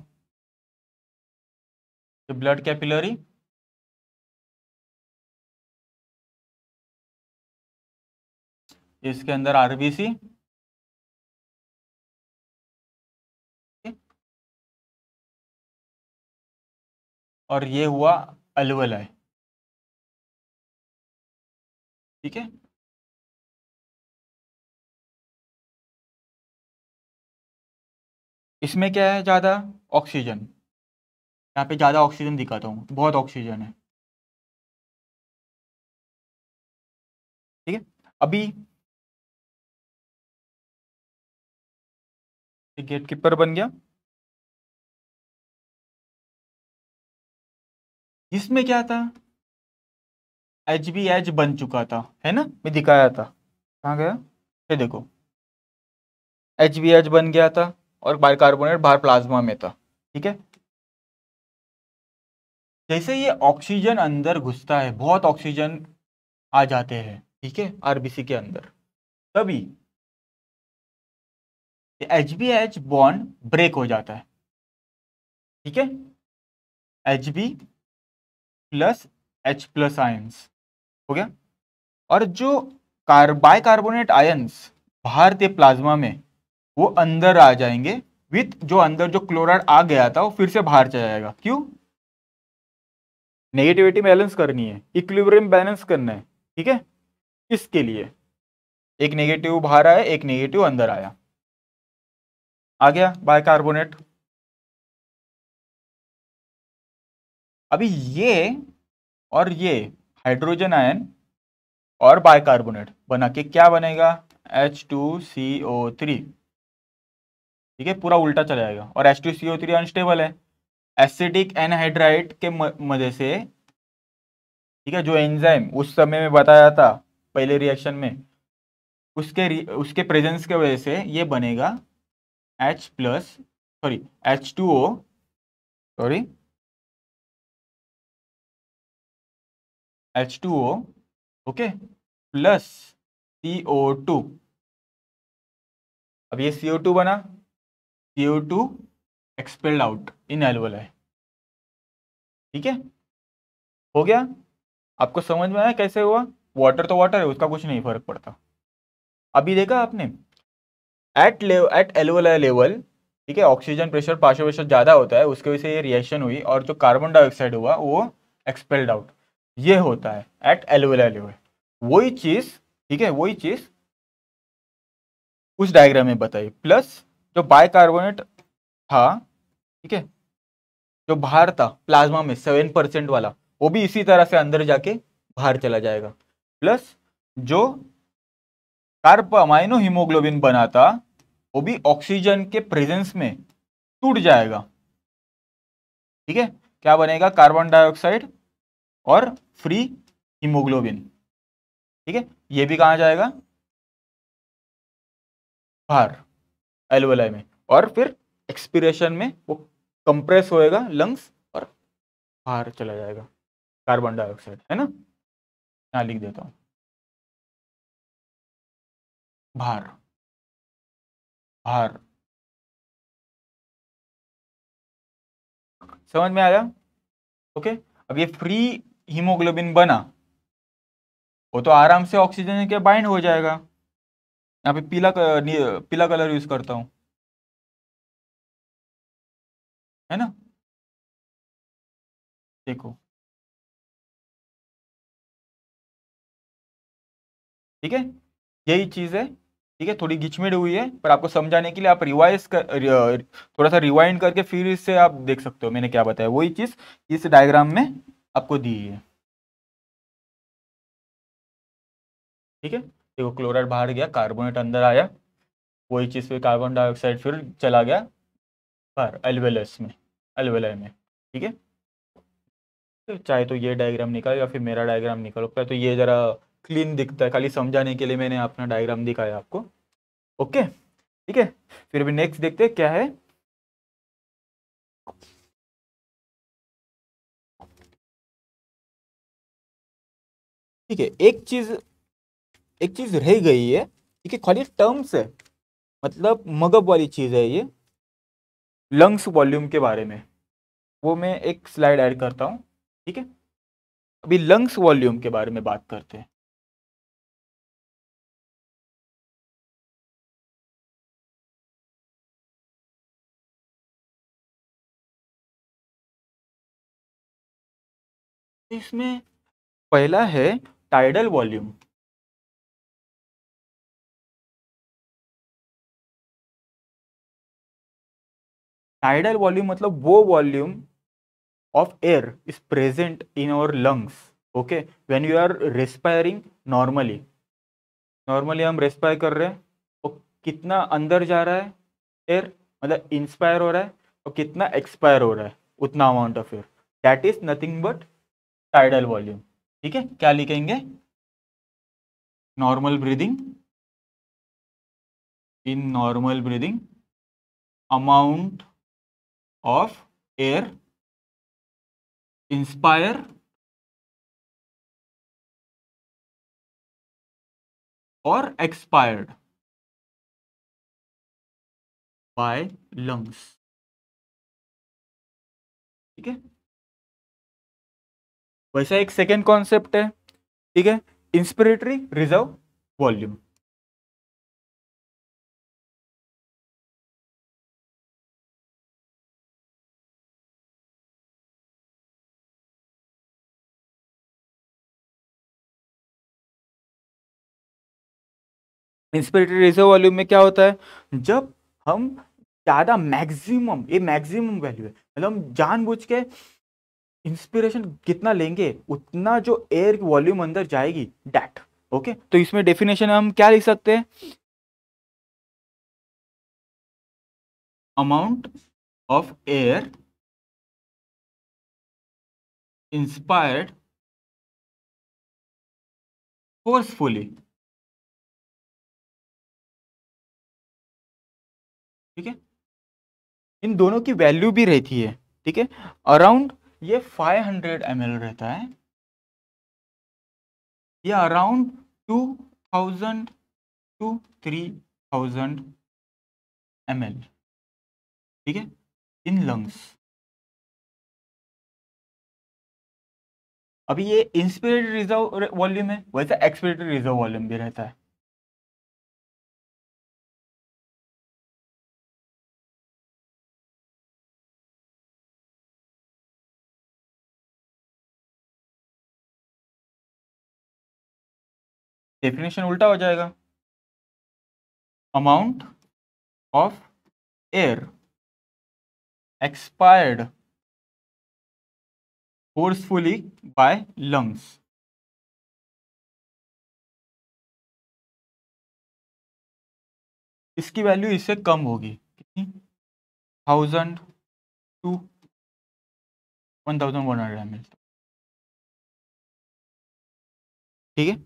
ब्लड कैपिलरी, इसके अंदर आरबीसी, और ये हुआ अलवेलाई, ठीक है, इसमें क्या है, ज़्यादा ऑक्सीजन, यहाँ पे ज़्यादा ऑक्सीजन दिखाता हूँ, बहुत ऑक्सीजन है, ठीक है। अभी गेटकीपर बन गया, इसमें क्या था, Hb H बन चुका था, है ना, मैं दिखाया था, कहाँ गया, ये देखो Hb H बन गया था और बाइकार्बोनेट बाहर प्लाज्मा में था, ठीक है। जैसे ये ऑक्सीजन अंदर घुसता है, बहुत ऑक्सीजन आ जाते हैं, ठीक है, आरबीसी के अंदर, तभी Hb H बॉन्ड ब्रेक हो जाता है, ठीक है, Hb plus H plus ions हो गया, और जो कार बाइकार्बोनेट आयंस बाहर थे प्लाज्मा में, वो अंदर आ जाएंगे विथ, जो अंदर जो क्लोराइड आ गया था वो फिर से बाहर चला जाएगा, क्यों, नेगेटिविटी बैलेंस करनी है, इक्विलिब्रियम बैलेंस करना है, ठीक है, इसके लिए एक नेगेटिव बाहर आया, एक नेगेटिव अंदर आया, आ गया बाइकार्बोनेट। अभी ये और ये हाइड्रोजन आयन और बाइकार्बोनेट बना के क्या बनेगा, H to C O three, ठीक है, पूरा उल्टा चला जाएगा, और एच to C O three unstable है, एसिटिक एनहाइड्राइड के मदद से, ठीक है, जो एंजाइम उस समय में बताया था पहले रिएक्शन में, उसके उसके प्रेजेंस के वजह से ये बनेगा H plus sorry H two O sorry H two O, okay, plus C O two. अब ये सी ओ टू बना, C O two expelled out in alveoli है। ठीक है, हो गया, आपको समझ में आया कैसे हुआ। वाटर तो वाटर है, उसका कुछ नहीं फर्क पड़ता। अभी देखा आपने एट एट एलुअल लेवल, ठीक है, ऑक्सीजन प्रेशर पार्श्व प्रेशर ज़्यादा होता है, उसके वजह से ये रिएक्शन हुई और जो कार्बन डाइऑक्साइड हुआ वो एक्सपेल्ड आउट, ये होता है एट एलुअल लेवल। वही चीज़, ठीक है, वही चीज़ उस डायग्राम में बताइए। प्लस जो बाइकार्बोनेट था, ठीक है, जो बाहर था प्लाज्मा में सेवन परसेंट वाला, वो भी इसी तरह से अंदर जाके बाहर चला जाएगा। प्लस जो कार्बामाइनो हीमोग्लोबिन बना था वो भी ऑक्सीजन के प्रेजेंस में टूट जाएगा। ठीक है, क्या बनेगा, कार्बन डाइऑक्साइड और फ्री हीमोग्लोबिन। ठीक है, ये भी कहाँ जाएगा, बाहर एलुअलाई में, और फिर एक्सपिरेशन में वो कंप्रेस होएगा लंग्स और बाहर चला जाएगा कार्बन डाइऑक्साइड, है ना। यहाँ लिख देता हूँ बाहर बाहर, समझ में आया। ओके, अब ये फ्री हीमोग्लोबिन बना, वो तो आराम से ऑक्सीजन के बाइंड हो जाएगा। यहाँ पे पीला पीला कलर यूज करता हूँ, है ना। देखो, ठीक है, यही चीज है। ठीक है, थोड़ी गिचमिड़ हुई है, पर आपको समझाने के लिए आप रिवाइज कर, थोड़ा सा रिवाइंड करके फिर इससे आप देख सकते हो मैंने क्या बताया। वही चीज इस डायग्राम में आपको दी है। ठीक है, देखो क्लोराइड बाहर गया, कार्बोनेट अंदर आया, वही चीज पे कार्बन डाइऑक्साइड फिर चला गया बाहर एलवेलस में, एलवेलाई में। ठीक है, तो चाहे तो ये डायग्राम निकाल या फिर मेरा डायग्राम निकालो, तो ये जरा क्लीन दिखता है, खाली समझाने के लिए मैंने अपना डायग्राम दिखाया आपको। ओके, ठीक है, फिर भी नेक्स्ट देखते हैं क्या है। ठीक है, एक चीज एक चीज रह गई है, ठीक है, खाली टर्म्स है, मतलब मगब वाली चीज है ये, लंग्स वॉल्यूम के बारे में। वो मैं एक स्लाइड ऐड करता हूँ। ठीक है, अभी लंग्स वॉल्यूम के बारे में बात करते हैं। इसमें पहला है टाइडल वॉल्यूम। टाइडल वॉल्यूम मतलब वो volume of air is present in our lungs. Okay, when you are respiring, normally normally हम रेस्पायर कर रहे हैं तो कितना अंदर जा रहा है एयर, मतलब इंस्पायर हो रहा है, और कितना एक्सपायर हो रहा है, उतना amount of air, that is nothing but tidal volume. ठीक है, क्या लिखेंगे, normal breathing, in normal breathing amount of air inspire और एक्सपायर्ड बाय लंग्स। ठीक है, वैसा एक सेकेंड कॉन्सेप्ट है, ठीक है, inspiratory reserve volume. Inspiratory reserve volume में क्या होता है, जब हम ज़्यादा मैक्सिमम, ये मैक्सिमम वैल्यू है, मतलब हम जानबूझ के इंस्पिरेशन कितना लेंगे उतना जो एयर वॉल्यूम अंदर जाएगी, डैट। ओके, तो इसमें डेफिनेशन हम क्या लिख सकते हैं, amount of air inspired forcefully. ठीक है, इन दोनों की वैल्यू भी रहती है। ठीक है, अराउंड ये फाइव हंड्रेड एम एल रहता है, ये around two thousand to three thousand M L. ठीक है, इन लंग्स। अभी ये इंस्पिरेटरी रिजर्व वॉल्यूम है, वैसे एक्सपिरेटरी रिजर्व वॉल्यूम भी रहता है। डेफिनेशन उल्टा हो जाएगा, amount of air expired forcefully by lungs। इसकी वैल्यू इससे कम होगी, कितनी? Thousand to one thousand one hundred M L, ठीक है।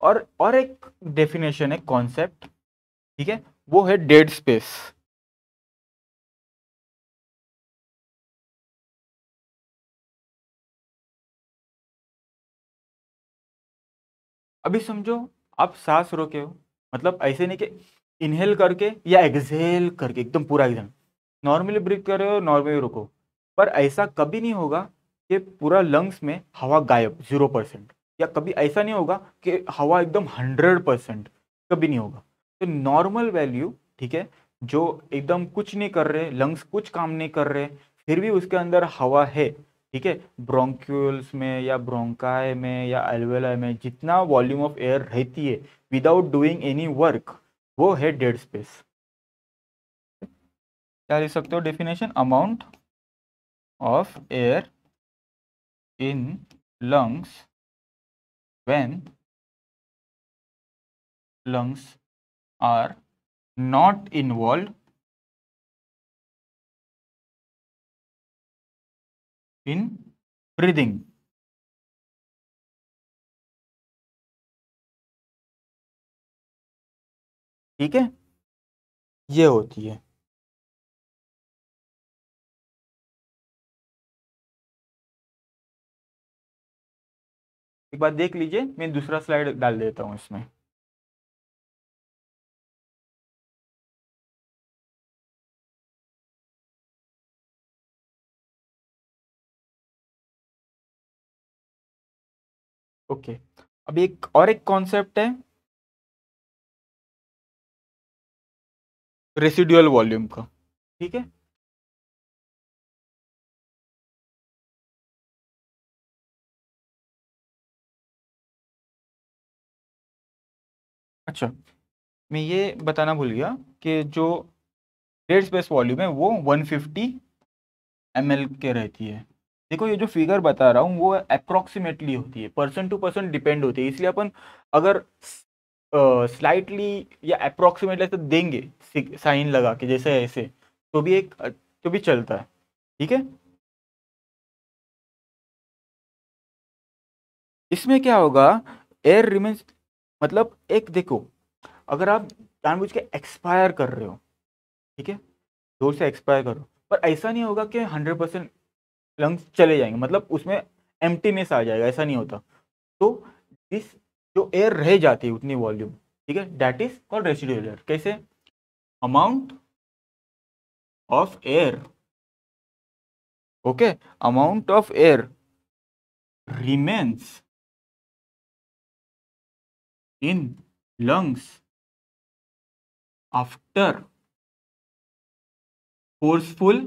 और और एक डेफिनेशन है, कॉन्सेप्ट, ठीक है, वो है डेड स्पेस। अभी समझो आप सांस रोके हो, मतलब ऐसे नहीं कि इनहेल करके या एक्सहेल करके एकदम पूरा एकदम नॉर्मली ब्रीथ कर रहे हो, नॉर्मली रोको, पर ऐसा कभी नहीं होगा कि पूरा लंग्स में हवा गायब जीरो परसेंट, या कभी ऐसा नहीं होगा कि हवा एकदम हंड्रेड परसेंट, कभी नहीं होगा। तो नॉर्मल वैल्यू, ठीक है, जो एकदम कुछ नहीं कर रहे, लंग्स कुछ काम नहीं कर रहे, फिर भी उसके अंदर हवा है, ठीक है, ब्रोंक्यूल्स में या ब्रोंकाई में या एल्वेलाई में जितना वॉल्यूम ऑफ एयर रहती है विदाउट डूइंग एनी वर्क, वो है डेड स्पेस। क्या लिख सकते हो definition? Amount of air in lungs when lungs are not involved in breathing. ठीक है, ये होती है। एक बार देख लीजिए, मैं दूसरा स्लाइड डाल देता हूं इसमें। Okay okay. अब एक और एक कॉन्सेप्ट है रेसिडुअल वॉल्यूम का, ठीक है। अच्छा, मैं ये बताना भूल गया कि जो डेड स्पेस वॉल्यूम है वो वन फिफ्टी एम एल के रहती है। देखो, ये जो फिगर बता रहा हूँ वो अप्रोक्सीमेटली होती है, परसेंट टू परसेंट डिपेंड होती है, इसलिए अपन अगर स्लाइटली या अप्रोक्सीमेटली ऐसे देंगे साइन लगा के, जैसे ऐसे, तो भी एक तो भी चलता है, ठीक है। इसमें क्या होगा, एयर रिमेन्स, मतलब एक देखो, अगर आप जानबूझ के एक्सपायर कर रहे हो, ठीक है, जोर से एक्सपायर करो, पर ऐसा नहीं होगा कि हंड्रेड परसेंट लंग्स चले जाएंगे, मतलब उसमें एम्प्टीनेस आ जाएगा, ऐसा नहीं होता। तो दिस जो एयर रह जाती है उतनी वॉल्यूम, ठीक है, that is called residual air. कैसे? Amount of air, okay, amount of air remains in lungs after forceful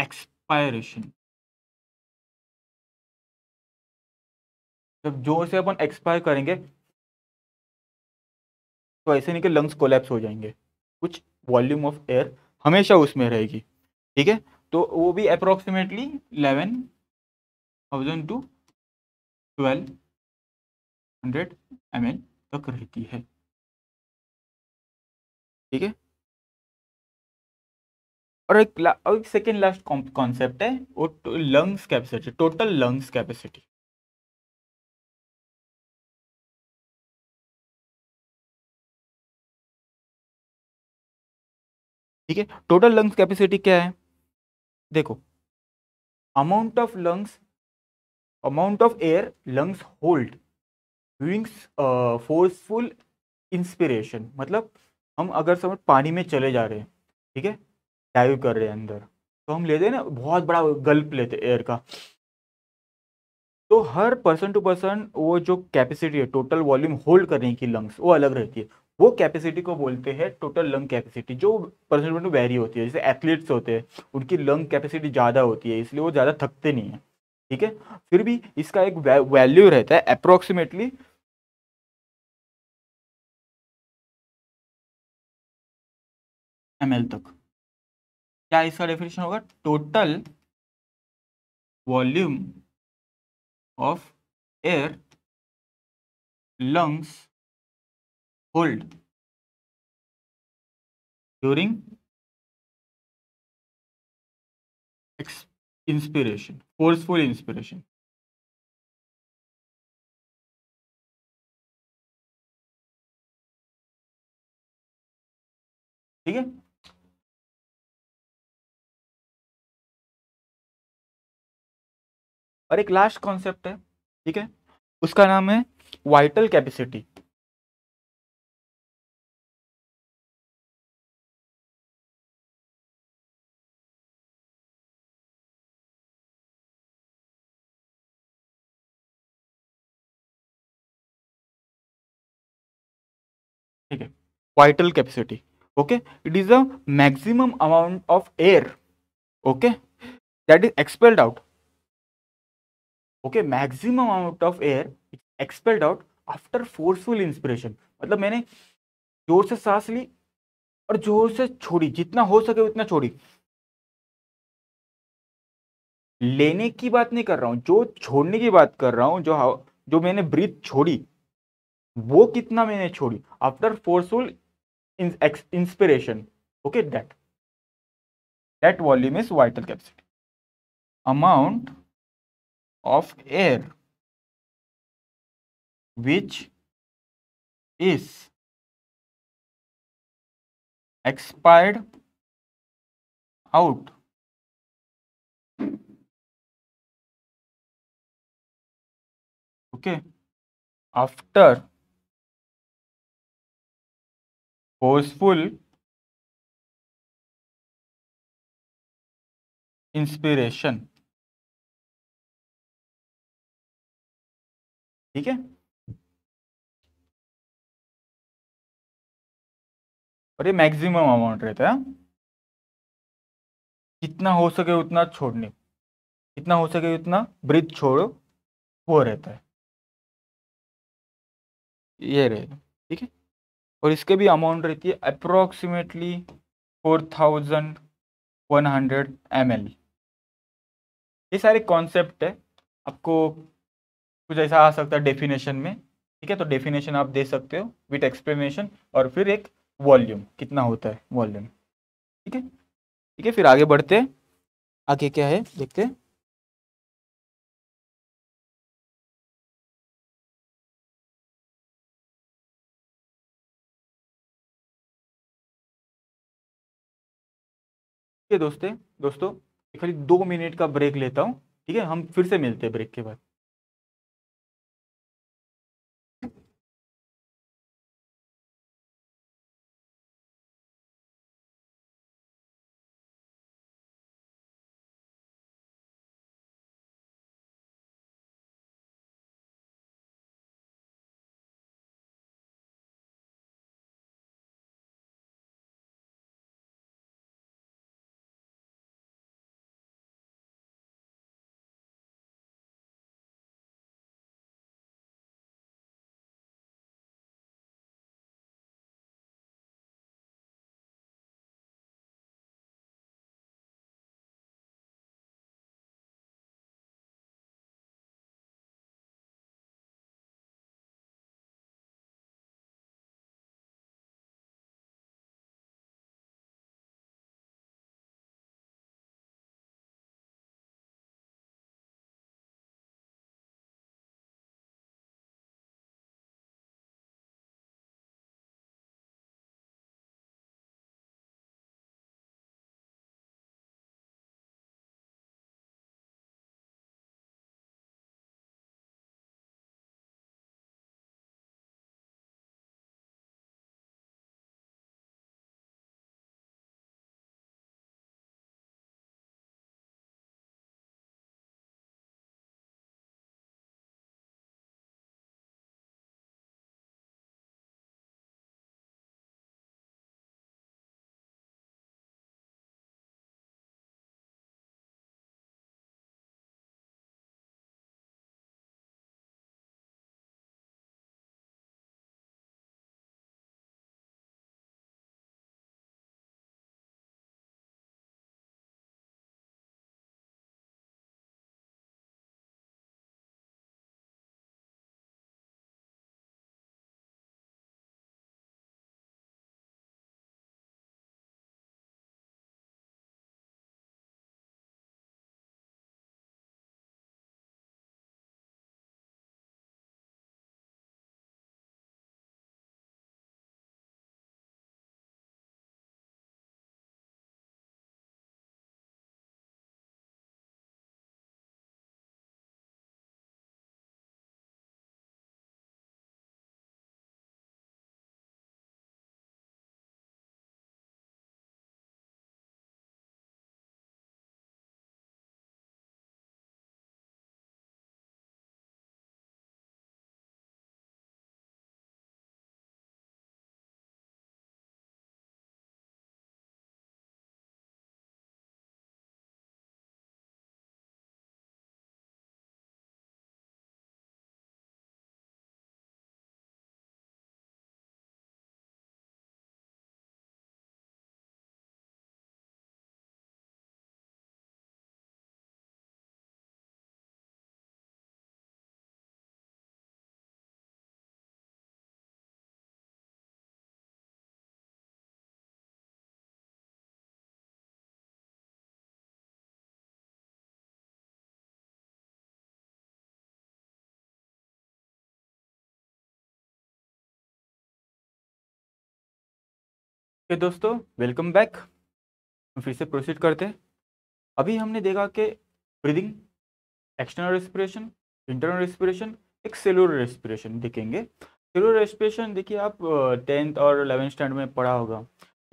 expiration. जब जोर से अपन एक्सपायर करेंगे तो ऐसे नहीं कि लंग्स कोलैप्स हो जाएंगे, कुछ वॉल्यूम ऑफ एयर हमेशा उसमें रहेगी, ठीक है। तो वो भी approximately eleven thousand to twelve hundred M L तक रहती है, ठीक है। और एक, ला, एक सेकेंड लास्ट कॉन्सेप्ट है, वो तो lungs capacity, total lungs capacity. ठीक है, टोटल लंग्स कैपेसिटी क्या है? देखो, amount of lungs, amount of air lungs hold during forceful inspiration, मतलब हम अगर समझ पानी में चले जा रहे हैं, ठीक है, डाइव कर रहे हैं अंदर, तो हम लेते हैं ना बहुत बड़ा गल्प लेते एयर का, तो हर पर्सन टू पर्सन वो जो कैपेसिटी है टोटल वॉल्यूम होल्ड करने की लंग्स वो अलग रहती है। वो कैपेसिटी को बोलते हैं टोटल लंग कैपेसिटी, जो पर्सन टू पर्सन वेरी होती है। जैसे एथलीट्स होते हैं उनकी लंग कैपेसिटी ज़्यादा होती है, इसलिए वो ज़्यादा थकते नहीं है, ठीक है। फिर भी इसका एक वैल्यू रहता है अप्रोक्सीमेटली एम एल तक। क्या इसका डेफिनेशन होगा? Total volume of air lungs hold during inspiration, forceful inspiration. ठीक है, और एक लास्ट कॉन्सेप्ट है, ठीक है, उसका नाम है वाइटल कैपेसिटी। ठीक है, vital capacity, okay, it is a maximum amount of air, okay, that is expelled out, okay, maximum amount of air is expelled out after forceful inspiration. मतलब मैंने जोर से सांस ली और जोर से छोड़ी, जितना हो सके उतना छोड़ी, लेने की बात नहीं कर रहा हूँ, जो छोड़ने की बात कर रहा हूँ, जो जो मैंने ब्रीथ छोड़ी वो कितना मैंने छोड़ी after forceful inspiration, okay, that that volume is vital capacity. Amount of air, which is expired out after forceful inspiration. ठीक है, और ये मैक्सिमम अमाउंट रहता है, जितना हो सके उतना छोड़ने, जितना हो सके उतना ब्रीथ छोड़ो, वो रहता है, ये रहेगा। ठीक है, और इसके भी अमाउंट रहती है approximately four thousand one hundred M L. ये सारे कॉन्सेप्ट है, आपको कुछ ऐसा आ सकता है डेफिनेशन में, ठीक है, तो डेफिनेशन आप दे सकते हो विद एक्सप्लेनेशन, और फिर एक वॉल्यूम कितना होता है वॉल्यूम। ठीक है, ठीक है, फिर आगे बढ़ते हैं, आगे क्या है देखते हैं। दोस्ते दोस्तों खाली दो मिनट का ब्रेक लेता हूं, ठीक है, हम फिर से मिलते हैं ब्रेक के बाद। ओके दोस्तों, वेलकम बैक। फिर से प्रोसीड करते हैं। अभी हमने देखा कि breathing, external रेस्पिरेशन, internal रेस्पिरेशन, एक सेलुलर रेस्पिरेशन देखेंगे। सेलुलर रेस्पिरेशन देखिए आप टेंथ और इलेवेंथ स्टैंडर्ड में पढ़ा होगा।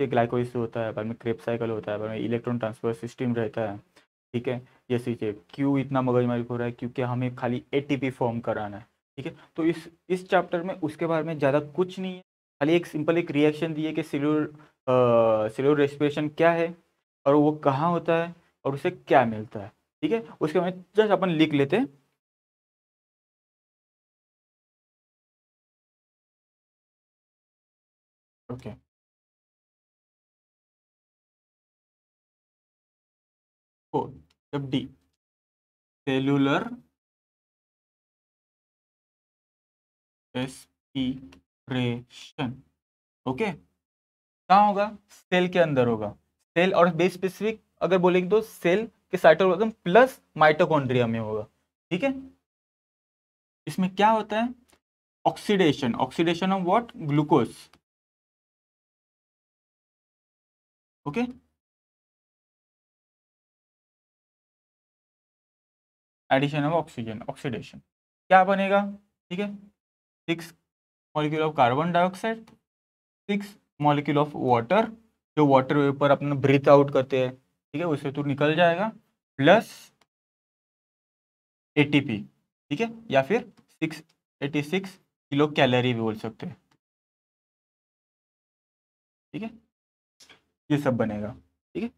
ये ग्लाइकोलिसिस होता है, बाद में क्रेब्स साइकिल होता है, बाद में इलेक्ट्रॉन ट्रांसफर सिस्टम रहता है, ठीक है। जैसे कि क्यों इतना मगजमारी हो रहा है, क्योंकि हमें खाली एटीपी फॉर्म कराना है, ठीक है। तो इस इस चैप्टर में उसके बारे में ज़्यादा कुछ नहीं है, खाली एक सिंपल एक रिएक्शन दी है कि सेलुलर सेलुलर रेस्पिरेशन क्या है और वो कहाँ होता है और उसे क्या मिलता है, ठीक है। उसके बाद जस्ट अपन लिख लेते हैं। Okay okay. जब डी सेलुलर रेस्पिरेशन ओके कहाँ होगा? सेल के अंदर होगा। सेल और बेस स्पेसिफिक अगर बोलेंगे तो सेल के साइटोप्लाज्म प्लस माइटोकॉन्ड्रिया में होगा, ठीक है। इसमें क्या होता है? Oxidation, oxidation of what? Glucose, okay. Addition of oxygen, oxidation. क्या बनेगा? ठीक है, six molecule of carbon dioxide, six molecule of water, जो वाटर वेपर अपना ब्रीथ आउट करते हैं, ठीक है, उससे तो निकल जाएगा, प्लस एटीपी, ठीक है, या फिर six eighty six kilo calorie भी बोल सकते हैं, ठीक है, ये सब बनेगा, ठीक है।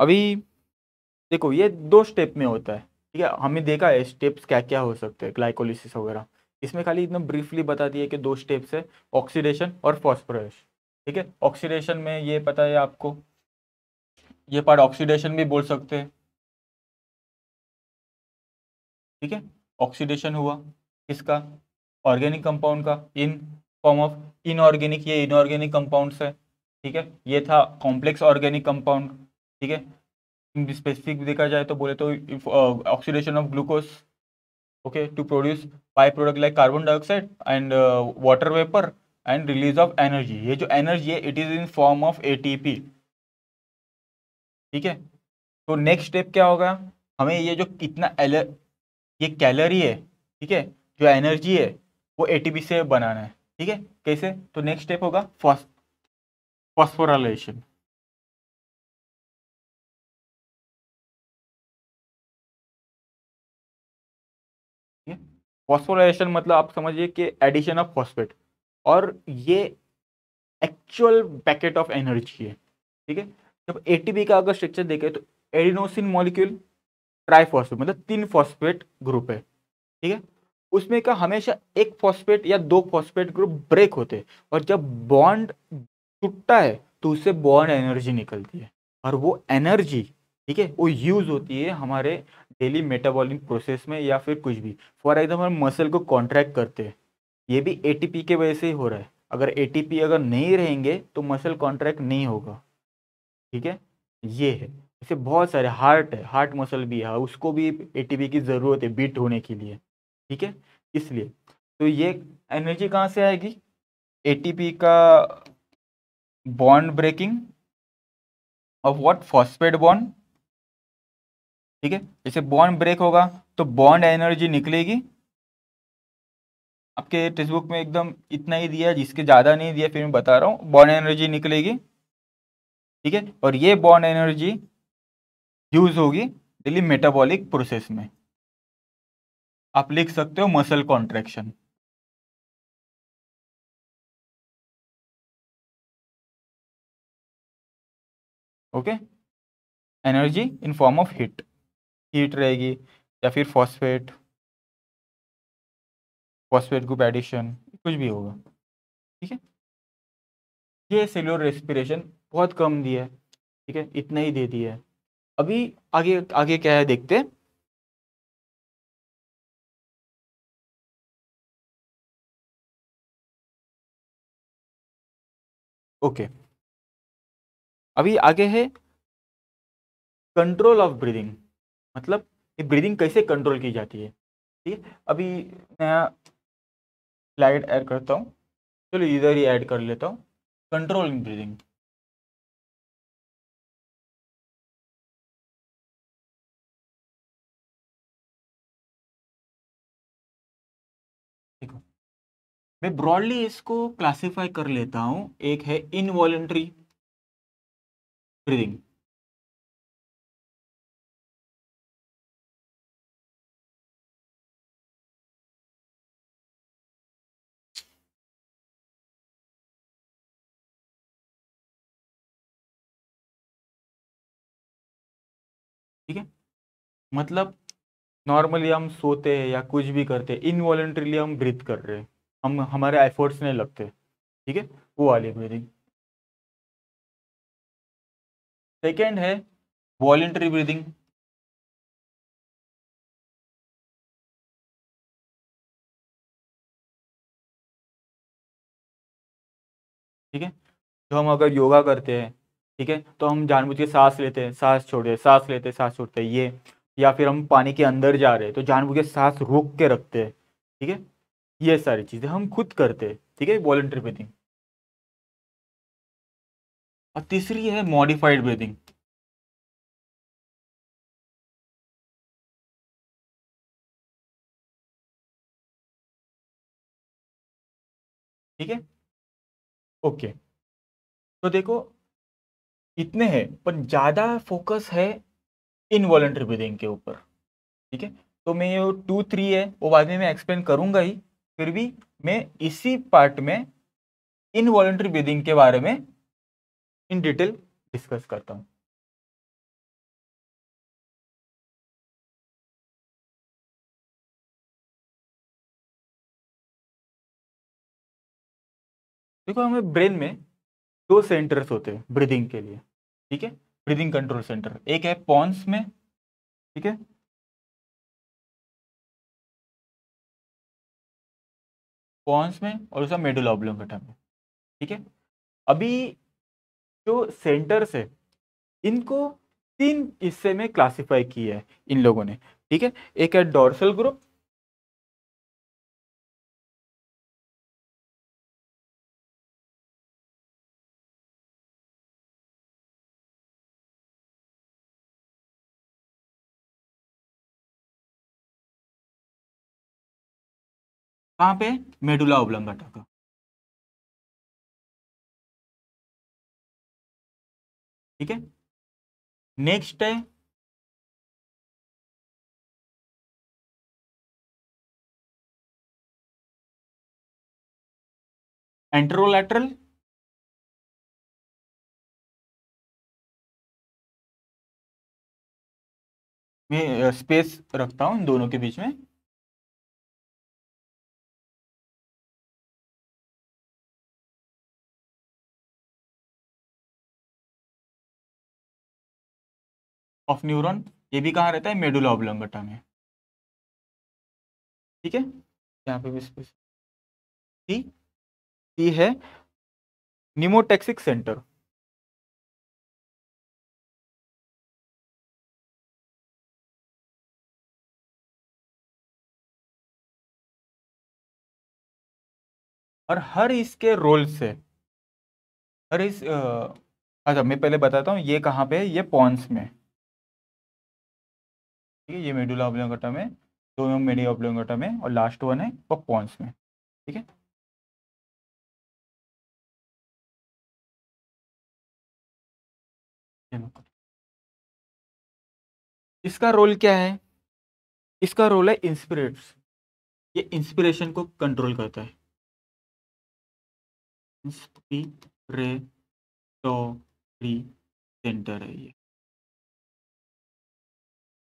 अभी देखो ये दो स्टेप में होता है, ठीक है। हमने देखा है स्टेप्स क्या क्या हो सकते हैं, ग्लाइकोलिसिस वगैरह। इसमें खाली इतना ब्रीफली बता दिए कि दो स्टेप्स है, ऑक्सीडेशन और फॉस्फोराइलेशन, ठीक है। ऑक्सीडेशन में ये पता है आपको, ये पार्ट ऑक्सीडेशन भी बोल सकते हैं, ठीक है। ऑक्सीडेशन हुआ किसका? ऑर्गेनिक कंपाउंड का, इन फॉर्म ऑफ इनऑर्गेनिक, ये इनऑर्गेनिक कंपाउंड्स है, ठीक है। ये था कॉम्प्लेक्स ऑर्गेनिक कंपाउंड, ठीक है। स्पेसिफिक देखा जाए तो बोले तो oxidation of glucose, okay, to produce by product like carbon dioxide and water vapour and release of energy. ये जो एनर्जी है it is in form of एटीपी, ठीक है। तो नेक्स्ट स्टेप क्या होगा? हमें ये जो कितना एलर, ये कैलोरी है, ठीक है, जो एनर्जी है वो एटीपी से बनाना है, ठीक है। कैसे? तो नेक्स्ट स्टेप होगा फॉस्फ फॉस्फोराइलेशन, ठीक है। फॉस्फोराइलेशन मतलब आप समझिए कि एडिशन ऑफ फॉस्फेट, और ये एक्चुअल पैकेट ऑफ एनर्जी है, ठीक है। जब एटीपी का अगर स्ट्रक्चर देखें तो एडिनोसिन मॉलिक्यूल ट्राइफॉस्फेट, मतलब तीन फॉस्फेट ग्रुप है, ठीक है। उसमें का हमेशा एक फॉस्फेट या दो फॉस्फेट ग्रुप ब्रेक होते हैं, और जब बॉन्ड टूटता है तो उससे बॉन्ड एनर्जी निकलती है, और वो एनर्जी, ठीक है, वो यूज होती है हमारे डेली मेटाबॉलिक प्रोसेस में, या फिर कुछ भी। फॉर एग्जाम्पल मसल को कॉन्ट्रैक्ट करते हैं, ये भी एटीपी के वजह से ही हो रहा है। अगर एटीपी अगर नहीं रहेंगे तो मसल कॉन्ट्रैक्ट नहीं होगा, ठीक है। ये है, जैसे बहुत सारे हार्ट है, हार्ट मसल भी है, उसको भी एटीपी की ज़रूरत है बीट होने के लिए, ठीक है। इसलिए तो ये एनर्जी कहाँ से आएगी? एटीपी का bond breaking of what? Phosphate bond, ठीक है। जैसे बॉन्ड ब्रेक होगा तो बॉन्ड एनर्जी निकलेगी। आपके टेक्स्ट बुक में एकदम इतना ही दिया, जिसके ज़्यादा नहीं दिया फिर मैं बता रहा हूँ। बॉन्ड एनर्जी निकलेगी, ठीक है, और ये बॉन्ड एनर्जी यूज होगी डेली मेटाबॉलिक प्रोसेस में। आप लिख सकते हो muscle contraction, okay. Energy in form of heat, heat रहेगी, या फिर फॉस्फेट फॉस्फेट ग्रुप एडिशन, कुछ भी होगा, ठीक है। ये सेलुलर रेस्पिरेशन बहुत कम दिया है, ठीक है, इतना ही दे दिया है। अभी आगे आगे क्या है देखते हैं। ओके, अभी आगे है कंट्रोल ऑफ ब्रीदिंग, मतलब ये ब्रीदिंग कैसे कंट्रोल की जाती है, ठीक है। अभी नया स्लाइड ऐड करता हूँ, चलो इधर ही ऐड कर लेता हूँ, कंट्रोल इन ब्रीदिंग, देखो मैं ब्रॉडली इसको क्लासिफाई कर लेता हूं। एक है इनवॉलेंट्री ब्रीदिंग, ठीक है, मतलब नॉर्मली हम सोते हैं या कुछ भी करते हैं, इनवॉलेंट्रीली हम ब्रीथ कर रहे हैं, हम हमारे एफर्ट्स नहीं लगते, ठीक है, वो वाली ब्रीदिंग। सेकेंड है वॉलेंट्री ब्रीदिंग, ठीक है, जो हम अगर योगा करते हैं, ठीक है, तो हम जानबूझ के सांस लेते हैं, सांस छोड़े, सांस लेते हैं, सांस छोड़ते हैं, ये, या फिर हम पानी के अंदर जा रहे हैं तो जानबूझ के सांस रोक के रखते हैं, ठीक है, ये सारी चीजें हम खुद करते हैं, ठीक है, वॉलंटरी ब्रीदिंग। और तीसरी है मॉडिफाइड ब्रीदिंग, ठीक है, ओके। तो देखो इतने हैं, पर ज्यादा फोकस है इनवॉलंटरी ब्रीदिंग के ऊपर, ठीक है। तो मैं ये टू थ्री है वो बाद में मैं एक्सप्लेन करूंगा ही, फिर भी मैं इसी पार्ट में इनवॉलेंट्री ब्रीदिंग के बारे में इन डिटेल डिस्कस करता हूँ। देखो हमें ब्रेन में दो सेंटर्स होते हैं ब्रीदिंग के लिए, ठीक है, ब्रीदिंग कंट्रोल सेंटर। एक है पॉन्स में, ठीक है, पॉन्स में, और उसका मेडुला ऑब्लोंगेटा में, ठीक है। अभी जो सेंटर्स है इनको तीन हिस्से में क्लासिफाई किया है इन लोगों ने, ठीक है। एक है डोर्सल ग्रुप, कहाँ पे मेडुला ऑब्लोंगेटा का, ठीक है। नेक्स्ट है एंटरोलैटरल, मैं स्पेस रखता हूं इन दोनों के बीच में, ऑफ न्यूरॉन, ये भी कहाँ रहता है, मेडुला ऑब्लोंगेटा में, ठीक है। यहाँ पे भी स्पेस टी, टी है निमोटैक्सिक सेंटर, और हर इसके रोल्स है, हर इस आ, अच्छा मैं पहले बताता हूँ ये कहाँ पे है, ये पॉन्स में, ठीक है, ये मेडुला ऑब्लोंगेटा में, दोनों मेडुला ऑब्लोंगेटा में, और लास्ट वन है वो पॉन्स में, ठीक है। इसका रोल क्या है, इसका रोल है इंस्पिरेट्स, ये इंस्पिरेशन को कंट्रोल करता है, इंस्पिरेटरी सेंटर है ये।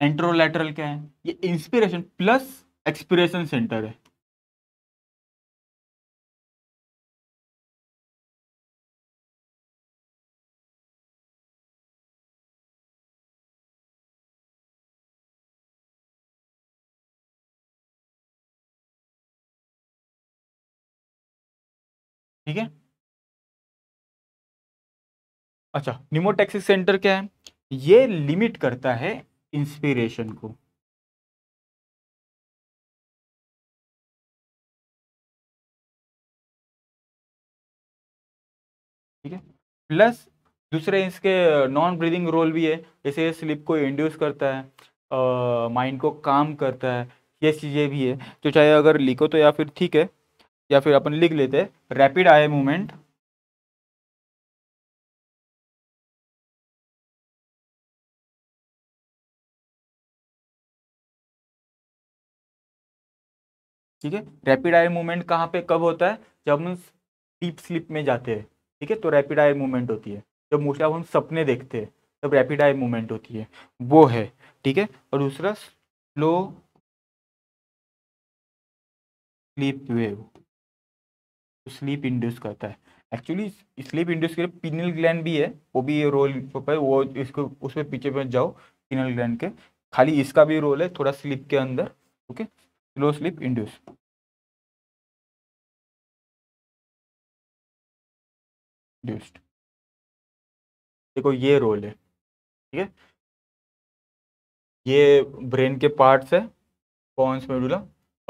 एंटरोलैटरल क्या है, ये इंस्पिरेशन प्लस एक्सपिरेशन सेंटर है, ठीक है। अच्छा निमोटैक्सिक सेंटर क्या है, ये लिमिट करता है इंस्पिरेशन को, ठीक है, प्लस दूसरे इसके नॉन ब्रीदिंग रोल भी है, जैसे स्लीप को इंड्यूस करता है, माइंड को काम करता है, ये चीज़ें भी है जो चाहे अगर लिखो तो या फिर ठीक है, या फिर अपन लिख लेते हैं रैपिड आई मूवमेंट ठीक है। रैपिड आई मूवमेंट कहाँ पे कब होता है? जब हम डीप स्लीप में जाते हैं ठीक है, तो रैपिड आई मूवमेंट होती है। जब मोस्टली हम सपने देखते हैं तब रैपिड आई मूवमेंट होती है, वो है ठीक है। और दूसरा slow sleep wave, sleep induce करता है। एक्चुअली स्लीप इंड्यूस के लिए पिनल ग्लैंड भी है, वो भी रोल पर, वो इसको उसमें पीछे पर जाओ पिनल ग्लैंड के, खाली इसका भी रोल है थोड़ा स्लीप के अंदर okay. Slow sleep induce induced देखो ये रोल है ठीक है। ये ब्रेन के पार्ट्स है पॉन्स मेडुला,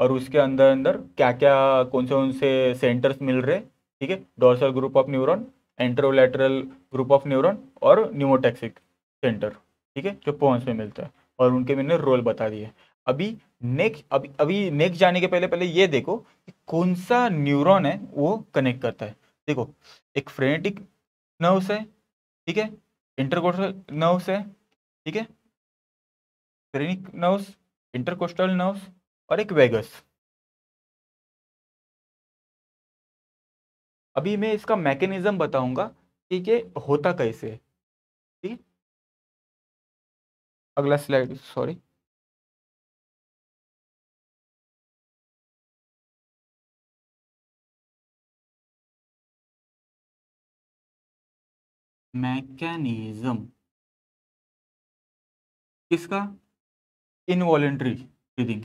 और उसके अंदर अंदर क्या क्या कौन से कौन से सेंटर्स मिल रहे हैं ठीक है। Dorsal group of neuron, anterolateral group of neuron और न्यूमोटैक्सिक सेंटर ठीक है, जो पॉन्स में मिलता है। और उनके मैंने रोल बता दिए। अभी नेक्स्ट अभी अभी नेक्स्ट जाने के पहले पहले ये देखो कि कौन सा न्यूरॉन है वो कनेक्ट करता है। देखो एक फ्रेनेटिक नर्व्स है ठीक है, इंटरकोस्टल नर्व्स है ठीक है, फ्रेनेटिक नर्व्स, इंटरकोस्टल नर्व्स और एक वेगस। अभी मैं इसका मैकेनिज्म बताऊंगा कि ये होता कैसे है ठीक है। अगला स्लाइड सॉरी मैकेनिज्म किसका? इनवॉलेंट्री ब्रीदिंग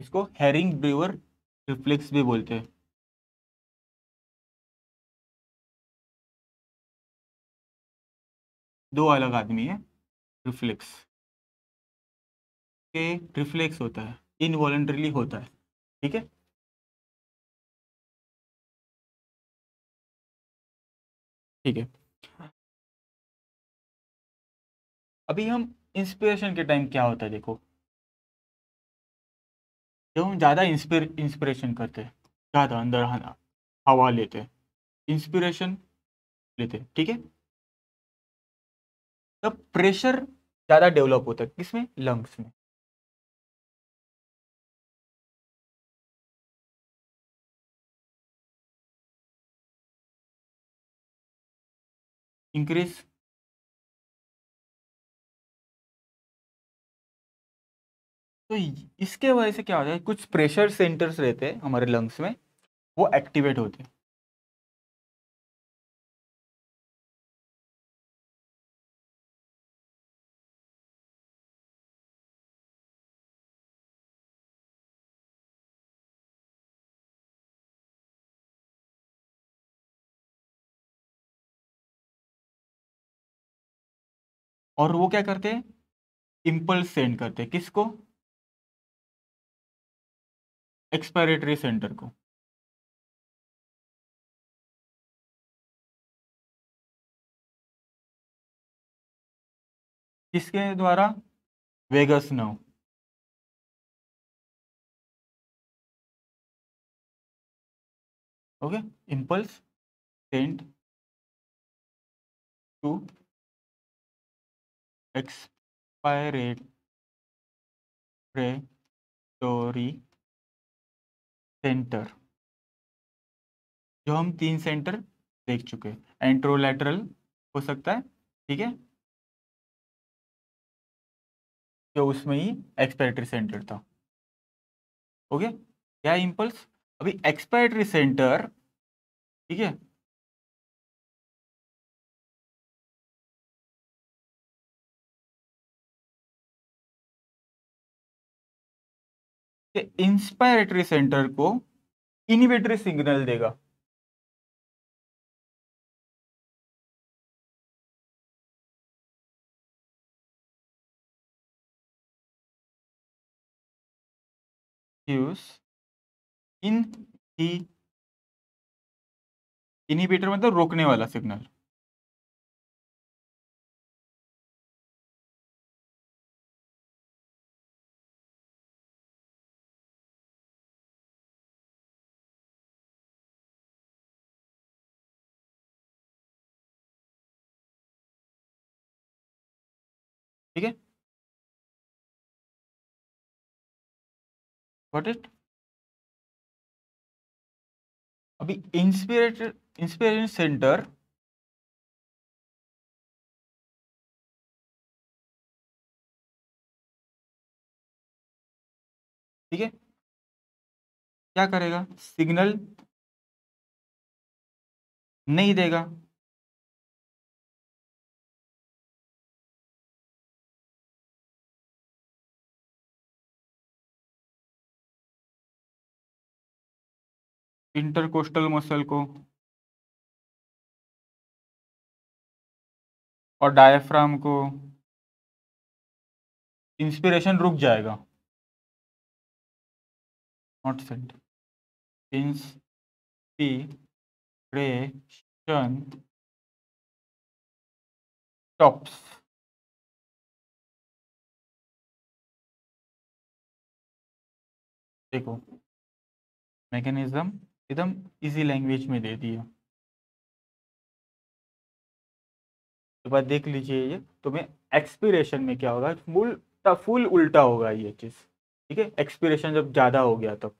इसको हेरिंग ब्रीवर रिफ्लेक्स भी बोलते हैं। दो अलग आदमी है, रिफ्लेक्स के रिफ्लेक्स होता है, इनवॉलेंटरीली होता है ठीक है। ठीक है अभी हम इंस्पिरेशन के टाइम क्या होता है देखो, जब हम ज़्यादा इंस्पिर इंस्पिरेशन करते हैं, ज़्यादा अंदर हवा लेते हैं, इंस्पिरेशन लेते हैं ठीक है, तब प्रेशर ज़्यादा डेवलप होता है किसमें? लंग्स में। इंक्रीज तो इसके वजह से क्या होता है, कुछ प्रेशर सेंटर्स रहते हैं हमारे लंग्स में, वो एक्टिवेट होते हैं और वो क्या करते हैं, इंपल्स सेंड करते हैं किसको? एक्सपायरेटरी सेंटर को। किसके द्वारा? Vagus nerve. Okay, impulse sent to expiratory centre, जो हम तीन सेंटर देख चुके हैं। एंट्रोलैटरल हो सकता है ठीक है, जो उसमें ही एक्सपायरेटरी सेंटर था ओके, या इंपल्स। अभी एक्सपायरेटरी सेंटर ठीक है, इंस्पायरेटरी सेंटर को इनहिबिटरी सिग्नल देगा यूज इन ही इनहिबिटर मतलब रोकने वाला सिग्नल। ठीक है, गॉट इट। अभी इंस्पिरेटर इंस्पिरेशन सेंटर ठीक है क्या करेगा, सिग्नल नहीं देगा। इंटरकोस्टल मसल को और डायफ्राम को इंस्पिरेशन रुक जाएगा, नॉट सेंट इंस्पिरेशन स्टॉप्स। देखो मैकेनिज्म एकदम इजी लैंग्वेज में दे दिया, तो बात देख लीजिए ये। तो मैं एक्सपिरेशन में क्या होगा, फुल फुल उल्टा होगा ये चीज़। ठीक है, एक्सपिरेशन जब ज़्यादा हो गया तब।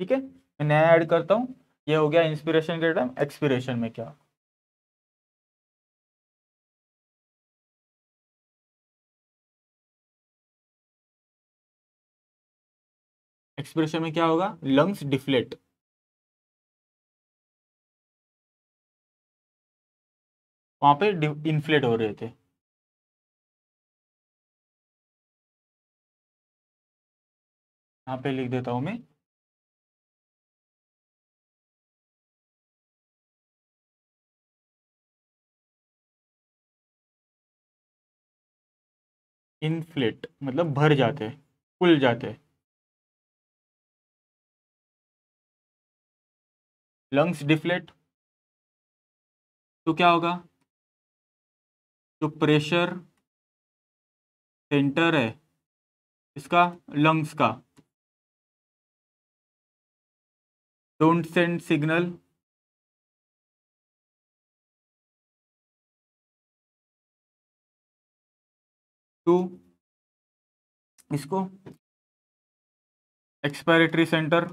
ठीक है, मैं नया ऐड करता हूँ। ये हो गया इंस्पिरेशन के टाइम एक्सपिरेशन में क्या। एक्सपिरेशन में क्या होगा, लंग्स डिफ्लेट। वहां पे इन्फ्लेट हो रहे थे। यहाँ पे लिख देता हूँ मैं इनफ्लेट मतलब भर जाते, फुल जाते। लंग्स डिफ्लेट तो क्या होगा, जो प्रेशर सेंटर है इसका, लंग्स का, डोंट सेंड सिग्नल। तो इसको expiratory centre,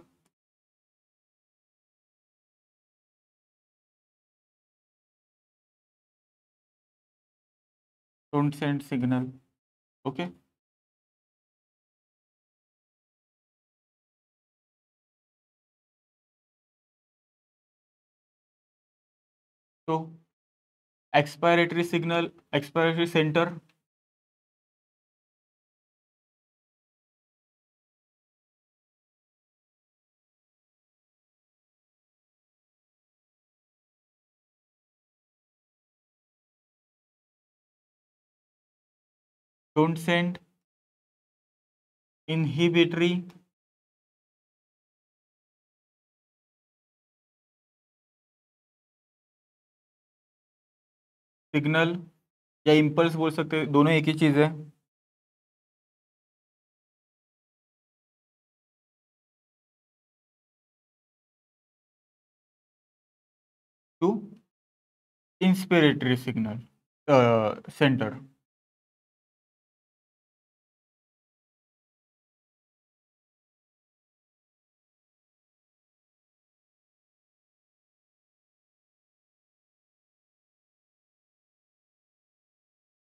don't send signal. Okay, तो expiratory signal, expiratory centre, don't send inhibitory signal या इंपल्स बोल सकते हैं, दोनों एक ही चीज है। To inspiratory signal centre.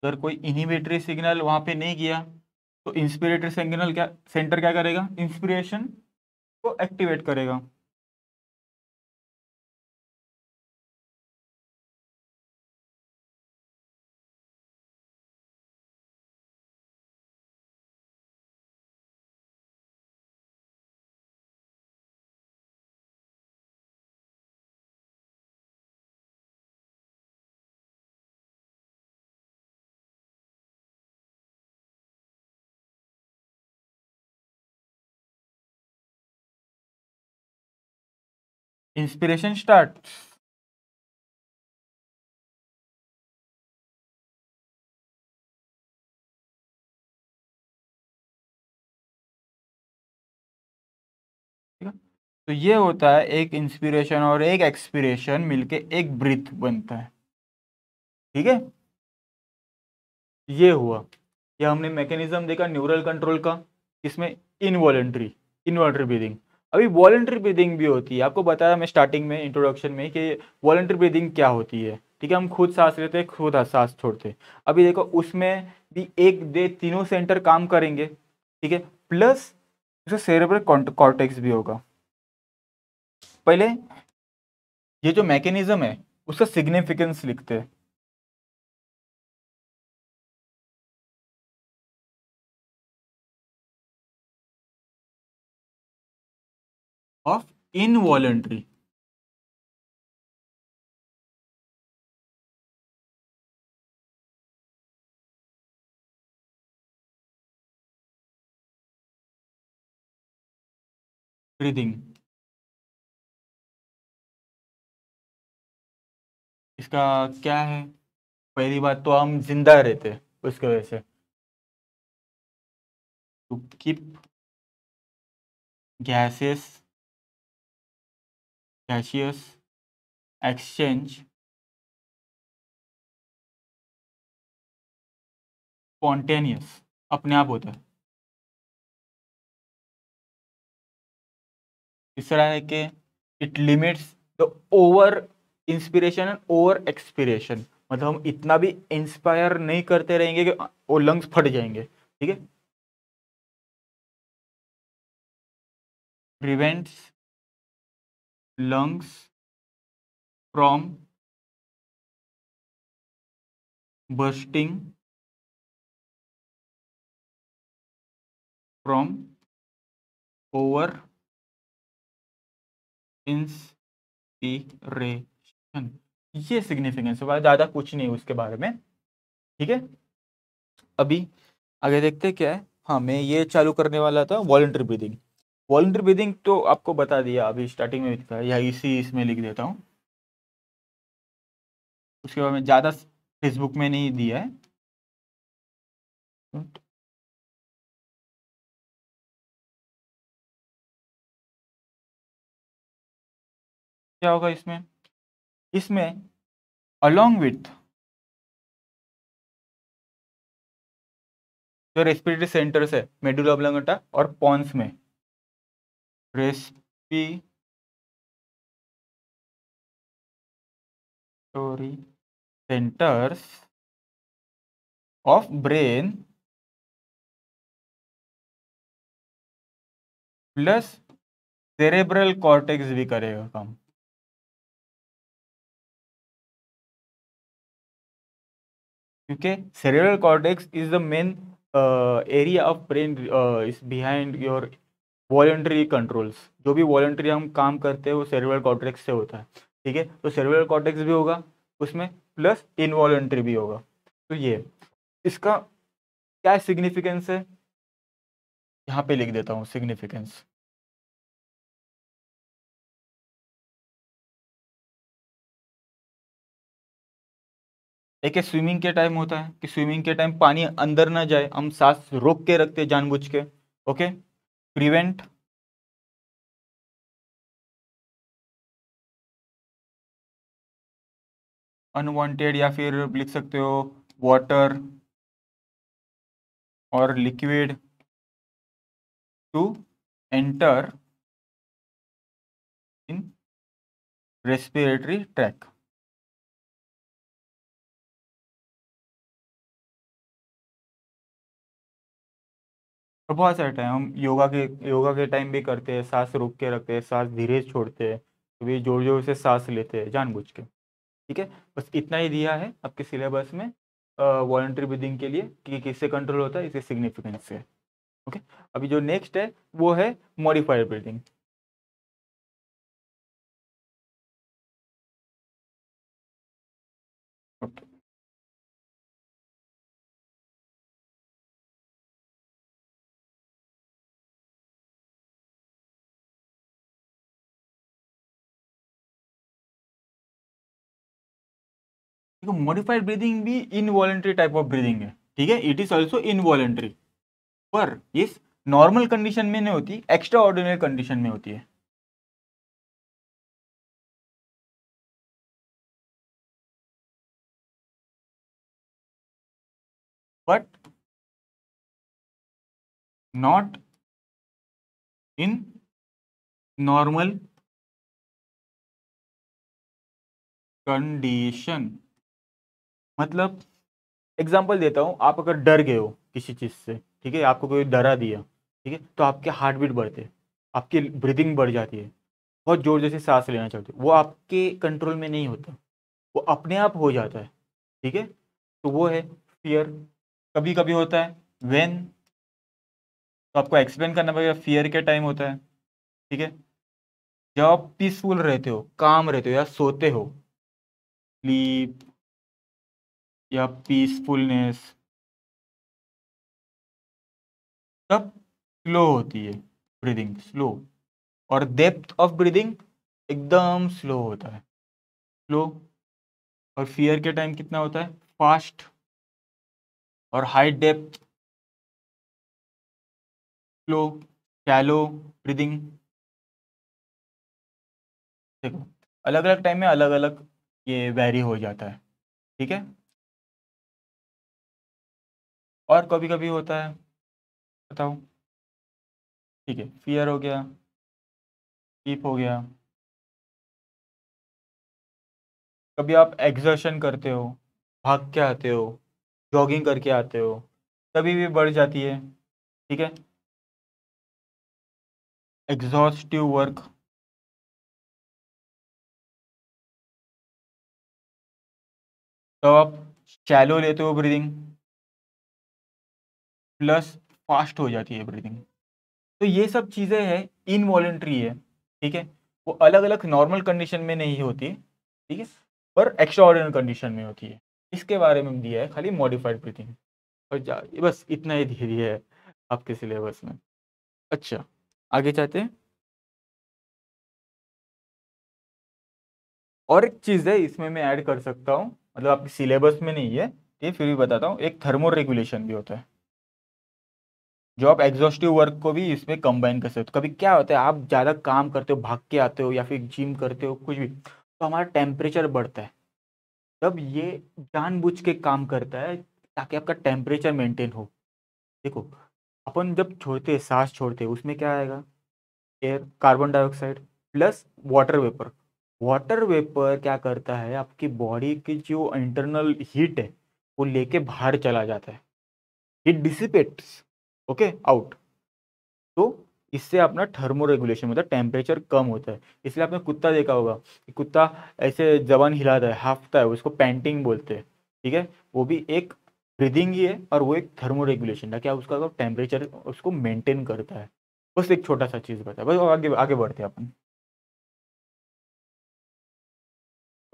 अगर कोई इनहिबिटरी सिग्नल वहाँ पे नहीं गया तो इंस्पिरेटरी सिग्नल क्या सेंटर क्या करेगा, इंस्पिरेशन को एक्टिवेट करेगा। Inspiration start. तो ये होता है एक इंस्पिरेशन और एक एक्सपिरेशन मिलके एक ब्रीथ बनता है। ठीक है, ये हुआ। यह हमने मैकेनिज्म देखा न्यूरल कंट्रोल का, इसमें इनवॉलेंट्री इनवॉलेंट्री ब्रीदिंग। अभी वॉलेंट्री ब्रीदिंग भी होती है, आपको बताया मैं स्टार्टिंग में इंट्रोडक्शन में कि वॉलेंट्री ब्रीदिंग क्या होती है। ठीक है, हम खुद सांस लेते हैं, खुद सांस छोड़ते। अभी देखो उसमें भी एक दे तीनों सेंटर काम करेंगे। ठीक है, प्लस उसमें सेरेब्रल कॉर्टेक्स भी होगा। पहले ये जो मैकेनिज्म है उसका सिग्निफिकेंस लिखते हैं। ऑफ इनवॉलेंट्री ब्रीदिंग, इसका क्या है? पहली बात तो हम जिंदा रहते उसकी वजह से, to keep gases gaseous exchange spontaneous, अपने आप होता है। तीसरा है कि it limits the over inspiration and over expiration, मतलब हम इतना भी इंस्पायर नहीं करते रहेंगे कि वो लंग्स फट जाएंगे। ठीक है, prevents lungs from bursting from over inspiration. ये सिग्निफिकेंस है, ज्यादा कुछ नहीं उसके बारे में। ठीक है, अभी आगे देखते क्या है। हाँ, मैं ये चालू करने वाला था वॉलंटरी ब्रीदिंग। वॉलंटरी ब्रीदिंग तो आपको बता दिया अभी स्टार्टिंग में लिखा है, या इसी इसमें लिख देता हूँ। उसके बाद में ज़्यादा फेसबुक में नहीं दिया है। क्या होगा इसमें? इसमें along with जो रेस्पिरेटरी सेंटर्स है मेडुला ऑब्लोंगेटा और पॉन्स में respiratory centres of brain plus cerebral cortex भी करेगा काम। क्योंकि cerebral cortex is the main area of brain is behind your voluntary controls. जो भी वॉलंटरी हम काम करते हैं वो सेरेब्रल कॉर्टेक्स से होता है। ठीक है, तो सेरेब्रल कॉर्टेक्स भी होगा उसमें, प्लस इनवॉलंटरी भी होगा। तो ये इसका क्या सिग्निफिकेंस है, यहाँ पे लिख देता हूँ सिग्निफिकेंस। एक स्विमिंग के टाइम होता है कि स्विमिंग के टाइम पानी अंदर ना जाए, हम सांस रोक के रखते हैं जानबूझ के। ओके, प्रिवेंट अनवांटेड, या फिर लिख सकते हो वाटर और liquid to enter in respiratory tract. बहुत सारे टाइम हम योगा के योगा के टाइम भी करते हैं, सांस रोक के रखते हैं, सांस धीरे छोड़ते हैं, कभी जोर जोर से सांस लेते हैं जानबूझ के। ठीक है, बस इतना ही दिया है आपके सिलेबस में वॉलंटरी ब्रीदिंग के लिए कि किससे कंट्रोल होता है, इसके सिग्निफिकेंस से। ओके, अभी जो नेक्स्ट है वो है मॉडिफाइड ब्रीदिंग। देखो मॉडिफाइड ब्रीदिंग भी इनवॉलेंट्री टाइप ऑफ ब्रीदिंग है, ठीक है, इट इज ऑल्सो इनवॉलेंट्री, पर इस नॉर्मल कंडीशन में नहीं होती, एक्स्ट्रा ऑर्डिनरी कंडीशन में होती है। But not in normal condition, मतलब एग्जाम्पल देता हूँ, आप अगर डर गए हो किसी चीज़ से, ठीक है, आपको कोई डरा दिया, ठीक है, तो आपके हार्ट बीट बढ़ते, आपकी ब्रीदिंग बढ़ जाती है, बहुत जोर जोर से सांस लेना चाहते हो, वो आपके कंट्रोल में नहीं होता, वो अपने आप हो जाता है, ठीक है। तो वो है फियर। कभी कभी होता है व्हेन, तो आपको एक्सप्लेन करना पड़ेगा फियर के टाइम होता है, ठीक है, जब आप पीसफुल रहते हो, काम रहते हो या सोते हो, स्लीप या पीसफुलनेस तब स्लो होती है ब्रीदिंग, स्लो, और डेप्थ ऑफ ब्रीदिंग एकदम स्लो होता है, स्लो। और फियर के टाइम कितना होता है? फास्ट। और high depth slow, shallow breathing. देखो अलग अलग टाइम में अलग अलग ये वेरी हो जाता है, ठीक है। और कभी कभी होता है, बताओ, ठीक है, फियर हो गया, स्लीप हो गया, कभी आप एक्सर्शन करते हो, भाग के आते हो, जॉगिंग करके आते हो, तभी भी बढ़ जाती है, ठीक है। एग्जॉस्टिव वर्क, तो आप शैलो लेते हो ब्रीदिंग प्लस फास्ट हो जाती है ब्रीदिंग। तो ये सब चीज़ें हैं, इनवॉलेंट्री है, ठीक है, वो अलग अलग नॉर्मल कंडीशन में नहीं होती, ठीक है, पर एक्स्ट्राऑर्डिनरी कंडीशन में होती है। इसके बारे में दिया है खाली मॉडिफाइड ब्रीदिंग, और बस इतना ही दिया है आपके सिलेबस में। अच्छा आगे जाते हैं, और एक चीज़ है इसमें मैं ऐड कर सकता हूँ, मतलब आपके सिलेबस में नहीं है ये, फिर भी बताता हूँ, एक थर्मो रेगुलेशन भी होता है, जो आप एग्जॉस्टिव वर्क को भी इसमें कंबाइन कर सकते हो। कभी क्या होता है, आप ज़्यादा काम करते हो, भाग के आते हो या फिर जिम करते हो, कुछ भी, तो हमारा टेम्परेचर बढ़ता है, तब ये जानबूझ के काम करता है ताकि आपका टेम्परेचर मेंटेन हो। देखो अपन जब छोड़ते, सांस छोड़ते, उसमें क्या आएगा? Air, carbon dioxide plus water vapour. Water vapour क्या करता है, आपकी बॉडी की जो इंटरनल हीट है वो लेके बाहर चला जाता है, इट डिसिपेट्स, ओके, आउट। तो इससे अपना थर्मो रेगुलेशन होता है, टेम्परेचर कम होता है। इसलिए आपने कुत्ता देखा होगा कि कुत्ता ऐसे जबान हिलाता है, हांफता है, उसको पैंटिंग बोलते हैं, ठीक है, वो भी एक ब्रीदिंग ही है और वो एक थर्मो रेगुलेशन है, क्या उसका टेम्परेचर उसको मेंटेन करता है। बस एक छोटा सा चीज़ बताया, बस आगे आगे बढ़ते हैं अपन।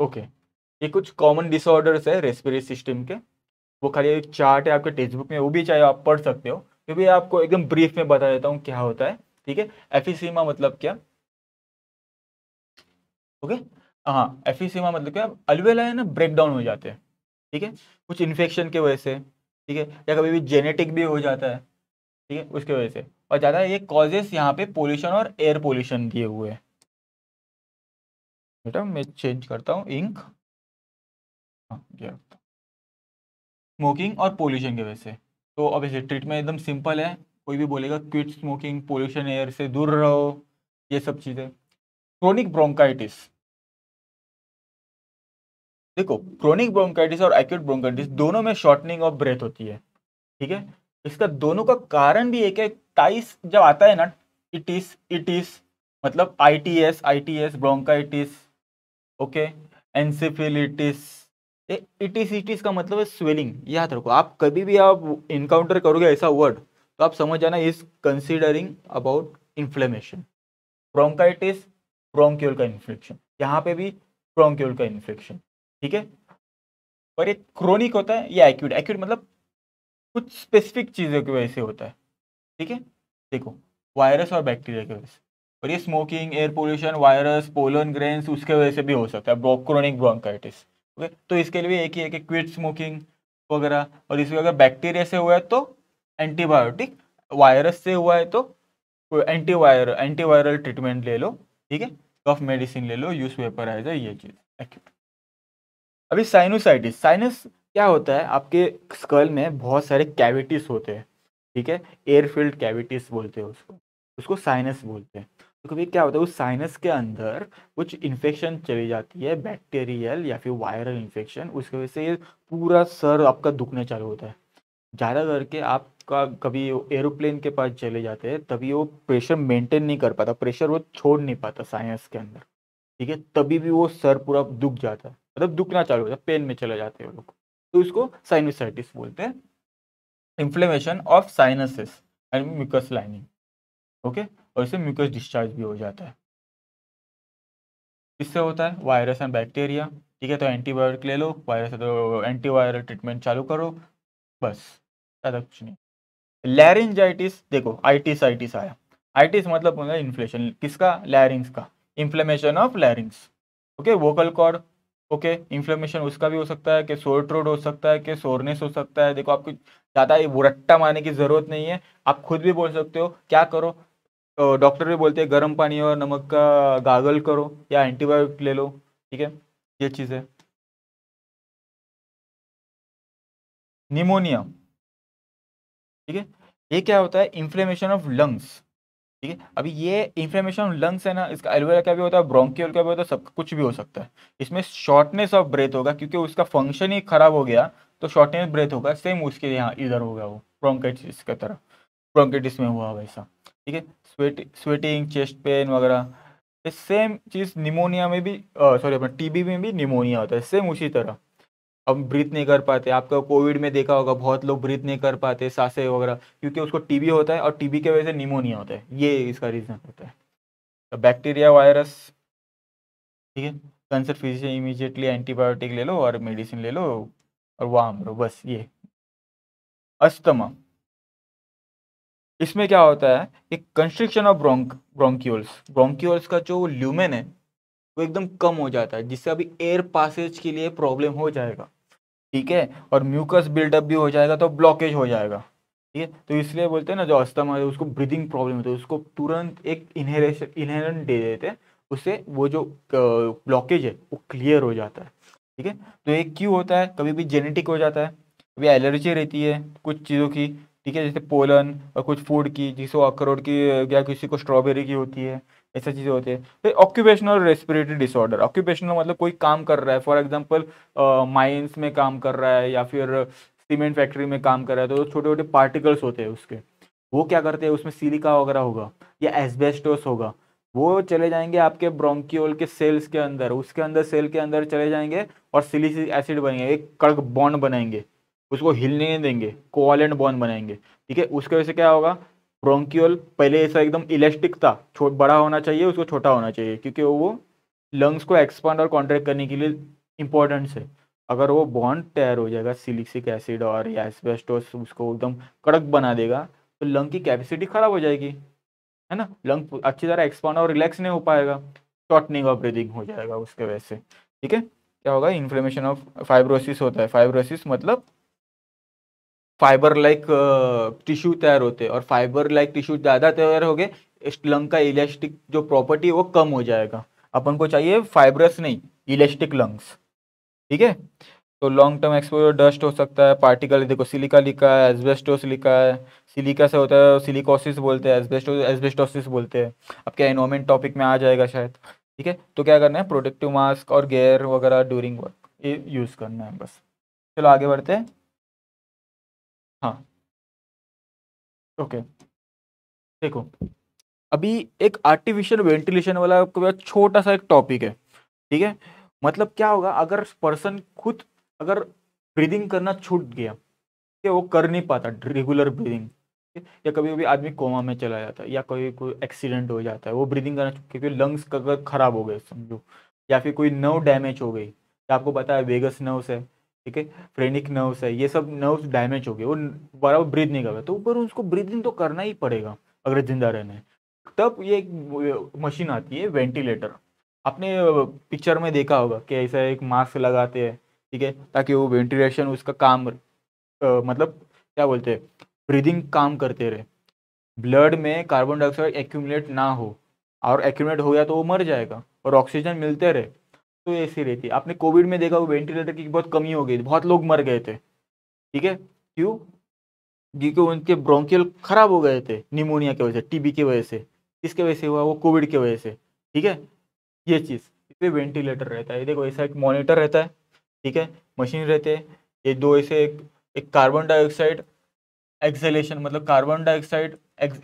ओके, ये कुछ कॉमन डिसऑर्डर्स है रेस्पिरेटरी सिस्टम के, वो खाली एक चार्ट है आपके टेक्स्ट बुक में, वो भी चाहे आप पढ़ सकते हो, क्योंकि आपको एकदम ब्रीफ में बता देता हूँ क्या होता है, ठीक है। एफिसीमा मतलब क्या? ओके, हाँ, एफिसीमा मतलब क्या, अलवेला है ना, ब्रेक डाउन हो जाते हैं, ठीक है, कुछ इन्फेक्शन के वजह से, ठीक है, या कभी भी जेनेटिक भी हो जाता है, ठीक है, उसके वजह से। और ज़्यादा ये कॉजेस यहाँ पे पोल्यूशन और एयर पोल्यूशन दिए हुए हैं। बेटा मैं चेंज करता हूँ इंक, हाँ, स्मोकिंग और पोल्यूशन की वजह से। तो अब इसे ट्रीटमेंट एकदम सिंपल है, कोई भी बोलेगा क्विट स्मोकिंग, पोल्यूशन, एयर से दूर रहो, ये सब चीज़ें। क्रोनिक ब्रोंकाइटिस, देखो क्रोनिक ब्रोंकाइटिस और एक्यूट ब्रोंकाइटिस दोनों में शॉर्टनिंग ऑफ ब्रेथ होती है, ठीक है, इसका दोनों का कारण भी एक है। टाइस जब आता है ना, इटिस, इटिस मतलब itis, itis bronchitis, okay, encephalitis, itis, itis का मतलब है स्वेलिंग। याद रखो, आप कभी भी आप इनकाउंटर करोगे ऐसा वर्ड, तो आप समझ जाना is considering about inflammation. Bronchitis, bronchiole का इन्फेक्शन, यहाँ पे भी ब्रोंक्यूल का इन्फेक्शन, ठीक है, पर ये क्रोनिक होता है, ये एक्यूट। एक्यूट मतलब कुछ स्पेसिफिक चीज़ों की वजह से होता है, ठीक है, देखो वायरस और बैक्टीरिया की वजह से, और ये smoking, air pollution, virus, pollen grains, उसके वजह से भी हो सकता है क्रोनिक ब्रोंकाइटिस। ओके, तो इसके लिए एक ही है कि क्विट स्मोकिंग वगैरह। और इसमें अगर बैक्टीरिया से हुआ है तो एंटीबायोटिक, वायरस से हुआ है तो एंटीवायर एंटीवायरल ट्रीटमेंट ले लो, ठीक है, कफ मेडिसिन ले लो, यूज वेपराइजर, ये चीज़ एक्यूट। अभी साइनोसाइटिस, साइनस क्या होता है, आपके स्कल में बहुत सारे कैविटीज़ होते हैं, ठीक है, एयरफील्ड कैविटीज़ बोलते हैं उसको, उसको साइनस बोलते हैं। तो कभी क्या होता है उस साइनस के अंदर कुछ इन्फेक्शन चली जाती है, बैक्टीरियल या फिर वायरल इन्फेक्शन, उसकी वजह से पूरा सर आपका दुखने चालू होता है। ज़्यादा करके आपका कभी एरोप्लेन के पास चले जाते हैं, तभी वो प्रेशर मेंटेन नहीं कर पाता, प्रेशर वो छोड़ नहीं पाता साइनस के अंदर, ठीक है, तभी भी वो सर पूरा दुख जाता है, मतलब दुखना चालू होता है, पेन में चले जाते हैं वो लोग, तो इसको साइनोसाइटिस बोलते हैं। Inflammation of sinuses and mucus lining, okay, और इससे म्यूकस डिस्चार्ज भी हो जाता है। इससे होता है वायरस एंड बैक्टीरिया, ठीक है, तो एंटीबायोटिक ले लो, वायरस तो एंटीवायरल ट्रीटमेंट चालू करो, बस ज़्यादा कुछ नहीं। लैरिंजाइटिस, देखो आइटिस आइटिस आया, आइटिस मतलब होता है इन्फ्लेशन, किसका, लैरिंग्स का, inflammation of लैरिंग्स, okay, vocal cord, okay, inflammation उसका भी हो सकता है कि सोर थ्रोट हो सकता है कि सोरनेस हो सकता है। देखो आपको ज़्यादा रट्टा मारने की ज़रूरत नहीं है, आप खुद भी बोल सकते हो, क्या करो, डॉक्टर भी बोलते हैं गर्म पानी और नमक का गागल करो या एंटीबायोटिक ले लो, ठीक है, ये चीज़ है। निमोनिया, ठीक है, ये क्या होता है, इन्फ्लेमेशन ऑफ लंग्स, ठीक है, अभी ये इन्फ्लेमेशन ऑफ लंग्स है ना, इसका एलवेरा का भी होता है, ब्रोंकियल का भी होता है, सब कुछ भी हो सकता है। इसमें शॉर्टनेस ऑफ ब्रेथ होगा, क्योंकि उसका फंक्शन ही खराब हो गया तो शॉर्टनेस ब्रेथ होगा, सेम उसके यहाँ इधर होगा, वो ब्रोंकाइटिस की तरह ब्रोंकाइटिस में हुआ वैसा, ठीक है, स्वेट स्वेटिंग, चेस्ट पेन वगैरह, ये सेम चीज़ निमोनिया में भी, सॉरी अपना टीबी में भी निमोनिया होता है, सेम उसी तरह। अब ब्रीथ नहीं कर पाते, आपका कोविड में देखा होगा बहुत लोग ब्रीथ नहीं कर पाते, सांसें वगैरह, क्योंकि उसको टीबी होता है और टीबी के वजह से निमोनिया होता है, ये इसका रीज़न होता है। तो बैक्टीरिया वायरस, ठीक है, कंसर्न फिजिशियन इमीजिएटली एंटीबायोटिक ले लो और मेडिसिन ले लो और वार्म रहो, बस ये। अस्थमा, इसमें क्या होता है, एक कंस्ट्रिक्शन ऑफ ब्रोंक ब्रोंक्यूल्स ब्रोंक्यूल्स का जो ल्यूमेन है वो एकदम कम हो जाता है, जिससे अभी एयर पासेज के लिए प्रॉब्लम हो जाएगा, ठीक है, और म्यूकस बिल्डअप भी हो जाएगा, तो ब्लॉकेज हो जाएगा, ठीक है, तो इसलिए बोलते हैं ना जो अस्थमा है उसको ब्रीदिंग प्रॉब्लम होती है, उसको तुरंत एक इनहेलेशन इनहेलेंट दे देते हैं, उससे वो जो ब्लॉकेज है वो क्लियर हो जाता है, ठीक है। तो ये क्यों होता है, कभी भी जेनेटिक हो जाता है, कभी एलर्जी रहती है कुछ चीज़ों की, ठीक है, जैसे पोलन और कुछ फूड की, जिसको अखरोट की या किसी को स्ट्रॉबेरी की होती है, ऐसा चीज़ें होती है। फिर ऑक्यूपेशनल रेस्पिरेटरी डिसऑर्डर, ऑक्यूपेशनल मतलब कोई काम कर रहा है, फॉर एग्जांपल माइंस में काम कर रहा है या फिर सीमेंट फैक्ट्री में काम कर रहा है, तो छोटे छोटे पार्टिकल्स होते हैं उसके, वो क्या करते हैं, उसमें सिलिका वगैरह होगा या एस्बेस्टोस होगा, वो चले जाएंगे आपके ब्रोंकियोल के सेल्स के अंदर, उसके अंदर सेल के अंदर चले जाएंगे और सिलिसिक एसिड बनेंगे, एक कड़क बॉन्ड बनाएंगे, उसको हिलने नहीं देंगे, कोवालेंट बॉन्ड बनाएंगे, ठीक है, उसके वजह से क्या होगा, ब्रोंकियोल पहले ऐसा एकदम इलास्टिक था, छोट बड़ा होना चाहिए, उसको छोटा होना चाहिए, क्योंकि वो लंग्स को एक्सपांड और कॉन्ट्रैक्ट करने के लिए इम्पोर्टेंट है। अगर वो बॉन्ड तैयार हो जाएगा सिलिसिक एसिड और या एस्बेस्टोस, उसको एकदम कड़क बना देगा, तो लंग की कैपेसिटी खराब हो जाएगी, है ना, लंग अच्छी तरह एक्सपांड और रिलैक्स नहीं हो पाएगा, शॉर्टनिंग और ब्रीदिंग हो जाएगा उसके वजह से, ठीक है। क्या होगा, इन्फ्लेमेशन ऑफ फाइब्रोसिस होता है, फाइब्रोसिस मतलब फाइबर लाइक टिश्यू तैयार होते हैं, और फाइबर लाइक टिश्यू ज़्यादा तैयार हो गए, लंग का इलास्टिक जो प्रॉपर्टी है वो कम हो जाएगा, अपन को चाहिए फाइब्रस नहीं, इलास्टिक लंग्स, ठीक है। तो लॉन्ग टर्म एक्सपोजर डस्ट हो सकता है, पार्टिकल, देखो सिलिका लिखा है, एस्बेस्टोस लिखा है, सिलिका से होता है सिलिकोसिस बोलते हैं, एस्बेस्टोस एस्बेस्टोसिस बोलते हैं, आपके एनवायरमेंट टॉपिक में आ जाएगा शायद, ठीक है। तो क्या करना है, प्रोटेक्टिव मास्क और गेयर वगैरह ड्यूरिंग वर्क ये यूज़ करना है बस। चलो आगे बढ़ते हैं, हाँ ओके। देखो अभी एक आर्टिफिशियल वेंटिलेशन वाला छोटा सा एक टॉपिक है, ठीक है, मतलब क्या होगा, अगर पर्सन खुद अगर ब्रीदिंग करना छूट गया कि वो कर नहीं पाता रेगुलर ब्रीदिंग, या कभी कभी आदमी कोमा में चला जाता है, या कोई कोई एक्सीडेंट हो जाता है, वो ब्रीदिंग करना क्योंकि लंग्स अगर खराब हो गए समझो, या फिर कोई नर्व डैमेज हो गई, या आपको पता है वेगस नर्व्स है, ठीक है, फ्रेनिक नर्व्स है, ये सब नर्व्स डैमेज हो गए, वो बराबर ब्रीद नहीं कर रहा, तो ऊपर उसको ब्रीदिंग तो करना ही पड़ेगा अगर जिंदा रहना है। तब ये एक मशीन आती है वेंटिलेटर, आपने पिक्चर में देखा होगा कि ऐसा एक मास्क लगाते हैं, ठीक है, ताकि वो वेंटिलेशन उसका काम आ, मतलब क्या बोलते हैं, ब्रीदिंग काम करते रहे, ब्लड में कार्बन डाइऑक्साइड एक्यूमुलेट ना हो, और एक्यूमुलेट हो गया तो वो मर जाएगा और ऑक्सीजन मिलते रहे। तो ऐसी रहती है। आपने कोविड में देखा वो वेंटिलेटर की बहुत कमी हो गई, बहुत लोग मर गए थे, ठीक है, क्यों? क्योंकि उनके ब्रोंकियल खराब हो गए थे निमोनिया की वजह से, टीबी की वजह से। किसके वजह से हुआ? वो कोविड की वजह से, ठीक है। ये चीज़ इसमें वेंटिलेटर रहता है। देखो ऐसा एक मॉनिटर रहता है, ठीक है, मशीन रहते हैं, ये दो ऐसे एक एक कार्बन डाइऑक्साइड एक्सहेलेशन मतलब कार्बन डाइऑक्साइड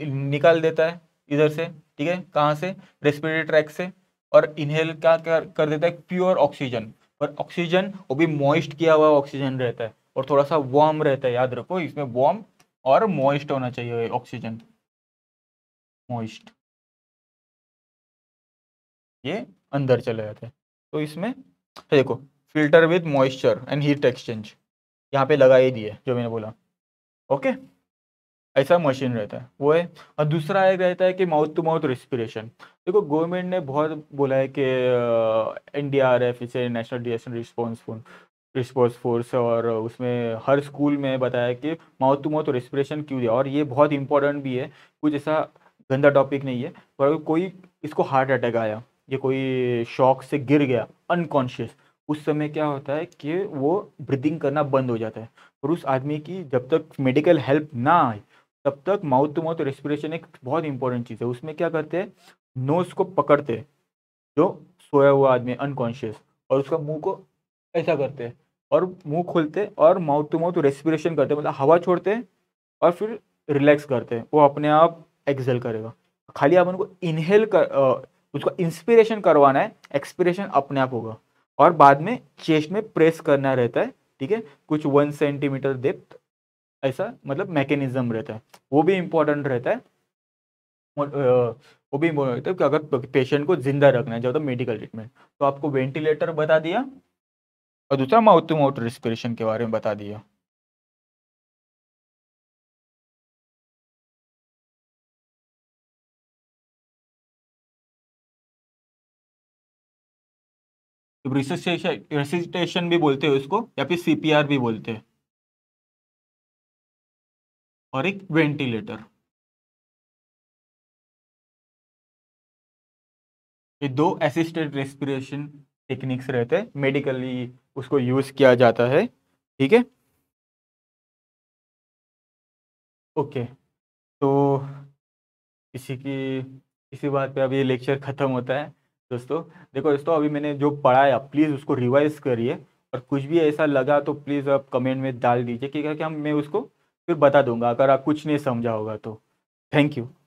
निकाल देता है इधर से, ठीक है, कहाँ से? रेस्पिरेटरी ट्रैक से, और इनहेल क्या कर देता है? Pure oxygen. और ऑक्सीजन वो भी मॉइस्ट किया हुआ ऑक्सीजन रहता है और थोड़ा सा वार्म रहता है। याद रखो इसमें वार्म और मॉइस्ट होना चाहिए ऑक्सीजन, मॉइस्ट। ये अंदर चले जाते हैं। तो इसमें देखो filter with moisture and heat exchange यहाँ पे लगा ही दिए जो मैंने बोला, ओके। ऐसा मशीन रहता है, वो है। और दूसरा एक रहता है कि माउथ टू माउथ रेस्पिरेशन। देखो गवर्नमेंट ने बहुत बोला है कि एन डी आर एफ इसे national disaster response response force, और उसमें हर स्कूल में बताया कि माउथ टू माउथ रेस्पिरेशन क्यों दिया, और ये बहुत इंपॉर्टेंट भी है, कुछ ऐसा गंदा टॉपिक नहीं है। पर कोई इसको हार्ट अटैक आया, ये कोई शॉक से गिर गया अनकॉन्शियस, उस समय क्या होता है कि वो ब्रीदिंग करना बंद हो जाता है, और उस आदमी की जब तक मेडिकल हेल्प ना आए तब तक माउथ टू माउथ रेस्पिरेशन एक बहुत इंपॉर्टेंट चीज़ है। उसमें क्या करते हैं, नोज़ को पकड़ते हैं जो सोया हुआ आदमी अनकॉन्शियस, और उसका मुंह को ऐसा करते हैं और मुंह खोलते और माउथ टू माउथ रेस्पिरेशन करते, मतलब हवा छोड़ते हैं और फिर रिलैक्स करते हैं, वो अपने आप एक्सहेल करेगा। खाली आप उनको इनहेल कर आ, उसको इंस्पिरेशन करवाना है, एक्सपिरेशन अपने आप होगा, और बाद में चेस्ट में प्रेस करना रहता है, ठीक है, कुछ वन सेंटीमीटर डेप्थ, ऐसा मतलब मैकेनिज्म रहता है। वो भी इम्पोर्टेंट रहता है, वो भी इम्पोर्टेंट रहता है कि अगर पेशेंट को जिंदा रखना है जब मेडिकल ट्रीटमेंट। तो आपको वेंटिलेटर बता दिया और दूसरा माउथ टू माउथ रेस्पिरेशन के बारे में बता दिया। रिससिटेशन रिससिटेशन भी बोलते हैं उसको, या फिर सीपीआर भी बोलते हैं, और एक वेंटिलेटर। ये दो असिस्टेड रेस्पिरेशन टेक्निक्स रहते हैं, मेडिकली उसको यूज किया जाता है, ठीक है, ओके। तो इसी की इसी बात पे अब ये लेक्चर खत्म होता है दोस्तों। देखो दोस्तों अभी मैंने जो पढ़ाया प्लीज़ उसको रिवाइज करिए, और कुछ भी ऐसा लगा तो प्लीज़ आप कमेंट में डाल दीजिए, कि क्या क्या मैं उसको फिर बता दूंगा अगर आप कुछ नहीं समझा होगा तो। Thank you.